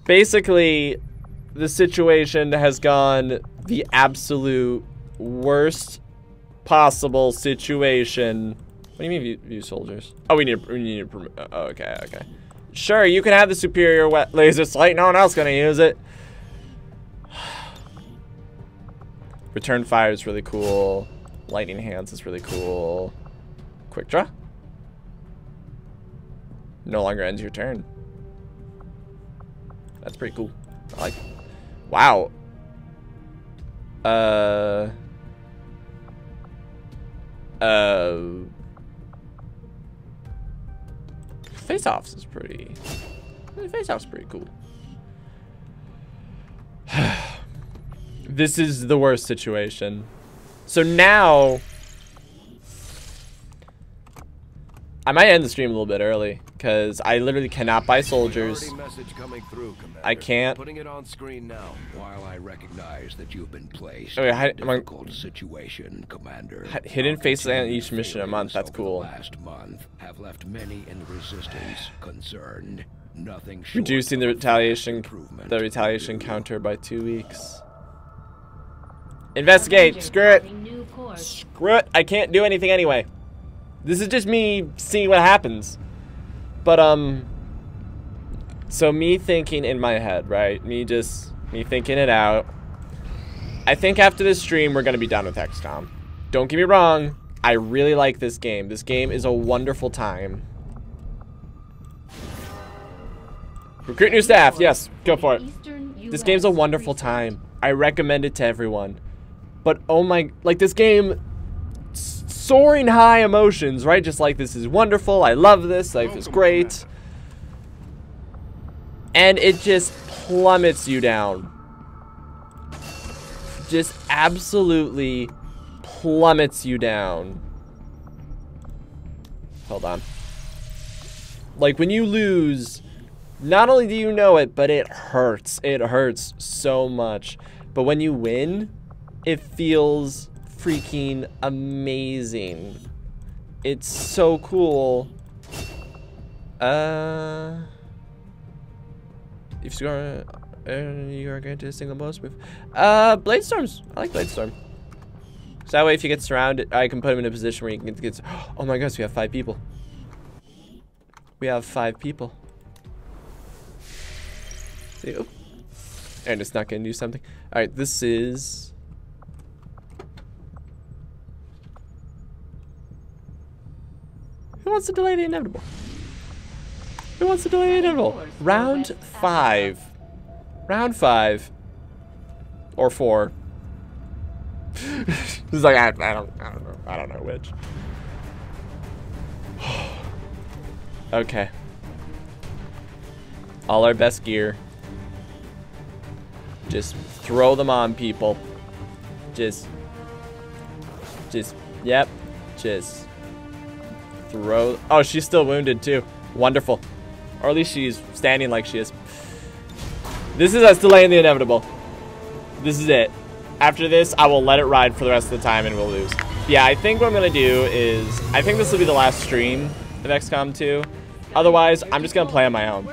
basically the situation has gone the absolute worst possible situation. What do you mean view soldiers? Oh, we need to, oh, okay. Sure, you can have the superior wet laser sight. No one else gonna use it. Return fire is really cool. Lightning hands is really cool. Quick draw. No longer ends your turn. That's pretty cool. I like it. Wow. Face-offs is pretty... Face-offs pretty cool. This is the worst situation. So now... I might end the stream a little bit early because I literally cannot buy soldiers. Through, I can't. Putting it on screen now. While I recognize that you've been placed in a difficult situation, Commander. Hidden faces on each mission a month. That's cool. Last month have left many in resistance concerned. Nothing. Reducing the retaliation counter by 2 weeks. Investigate. Screw it. Screw it. I can't do anything anyway. This is just me seeing what happens. But, so me thinking in my head, right? Me thinking it out. I think after this stream, we're going to be done with XCOM. Don't get me wrong. I really like this game. This game is a wonderful time. Recruit new staff. Yes, go for it. This game's a wonderful time. I recommend it to everyone. But, oh my, like this game... Soaring high emotions, right? Just like this is wonderful. I love this. Life is great. And it just plummets you down. Just absolutely plummets you down. Hold on. Like when you lose, not only do you know it, but it hurts. It hurts so much. But when you win, it feels... freaking amazing. It's so cool. If you are granted a single bonus move. Blade Storms. I like Blade Storm. So that way if you get surrounded, I can put him in a position where you can get oh my gosh, we have 5 people. We have 5 people. See, oh. And it's not gonna do something. Alright, this is who wants to delay the inevitable? Who wants to delay the inevitable? Round 5. Round 5. Or 4. This is like, I don't know. I don't know which. Okay. All our best gear. Just throw them on, people. Just. Oh, she's still wounded too. Wonderful. Or at least she's standing like she is. This is us delaying the inevitable. This is it. After this, I will let it ride for the rest of the time and we'll lose. yeah, I think what I'm going to do is, I think this will be the last stream of XCOM 2. Otherwise, I'm just going to play on my own.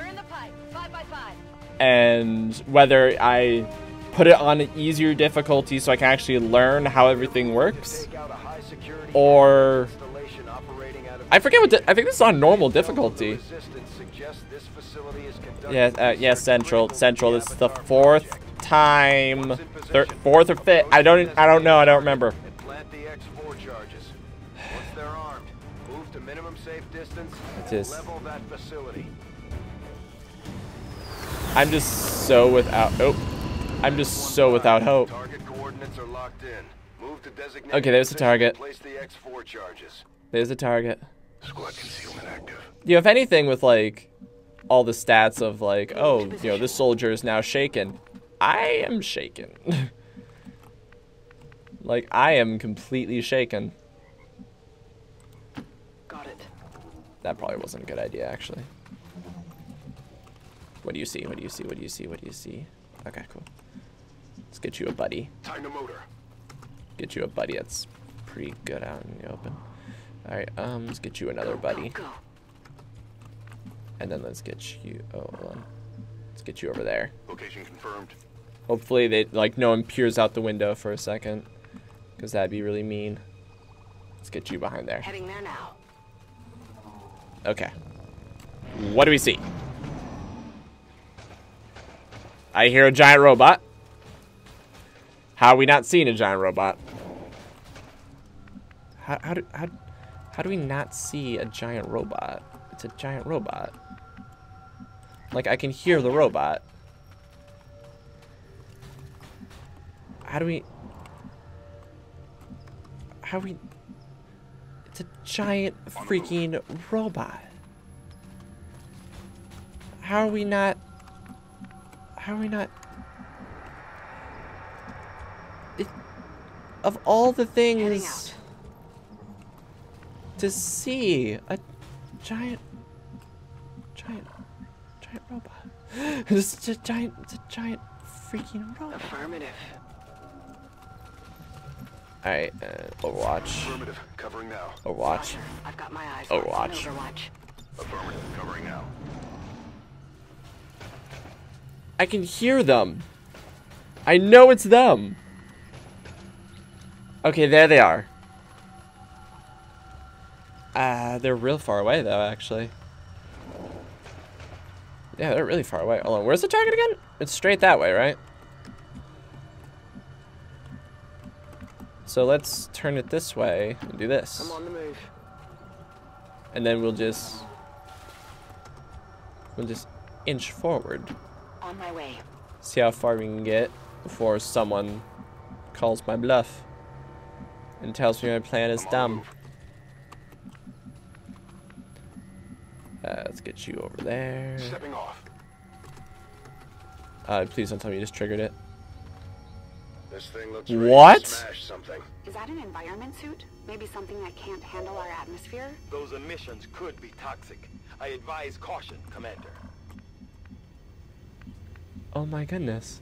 And whether I put it on an easier difficulty so I can actually learn how everything works, or I forget what I think this is on normal difficulty. Yeah, yeah, central. This is the fourth time, fourth or fifth. I don't know. I don't remember. It is. I'm just so without. Oh, I'm just so without hope. Okay, there's the target. There's a target. Squad concealment active. You know, if anything, with like all the stats of like, oh, you know, this soldier is now shaken. I am shaken. Like, I am completely shaken. Got it. That probably wasn't a good idea, actually. What do you see? What do you see? What do you see? What do you see? Okay, cool. Let's get you a buddy. Time to motor. Get you a buddy that's pretty good out in the open. All right, let's get you another buddy. Go, go, go. And then let's get you, oh, hold on. Let's get you over there. Location confirmed. Hopefully they, like, no one peers out the window for a second, because that'd be really mean. Let's get you behind there. Heading there now. Okay. What do we see? I hear a giant robot. How are we not seeing a giant robot? How do we not see a giant robot? It's a giant robot. Like, I can hear the robot. How do we... It's a giant freaking robot. How are we not... It, of all the things to see, a giant robot. It's a giant freaking robot. Affirmative. All right, Overwatch. Affirmative. Covering now. Overwatch. I've got my eyes. Overwatch. Affirmative. Covering now. I can hear them. I know it's them. Okay, there they are. They're real far away, though, actually. Yeah, they're really far away. Hold on, where's the target again? It's straight that way, right? So let's turn it this way and do this. I'm on the move. And then we'll just inch forward. On my way. See how far we can get before someone calls my bluff and tells me my plan is dumb. Let's get you over there. Stepping off. Please don't tell me you just triggered it. This thing looks what? Smash something. Is that an environment suit? Maybe something that can't handle our atmosphere? Those emissions could be toxic. I advise caution, Commander. Oh my goodness.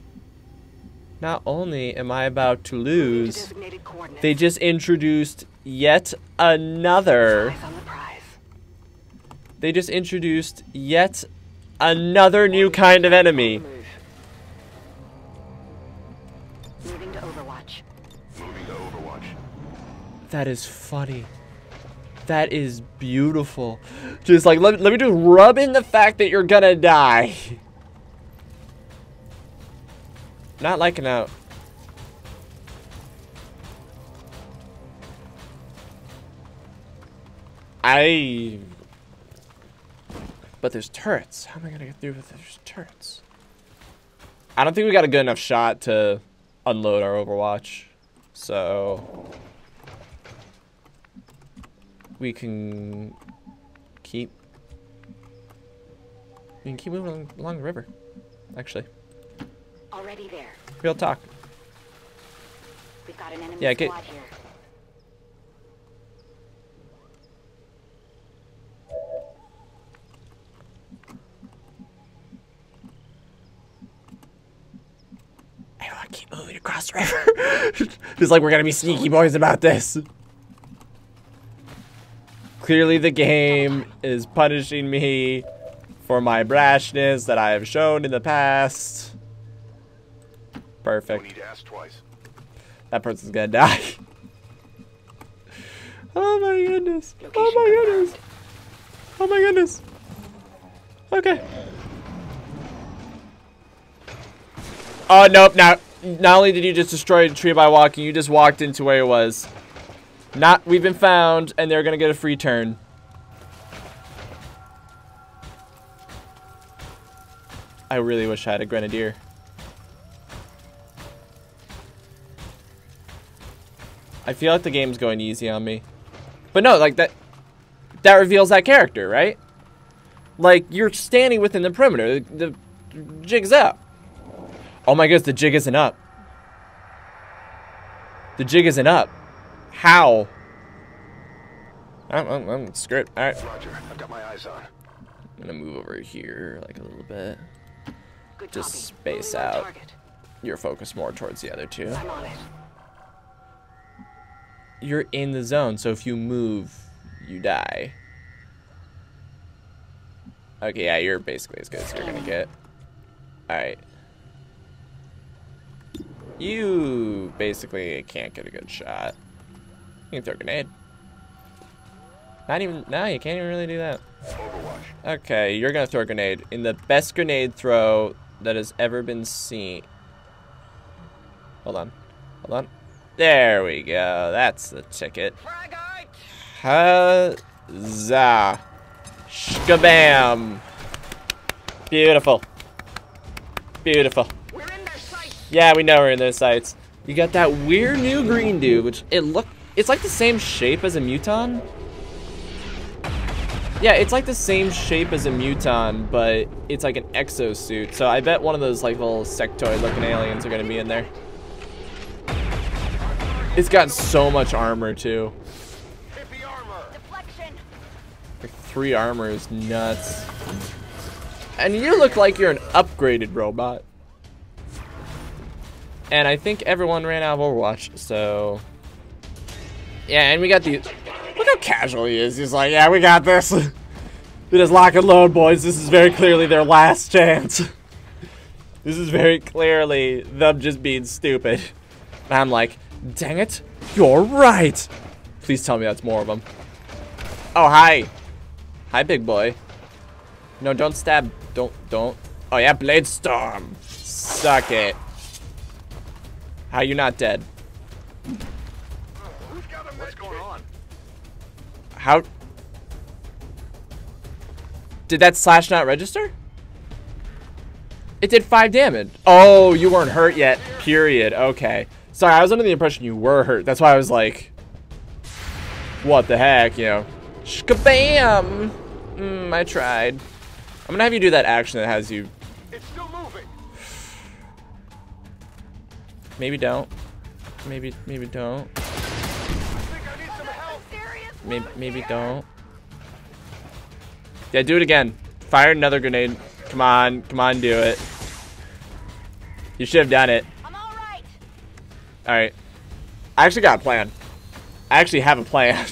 Not only am I about to lose, they just introduced yet another... They just introduced yet another new kind of enemy. Moving to Overwatch. Moving to Overwatch. That is funny. That is beautiful. Just like, let me just rub in the fact that you're gonna die. Not liking out. But there's turrets. How am I going to get through with there's turrets? I don't think we got a good enough shot to unload our Overwatch. So we can keep moving along the river, actually. Already there. Real talk. We've got an enemy squad here. Keep moving across the river. It's like we're gonna be sneaky boys about this. Clearly the game is punishing me for my brashness that I have shown in the past. Perfect. Don't need to ask twice. That person's gonna die. Oh my goodness. Oh my goodness. Oh my goodness. Okay. Oh, nope. Not only did you just destroy the tree by walking, you just walked into where it was. Not, we've been found, and they're gonna get a free turn. I really wish I had a grenadier. I feel like the game's going easy on me. But no, like that reveals that character, right? Like, you're standing within the perimeter. The jig's up. Oh my goodness, the jig isn't up. The jig isn't up. How? I'm screwed. All right. Roger. I've got my eyes on. I'm gonna move over here like a little bit. Good Just copy. Space Only out. Your focus more towards the other two. I'm on it. You're in the zone, so if you move, you die. Okay, yeah, you're basically as good as you're gonna get. All right. You basically can't get a good shot. You can throw a grenade. Not even, no, you can't even really do that. Overwatch. Okay, you're gonna throw a grenade in the best grenade throw that has ever been seen. Hold on, hold on. There we go, that's the ticket. Huzzah. Shkabam. Beautiful. Beautiful. We're in their sights. Yeah, we know we're in their sights. You got that weird new green dude, which it looked, it's like the same shape as a Muton. Yeah, it's like the same shape as a Muton, but it's like an exosuit. So I bet one of those like little sectoid looking aliens are gonna be in there. It's got so much armor too. Like 3 armor is nuts. And you look like you're an upgraded robot. And I think everyone ran out of Overwatch, so. Yeah, and we got the. Look how casual he is. He's like, yeah, we got this. We just lock and load, boys. This is very clearly their last chance. This is very clearly them just being stupid. And I'm like, dang it, you're right. Please tell me that's more of them. Oh, hi. Hi, big boy. No, don't stab. Don't. Oh, yeah, Blade Storm. Suck it. How you not dead? What's going on? How? Did that slash not register? It did 5 damage. Oh, you weren't hurt yet. Period. Okay. Sorry, I was under the impression you were hurt. That's why I was like, what the heck, you know. Shkabam! I tried. I'm gonna have you do that action that has you. It's still moving. Maybe don't. Maybe don't. I think I need some help. Maybe don't. Yeah, do it again. Fire another grenade. Come on. Come on, do it. You should have done it. Alright, I actually got a plan. I actually have a plan,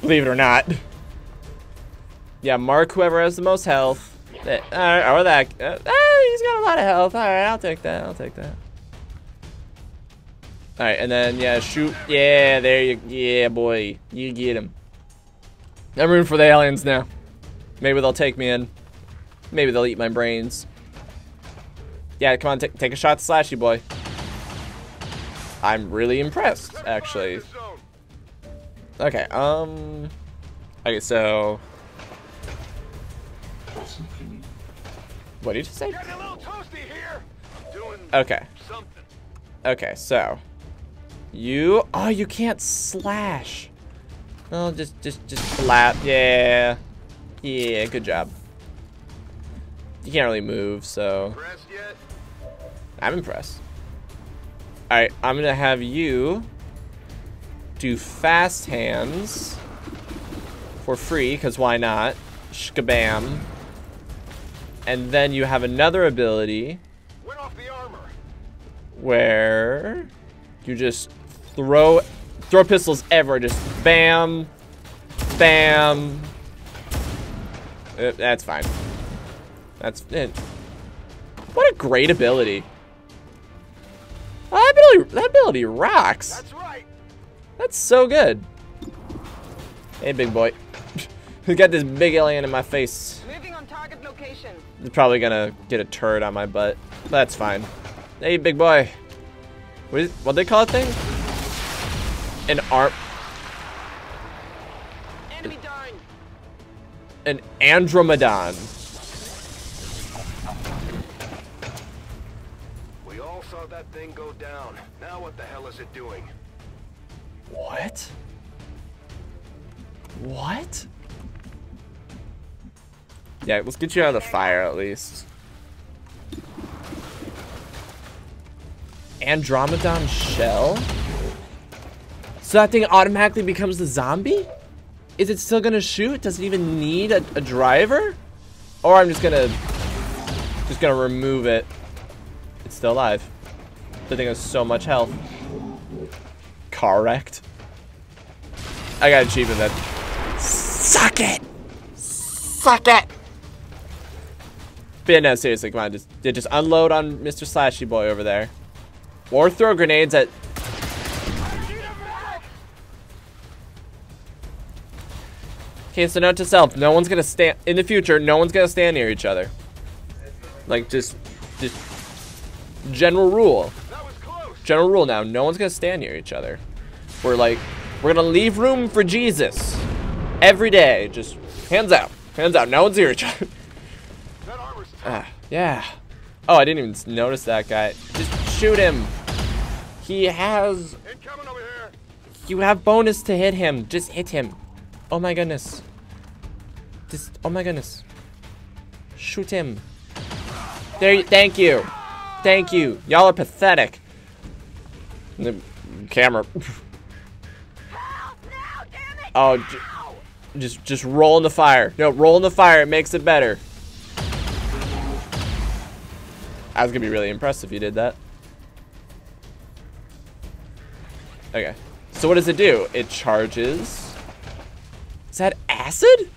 believe it or not. Yeah, mark whoever has the most health. Alright, or that. He's got a lot of health. Alright, I'll take that. I'll take that. Alright, and then, yeah, shoot. Yeah, there you. Yeah, boy. You get him. I'm rooting for the aliens now. Maybe they'll take me in. Maybe they'll eat my brains. Yeah, come on, take a shot to slash you, boy. I'm really impressed, actually. Okay, okay, so. What did you say? Okay. Okay, so. You. Oh, you can't slash. Oh, just slap. Yeah. Yeah, good job. You can't really move, so. I'm impressed. Alright, I'm gonna have you do fast hands for free, because why not? Shkabam. And then you have another ability where you just throw pistols ever, just bam, Bam. That's fine. That's it. What a great ability. That ability rocks. That's right. That's so good. Hey, big boy. Who got this big alien in my face? Moving on target location. They're probably gonna get a turret on my butt. That's fine. Hey, big boy. What'd they call it thing? An arm. Enemy down. An Andromedon. We all saw that thing go down. Now what the hell is it doing? What? What? Yeah, let's get you out of the fire at least. Andromedon shell? So that thing automatically becomes the zombie? Is it still gonna shoot? Does it even need a driver? Or I'm just gonna remove it. It's still alive. The thing has so much health. Car wrecked. I got an achievement that. Suck it! Suck it! But no, seriously, come on, just unload on Mr. Slashy Boy over there. Or throw grenades at... Okay, so note to self, no one's gonna stand... In the future, no one's gonna stand near each other. Like, just... General rule. General rule now, no one's gonna stand near each other. We're like, we're gonna leave room for Jesus. Every day, just hands out, no one's near each other. Yeah. Oh, I didn't even notice that guy. Just shoot him. He has... Over here. You have bonus to hit him. Just hit him. Oh my goodness. Just... Oh my goodness. Shoot him. There you... Thank you. Thank you. Y'all are pathetic. The camera. Help, no, damn it, oh, no. Just roll in the fire. No, roll in the fire. It makes it better. I was gonna be really impressed if you did that. Okay. So what does it do? It charges. Is that acid?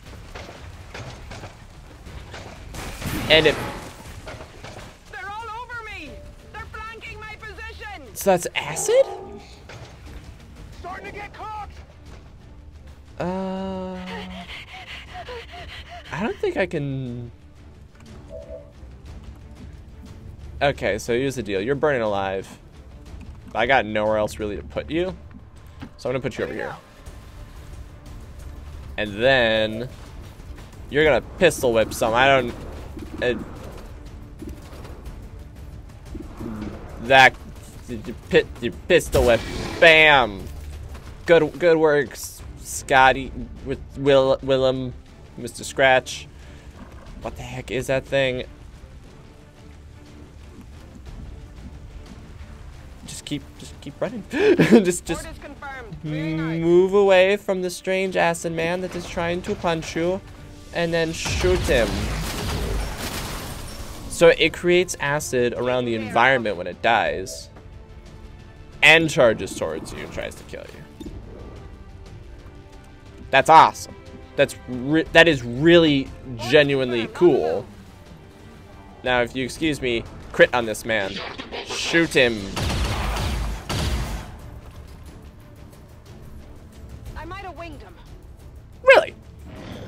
And it... They're all over me! They're flanking my position! So that's acid? Starting to get caught! I don't think I can... Okay, so here's the deal. You're burning alive. I got nowhere else really to put you. So I'm gonna put you over here. And then you're gonna pistol whip some. I don't... that... You pistol whip. Bam! Good work, Scotty. With Willem. Mr. Scratch. What the heck is that thing? Keep running. just move away from the strange acid man that is trying to punch you, and then shoot him. So it creates acid around the environment when it dies, and charges towards you and tries to kill you. That's awesome. That is really genuinely cool. Now, if you excuse me, crit on this man. Shoot him.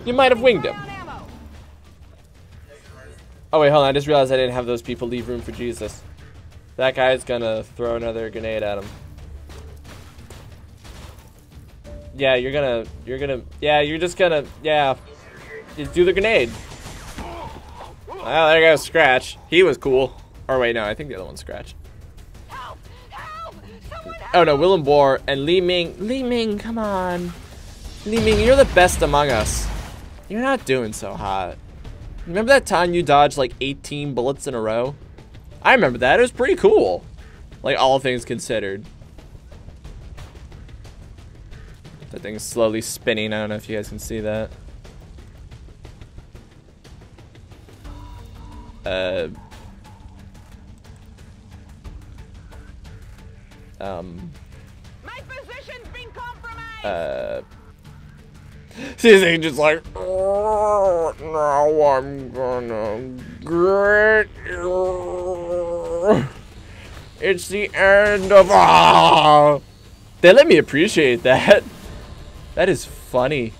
You might have winged him. Oh wait, hold on, I just realized I didn't have those people leave room for Jesus. That guy's gonna throw another grenade at him. Yeah, you're just gonna just do the grenade. Oh, there goes Scratch. He was cool. Or wait, no, I think the other one's Scratch. Help! Help! Someone help! Oh no, Willem Boar and Li Ming. Li Ming, come on. Li Ming, you're the best among us. You're not doing so hot. Remember that time you dodged like 18 bullets in a row? I remember that. It was pretty cool. Like, all things considered. That thing's slowly spinning. I don't know if you guys can see that. My position's been compromised. She's just like, oh, now I'm gonna get you. It's the end of all. They let me appreciate that. That is funny.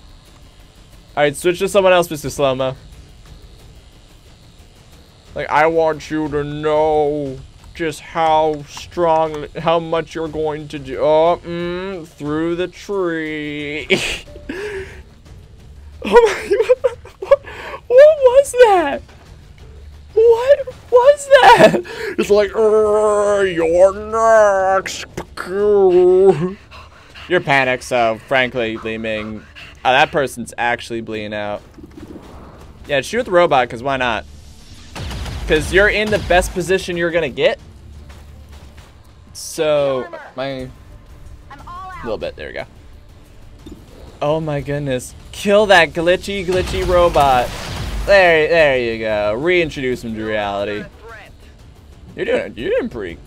Alright, switch to someone else, Mr. Slow-Mo. Like, I want you to know just how strong, how much you're going to do. Oh, through the tree. Oh my, what was that? What was that? It's like, you're next. You're panicked, so frankly, Li Ming. Oh, that person's actually bleeding out. Yeah, shoot the robot, because why not? Because you're in the best position you're gonna get. So, my little bit, there we go. Oh my goodness. Kill that glitchy robot. There you go. Reintroduce him to reality. You're doing pretty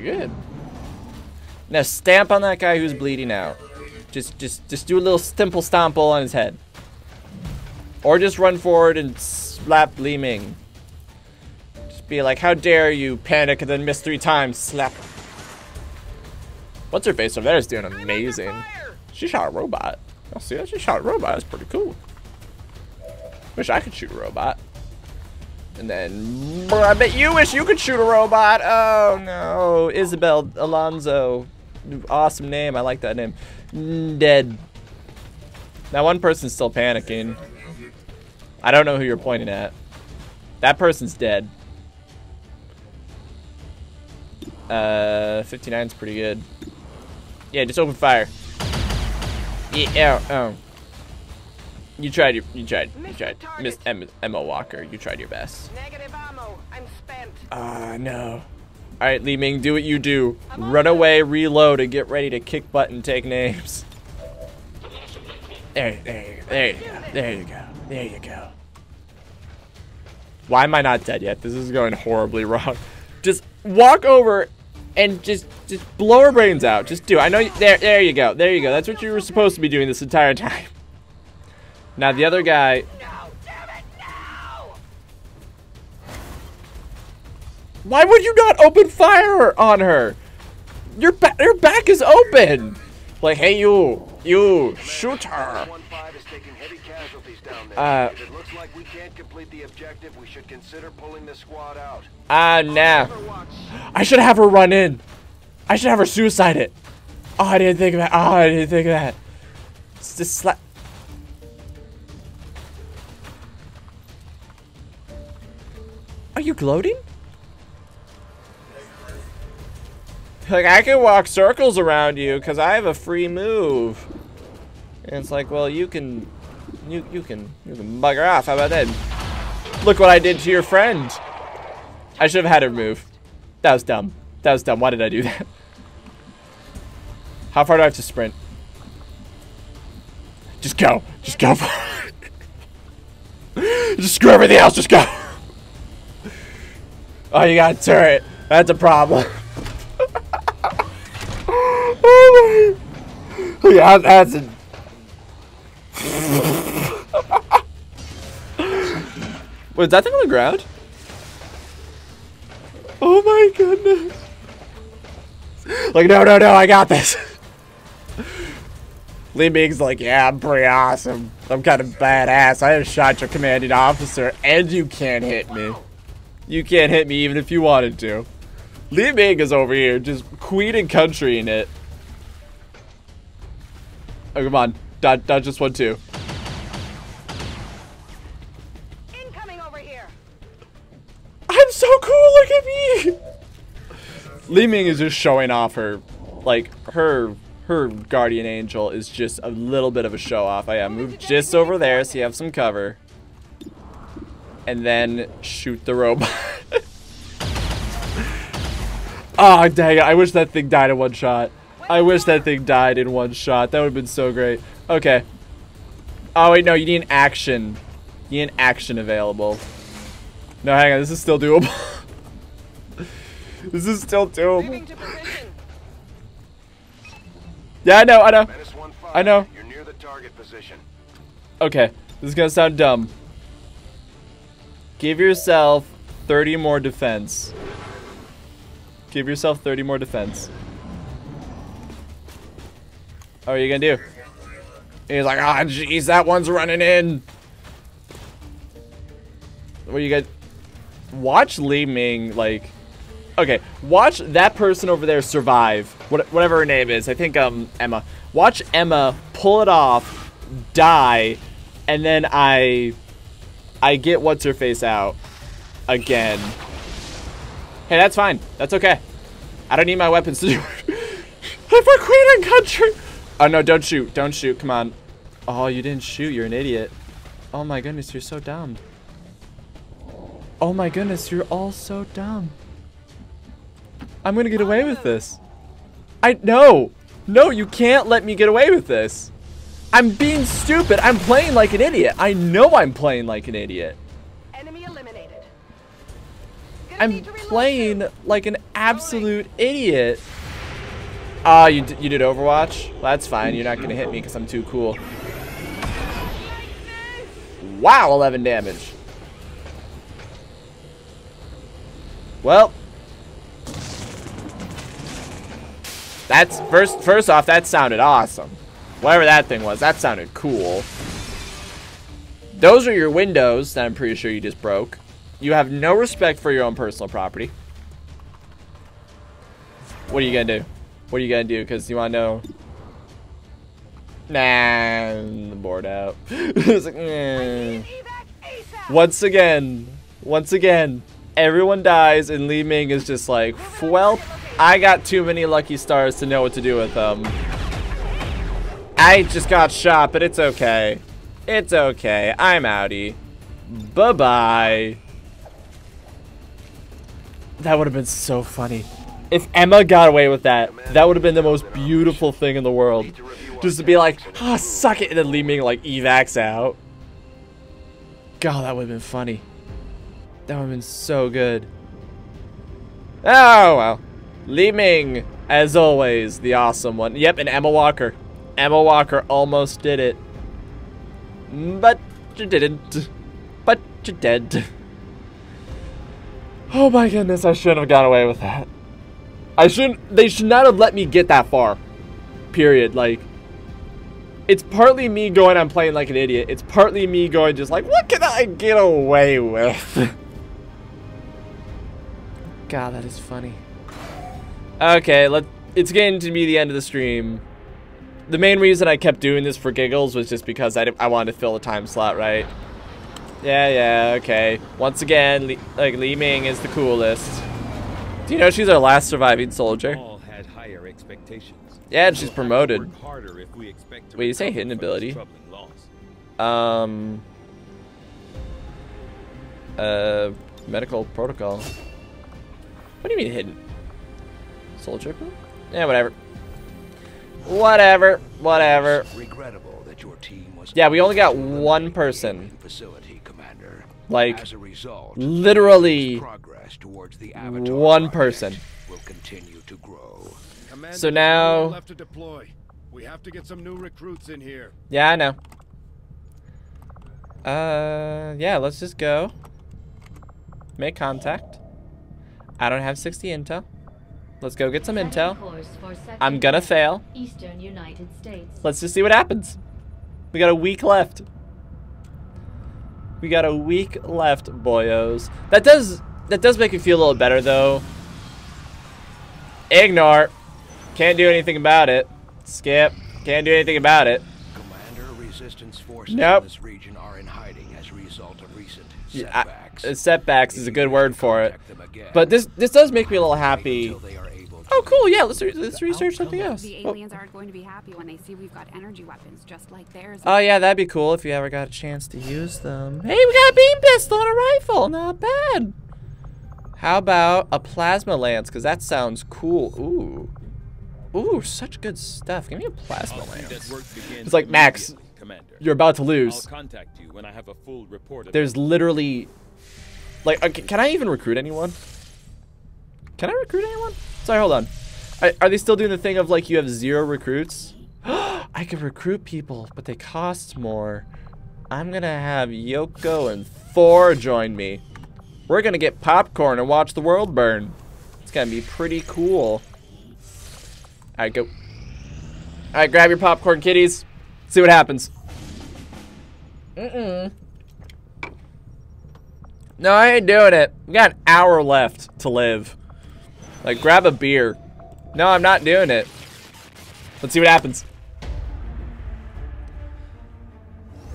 good. Now stamp on that guy who's bleeding out. Just do a little stomple on his head. Or just run forward and slap Li Ming. Just be like, how dare you panic and then miss 3 times, slap. What's her face over there is doing amazing. She shot a robot. Y'all see that? She shot a robot. That's pretty cool. Wish I could shoot a robot. And then, I bet you wish you could shoot a robot. Oh no. Isabel Alonso. Awesome name. I like that name. Dead. Now one person's still panicking. I don't know who you're pointing at. That person's dead. 59's pretty good. Yeah, just open fire. Yeah, oh. You tried. Miss Emma Walker, you tried your best. Negative ammo. I'm spent. No. Alright, Li Ming, do what you do. Run away, reload, and get ready to kick butt and take names. There you go. Why am I not dead yet? This is going horribly wrong. Just walk over and just blow her brains out. Just do it. I know you, there you go. That's what you were supposed to be doing this entire time. Now the other guy. No, damn it, no! Why would you not open fire on her? Your back is open. Like, hey, you shoot her. If it looks like we can't complete the objective, we should consider pulling the squad out. Nah. I should have her run in. I should have her suicide it. Oh, I didn't think of that. It's just slap. Are you gloating? Like, I can walk circles around you because I have a free move. And it's like, well, you can bugger off. How about that? Look what I did to your friend. I should have had her move. That was dumb. Why did I do that? How far do I have to sprint? Just go. Just screw everything else. Just go. Oh, you got a turret. That's a problem. Oh my. Yeah, that's a. Wait, is that thing on the ground? Oh my goodness. Like, no, I got this. Li Ming's like, yeah, I'm pretty awesome. I'm kind of badass. I have shot your commanding officer, and you can't hit me. You can't hit me even if you wanted to. Li Ming is over here, just queen and country in it. Oh, come on. Dodge this one, too. So cool, look at me. Li Ming is just showing off her, like, her guardian angel is just a little bit of a show off. I move just over there so you have some cover. And then shoot the robot. Oh, dang it. I wish that thing died in one shot. That would have been so great. Okay. Oh, wait, no, you need an action. You need an action available. No, hang on. This is still doable. Yeah, I know. I know. You're near the target position. Okay, this is gonna sound dumb. Give yourself 30 more defense. Give yourself 30 more defense. How are you gonna do? He's like, ah, oh, jeez, that one's running in. What you guys? Watch Li Ming, like, okay, watch that person over there survive. Whatever her name is, I think Emma. Watch Emma pull it off, die, and then I get what's her face out again. Hey, that's fine. That's okay. I don't need my weapons to do it. I'm for queen and country. Oh no, don't shoot. Don't shoot. Come on. Oh, you didn't shoot. You're an idiot. Oh my goodness, you're so dumb. Oh my goodness, you're all so dumb. I'm gonna get away with this. No, you can't let me get away with this. I'm being stupid. I'm playing like an idiot. I know I'm playing like an idiot. Enemy eliminated. I'm playing like an absolute idiot. Ah, you did Overwatch? Well, that's fine. You're not going to hit me because I'm too cool. Wow, 11 damage. Well. That's... First off, that sounded awesome. Whatever that thing was, that sounded cool. Those are your windows that I'm pretty sure you just broke. You have no respect for your own personal property. What are you going to do? What are you gonna do? Because you wanna know. Nah, I'm bored out. It's like, nah. Once again, everyone dies, and Li Ming is just like, well, I got too many lucky stars to know what to do with them. I just got shot, but it's okay. It's okay. I'm outie. Bye bye. That would have been so funny. If Emma got away with that, that would have been the most beautiful thing in the world. Just to be like, ah, suck it, and then Li Ming, like, evacs out. God, that would have been funny. That would have been so good. Oh, well. Li Ming, as always, the awesome one. Yep, and Emma Walker. Emma Walker almost did it. But you didn't. But you did. Oh my goodness, I shouldn't have got away with that. They should not have let me get that far. Period. Like, it's partly me going, I'm playing like an idiot. It's partly me going just like, what can I get away with? God, that is funny. Okay, it's getting to be the end of the stream. The main reason I kept doing this for giggles was just because I wanted to fill a time slot, right? Yeah, okay. Once again, Li Ming is the coolest. Do you know she's our last surviving soldier? All had higher expectations. Yeah, and she's promoted. Wait, you say hidden ability? Medical protocol. What do you mean hidden? Soldier? Yeah, whatever. Regrettable that your team was. Yeah, we only got one person. Like, literally one person. Will continue to grow. So now we'll have to deploy. We have to get some new recruits in here. Yeah, I know. Yeah, let's just go. Make contact. I don't have 60 intel. Let's go get some intel. I'm gonna fail. Eastern United States. Let's just see what happens. We got a week left. We got a week left, boyos. That does make it feel a little better, though. Ignore. Can't do anything about it. Skip. Can't do anything about it. Commander, resistance forces in this region are in hiding as a result of recent setbacks. Setbacks is a good word for it. But this does make me a little happy. Oh, cool. Yeah, let's research something else. The aliens aren't going to be happy when they see we've got energy weapons just like theirs. Oh yeah, that'd be cool if you ever got a chance to use them. Hey, we got a beam pistol and a rifle. Not bad. How about a plasma lance? Cause that sounds cool. Ooh, ooh, such good stuff. Give me a plasma lance. It's like, Max, you're about to lose. There's literally, like, can I even recruit anyone? Can I recruit anyone? Sorry, hold on. Are they still doing the thing of, like, you have 0 recruits? I could recruit people, but they cost more. I'm gonna have Yoko and Thor join me. We're gonna get popcorn and watch the world burn. It's gonna be pretty cool. Alright, go. Alright, grab your popcorn, kitties. See what happens. Mm-mm. No, I ain't doing it. We got an hour left to live. Like, grab a beer. No, I'm not doing it. Let's see what happens.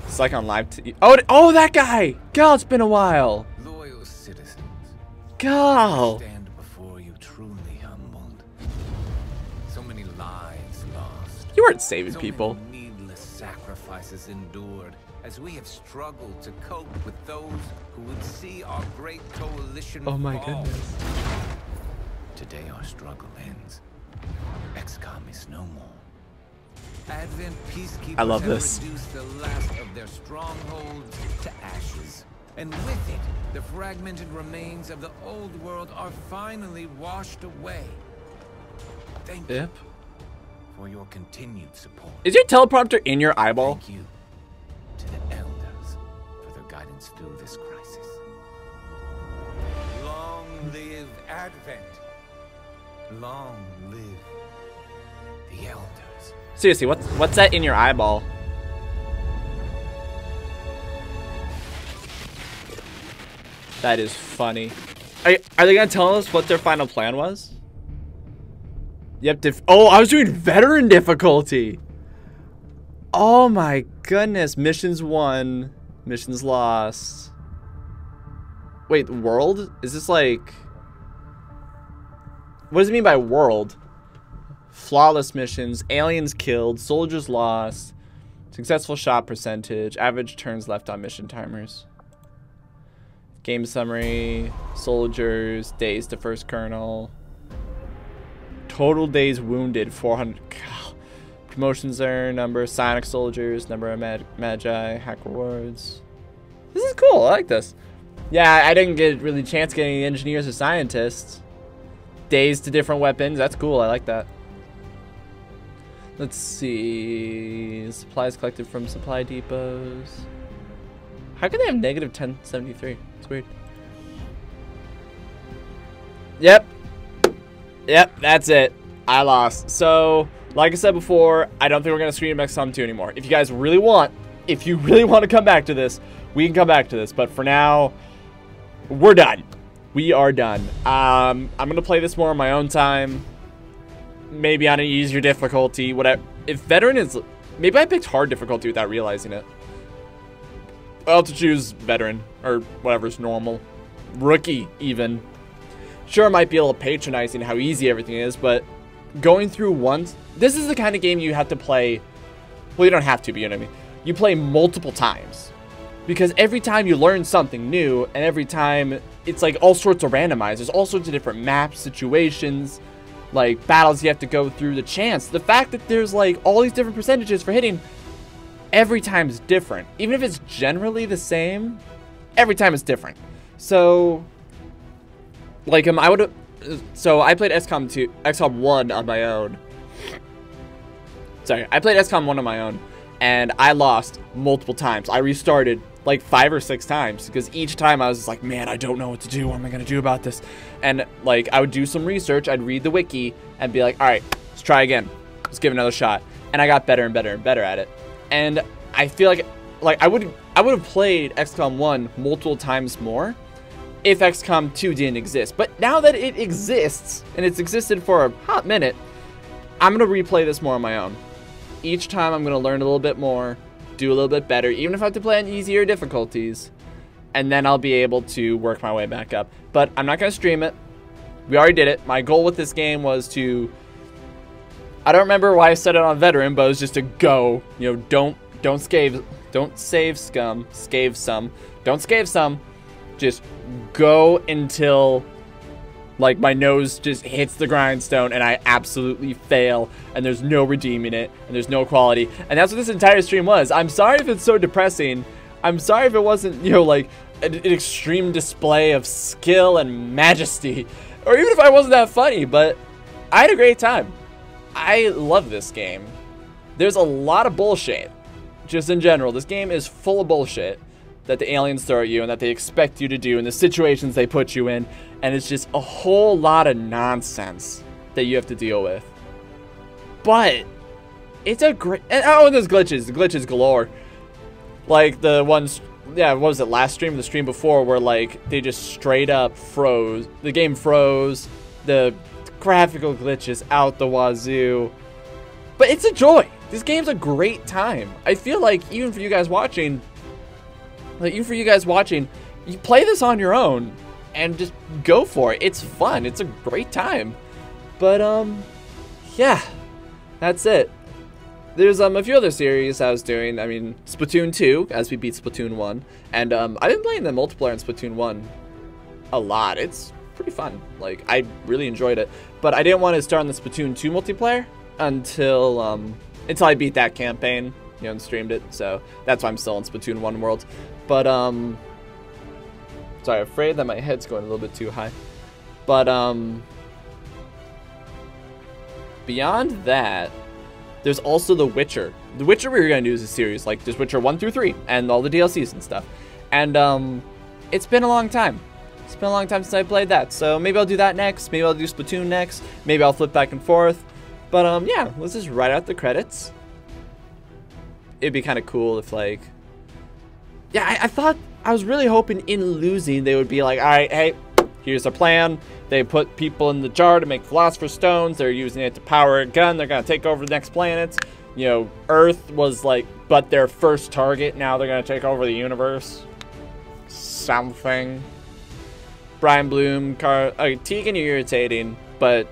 It's like on live TV. Oh, that guy! God, it's been a while. Loyal citizens. God. Stand before you truly humbled. So many lives lost. You weren't saving people. So many needless sacrifices endured. As we have struggled to cope with those who would see our great coalition fall. Oh my goodness. Today our struggle ends. XCOM is no more. Advent peacekeepers I love this. Have reduced the last of their strongholds to ashes. And with it, the fragmented remains of the old world are finally washed away. Thank you for your continued support. Is your teleprompter in your eyeball? Thank you to the elders for their guidance through this crisis. Long live Advent. Long live the elders. Seriously, what's that in your eyeball? That is funny. Are they gonna tell us what their final plan was? Yep. Oh, I was doing veteran difficulty. Oh my goodness. Missions won. Missions lost. Wait, world? Is this like... What does it mean by world? Flawless missions, aliens killed, soldiers lost, successful shot percentage, average turns left on mission timers. Game summary, soldiers, days to first colonel. Total days wounded, 400. God. Promotions earned, number of Sonic soldiers, number of Magi, hack rewards. This is cool, I like this. Yeah, I didn't get really a chance getting engineers or scientists. Days to different weapons. That's cool. I like that. Let's see. Supplies collected from supply depots. How can they have negative 1073? It's weird. Yep. Yep. That's it. I lost. So, like I said before, I don't think we're going to stream XCOM 2 anymore. If you guys really want, if you really want to come back to this, we can come back to this. But for now, we're done. We are done. I'm going to play this more on my own time. Maybe on an easier difficulty. Whatever. If veteran is... Maybe I picked hard difficulty without realizing it. I'll have to choose veteran. Or whatever's normal. Rookie, even. Sure, it might be a little patronizing how easy everything is, but going through once... This is the kind of game you have to play... Well, you don't have to, but you know what I mean. You play multiple times. Because every time you learn something new, and every time... It's like all sorts of randomizers, all sorts of different maps, situations, like battles you have to go through, the chance. The fact that there's like all these different percentages for hitting, every time is different. Even if it's generally the same, every time it's different. So, like, I played XCOM 1 on my own. Sorry, I played XCOM 1 on my own, and I lost multiple times. I restarted like 5 or 6 times, because each time I was just like, man, I don't know what to do. What am I going to do about this? And like, I would do some research. I'd read the wiki and be like, all right, let's try again. Let's give it another shot. And I got better and better and better at it. And I feel like I would have played XCOM 1 multiple times more if XCOM 2 didn't exist. But now that it exists, and it's existed for a hot minute, I'm going to replay this more on my own. Each time I'm going to learn a little bit more. Do a little bit better, even if I have to play on easier difficulties, and then I'll be able to work my way back up. But I'm not gonna stream it. We already did it. My goal with this game was to, I don't remember why I said it on veteran, but it was just to go, you know, don't save some, just go until like my nose just hits the grindstone and I absolutely fail, and there's no redeeming it, and there's no quality. And that's what this entire stream was. I'm sorry if it's so depressing. I'm sorry if it wasn't, you know, like an extreme display of skill and majesty, or even if I wasn't that funny, but I had a great time. I love this game. There's a lot of bullshit, just in general. This game is full of bullshit that the aliens throw at you and that they expect you to do and the situations they put you in. And it's just a whole lot of nonsense that you have to deal with. But it's a great... Oh, and there's glitches. The glitches galore. Like the ones... Yeah, what was it? Last stream or the stream before where, like, they just straight up froze. The game froze. The graphical glitches out the wazoo. But it's a joy. This game's a great time. I feel like even for you guys watching... you play this on your own and just go for it. It's fun. It's a great time. But, yeah, that's it. There's a few other series I was doing. I mean, Splatoon 2, as we beat Splatoon 1. And I've been playing the multiplayer in Splatoon 1 a lot. It's pretty fun. Like, I really enjoyed it. But I didn't want to start on the Splatoon 2 multiplayer until I beat that campaign, you know, and streamed it. So that's why I'm still in Splatoon 1 world. But, sorry, I'm afraid that my head's going a little bit too high. But, beyond that, there's also The Witcher. The Witcher we were going to do as a series, like, there's Witcher 1 through 3, and all the DLCs and stuff. And, it's been a long time. It's been a long time since I played that, so maybe I'll do that next, maybe I'll do Splatoon next, maybe I'll flip back and forth. But, yeah, let's just write out the credits. It'd be kind of cool if, like... Yeah, I thought, I was really hoping in losing they would be like, alright, hey, here's our plan. They put people in the jar to make Philosopher's Stones. They're using it to power a gun. They're going to take over the next planets. You know, Earth was like, but their first target. Now they're going to take over the universe. Something. Brian Bloom, Tegan, you're irritating, but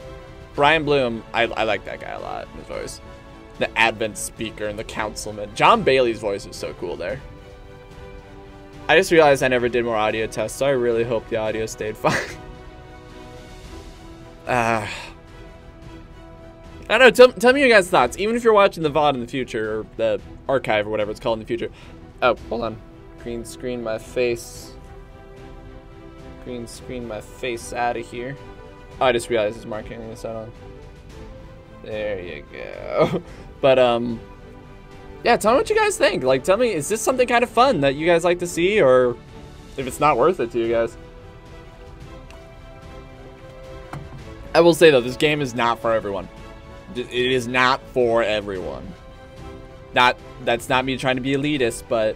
Brian Bloom, I like that guy a lot. His voice. The Advent speaker and the councilman. John Bailey's voice is so cool there. I just realized I never did more audio tests, so I really hope the audio stayed fine. I don't know, tell me your guys' thoughts, even if you're watching the VOD in the future, or the archive, or whatever it's called in the future. Oh, hold on. Green screen my face. Green screen my face out of here. Oh, I just realized it's marking this out on. There you go. But, yeah, tell me what you guys think. Like, tell me, is this something kind of fun that you guys like to see, or if it's not worth it to you guys? I will say, though, this game is not for everyone. It is not for everyone. That's not me trying to be elitist, but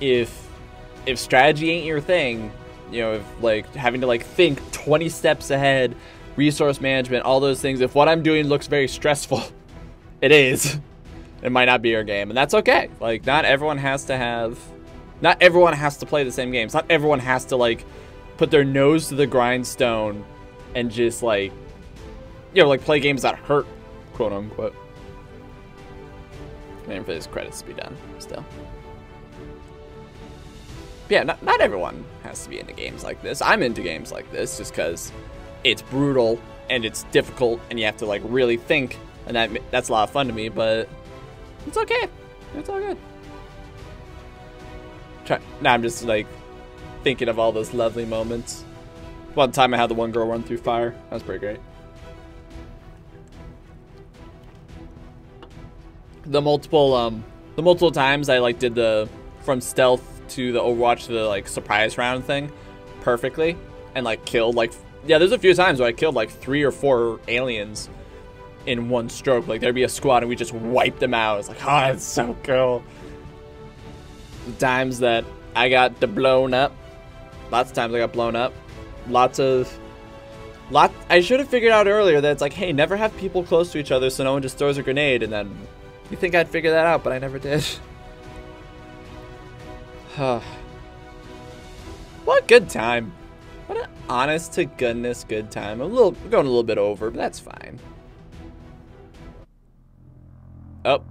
if strategy ain't your thing, you know, if, like, having to, like, think 20 steps ahead, resource management, all those things, if what I'm doing looks very stressful, it is. It might not be your game, and that's okay. Like, not everyone has to have... Not everyone has to play the same games. Not everyone has to, like, put their nose to the grindstone and just, like... You know, like, play games that hurt, quote-unquote. I'm waiting for these credits to be done, still. But yeah, not everyone has to be into games like this. I'm into games like this just because it's brutal, and it's difficult, and you have to, like, really think. And that's a lot of fun to me, but... It's okay. It's all good. Now I'm just, like, thinking of all those lovely moments. One time I had the one girl run through fire. That was pretty great. The multiple times I, like, did the from stealth to the Overwatch to the, like, surprise round thing perfectly and, like, killed, like, yeah, there's a few times where I killed, like, 3 or 4 aliens in one stroke. Like, there'd be a squad and we just wipe them out. It's like, oh, it's so cool. The times that I got blown up. Lots of times I got blown up. I should have figured out earlier that it's like, hey, never have people close to each other so no one just throws a grenade, and then you think I'd figure that out, but I never did. What a good time. What an honest to goodness good time. I'm going a little bit over, but that's fine. Oh,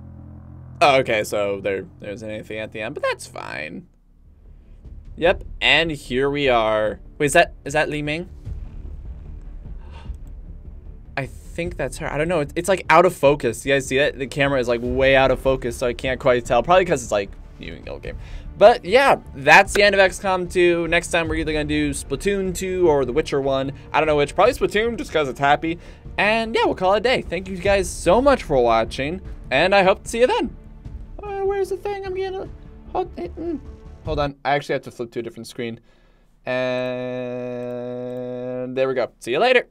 okay, so there isn't anything at the end, but that's fine. Yep, and here we are. Wait, is that Li Ming? I think that's her. I don't know. It's like out of focus. You guys see that? The camera is like way out of focus, so I can't quite tell. Probably because it's like new and old game. But yeah, that's the end of XCOM 2. Next time we're either going to do Splatoon 2 or The Witcher 1. I don't know which. Probably Splatoon just because it's happy. And yeah, we'll call it a day. Thank you guys so much for watching, and I hope to see you then. Where's the thing? I'm getting... Hold on. I actually have to flip to a different screen. And there we go. See you later.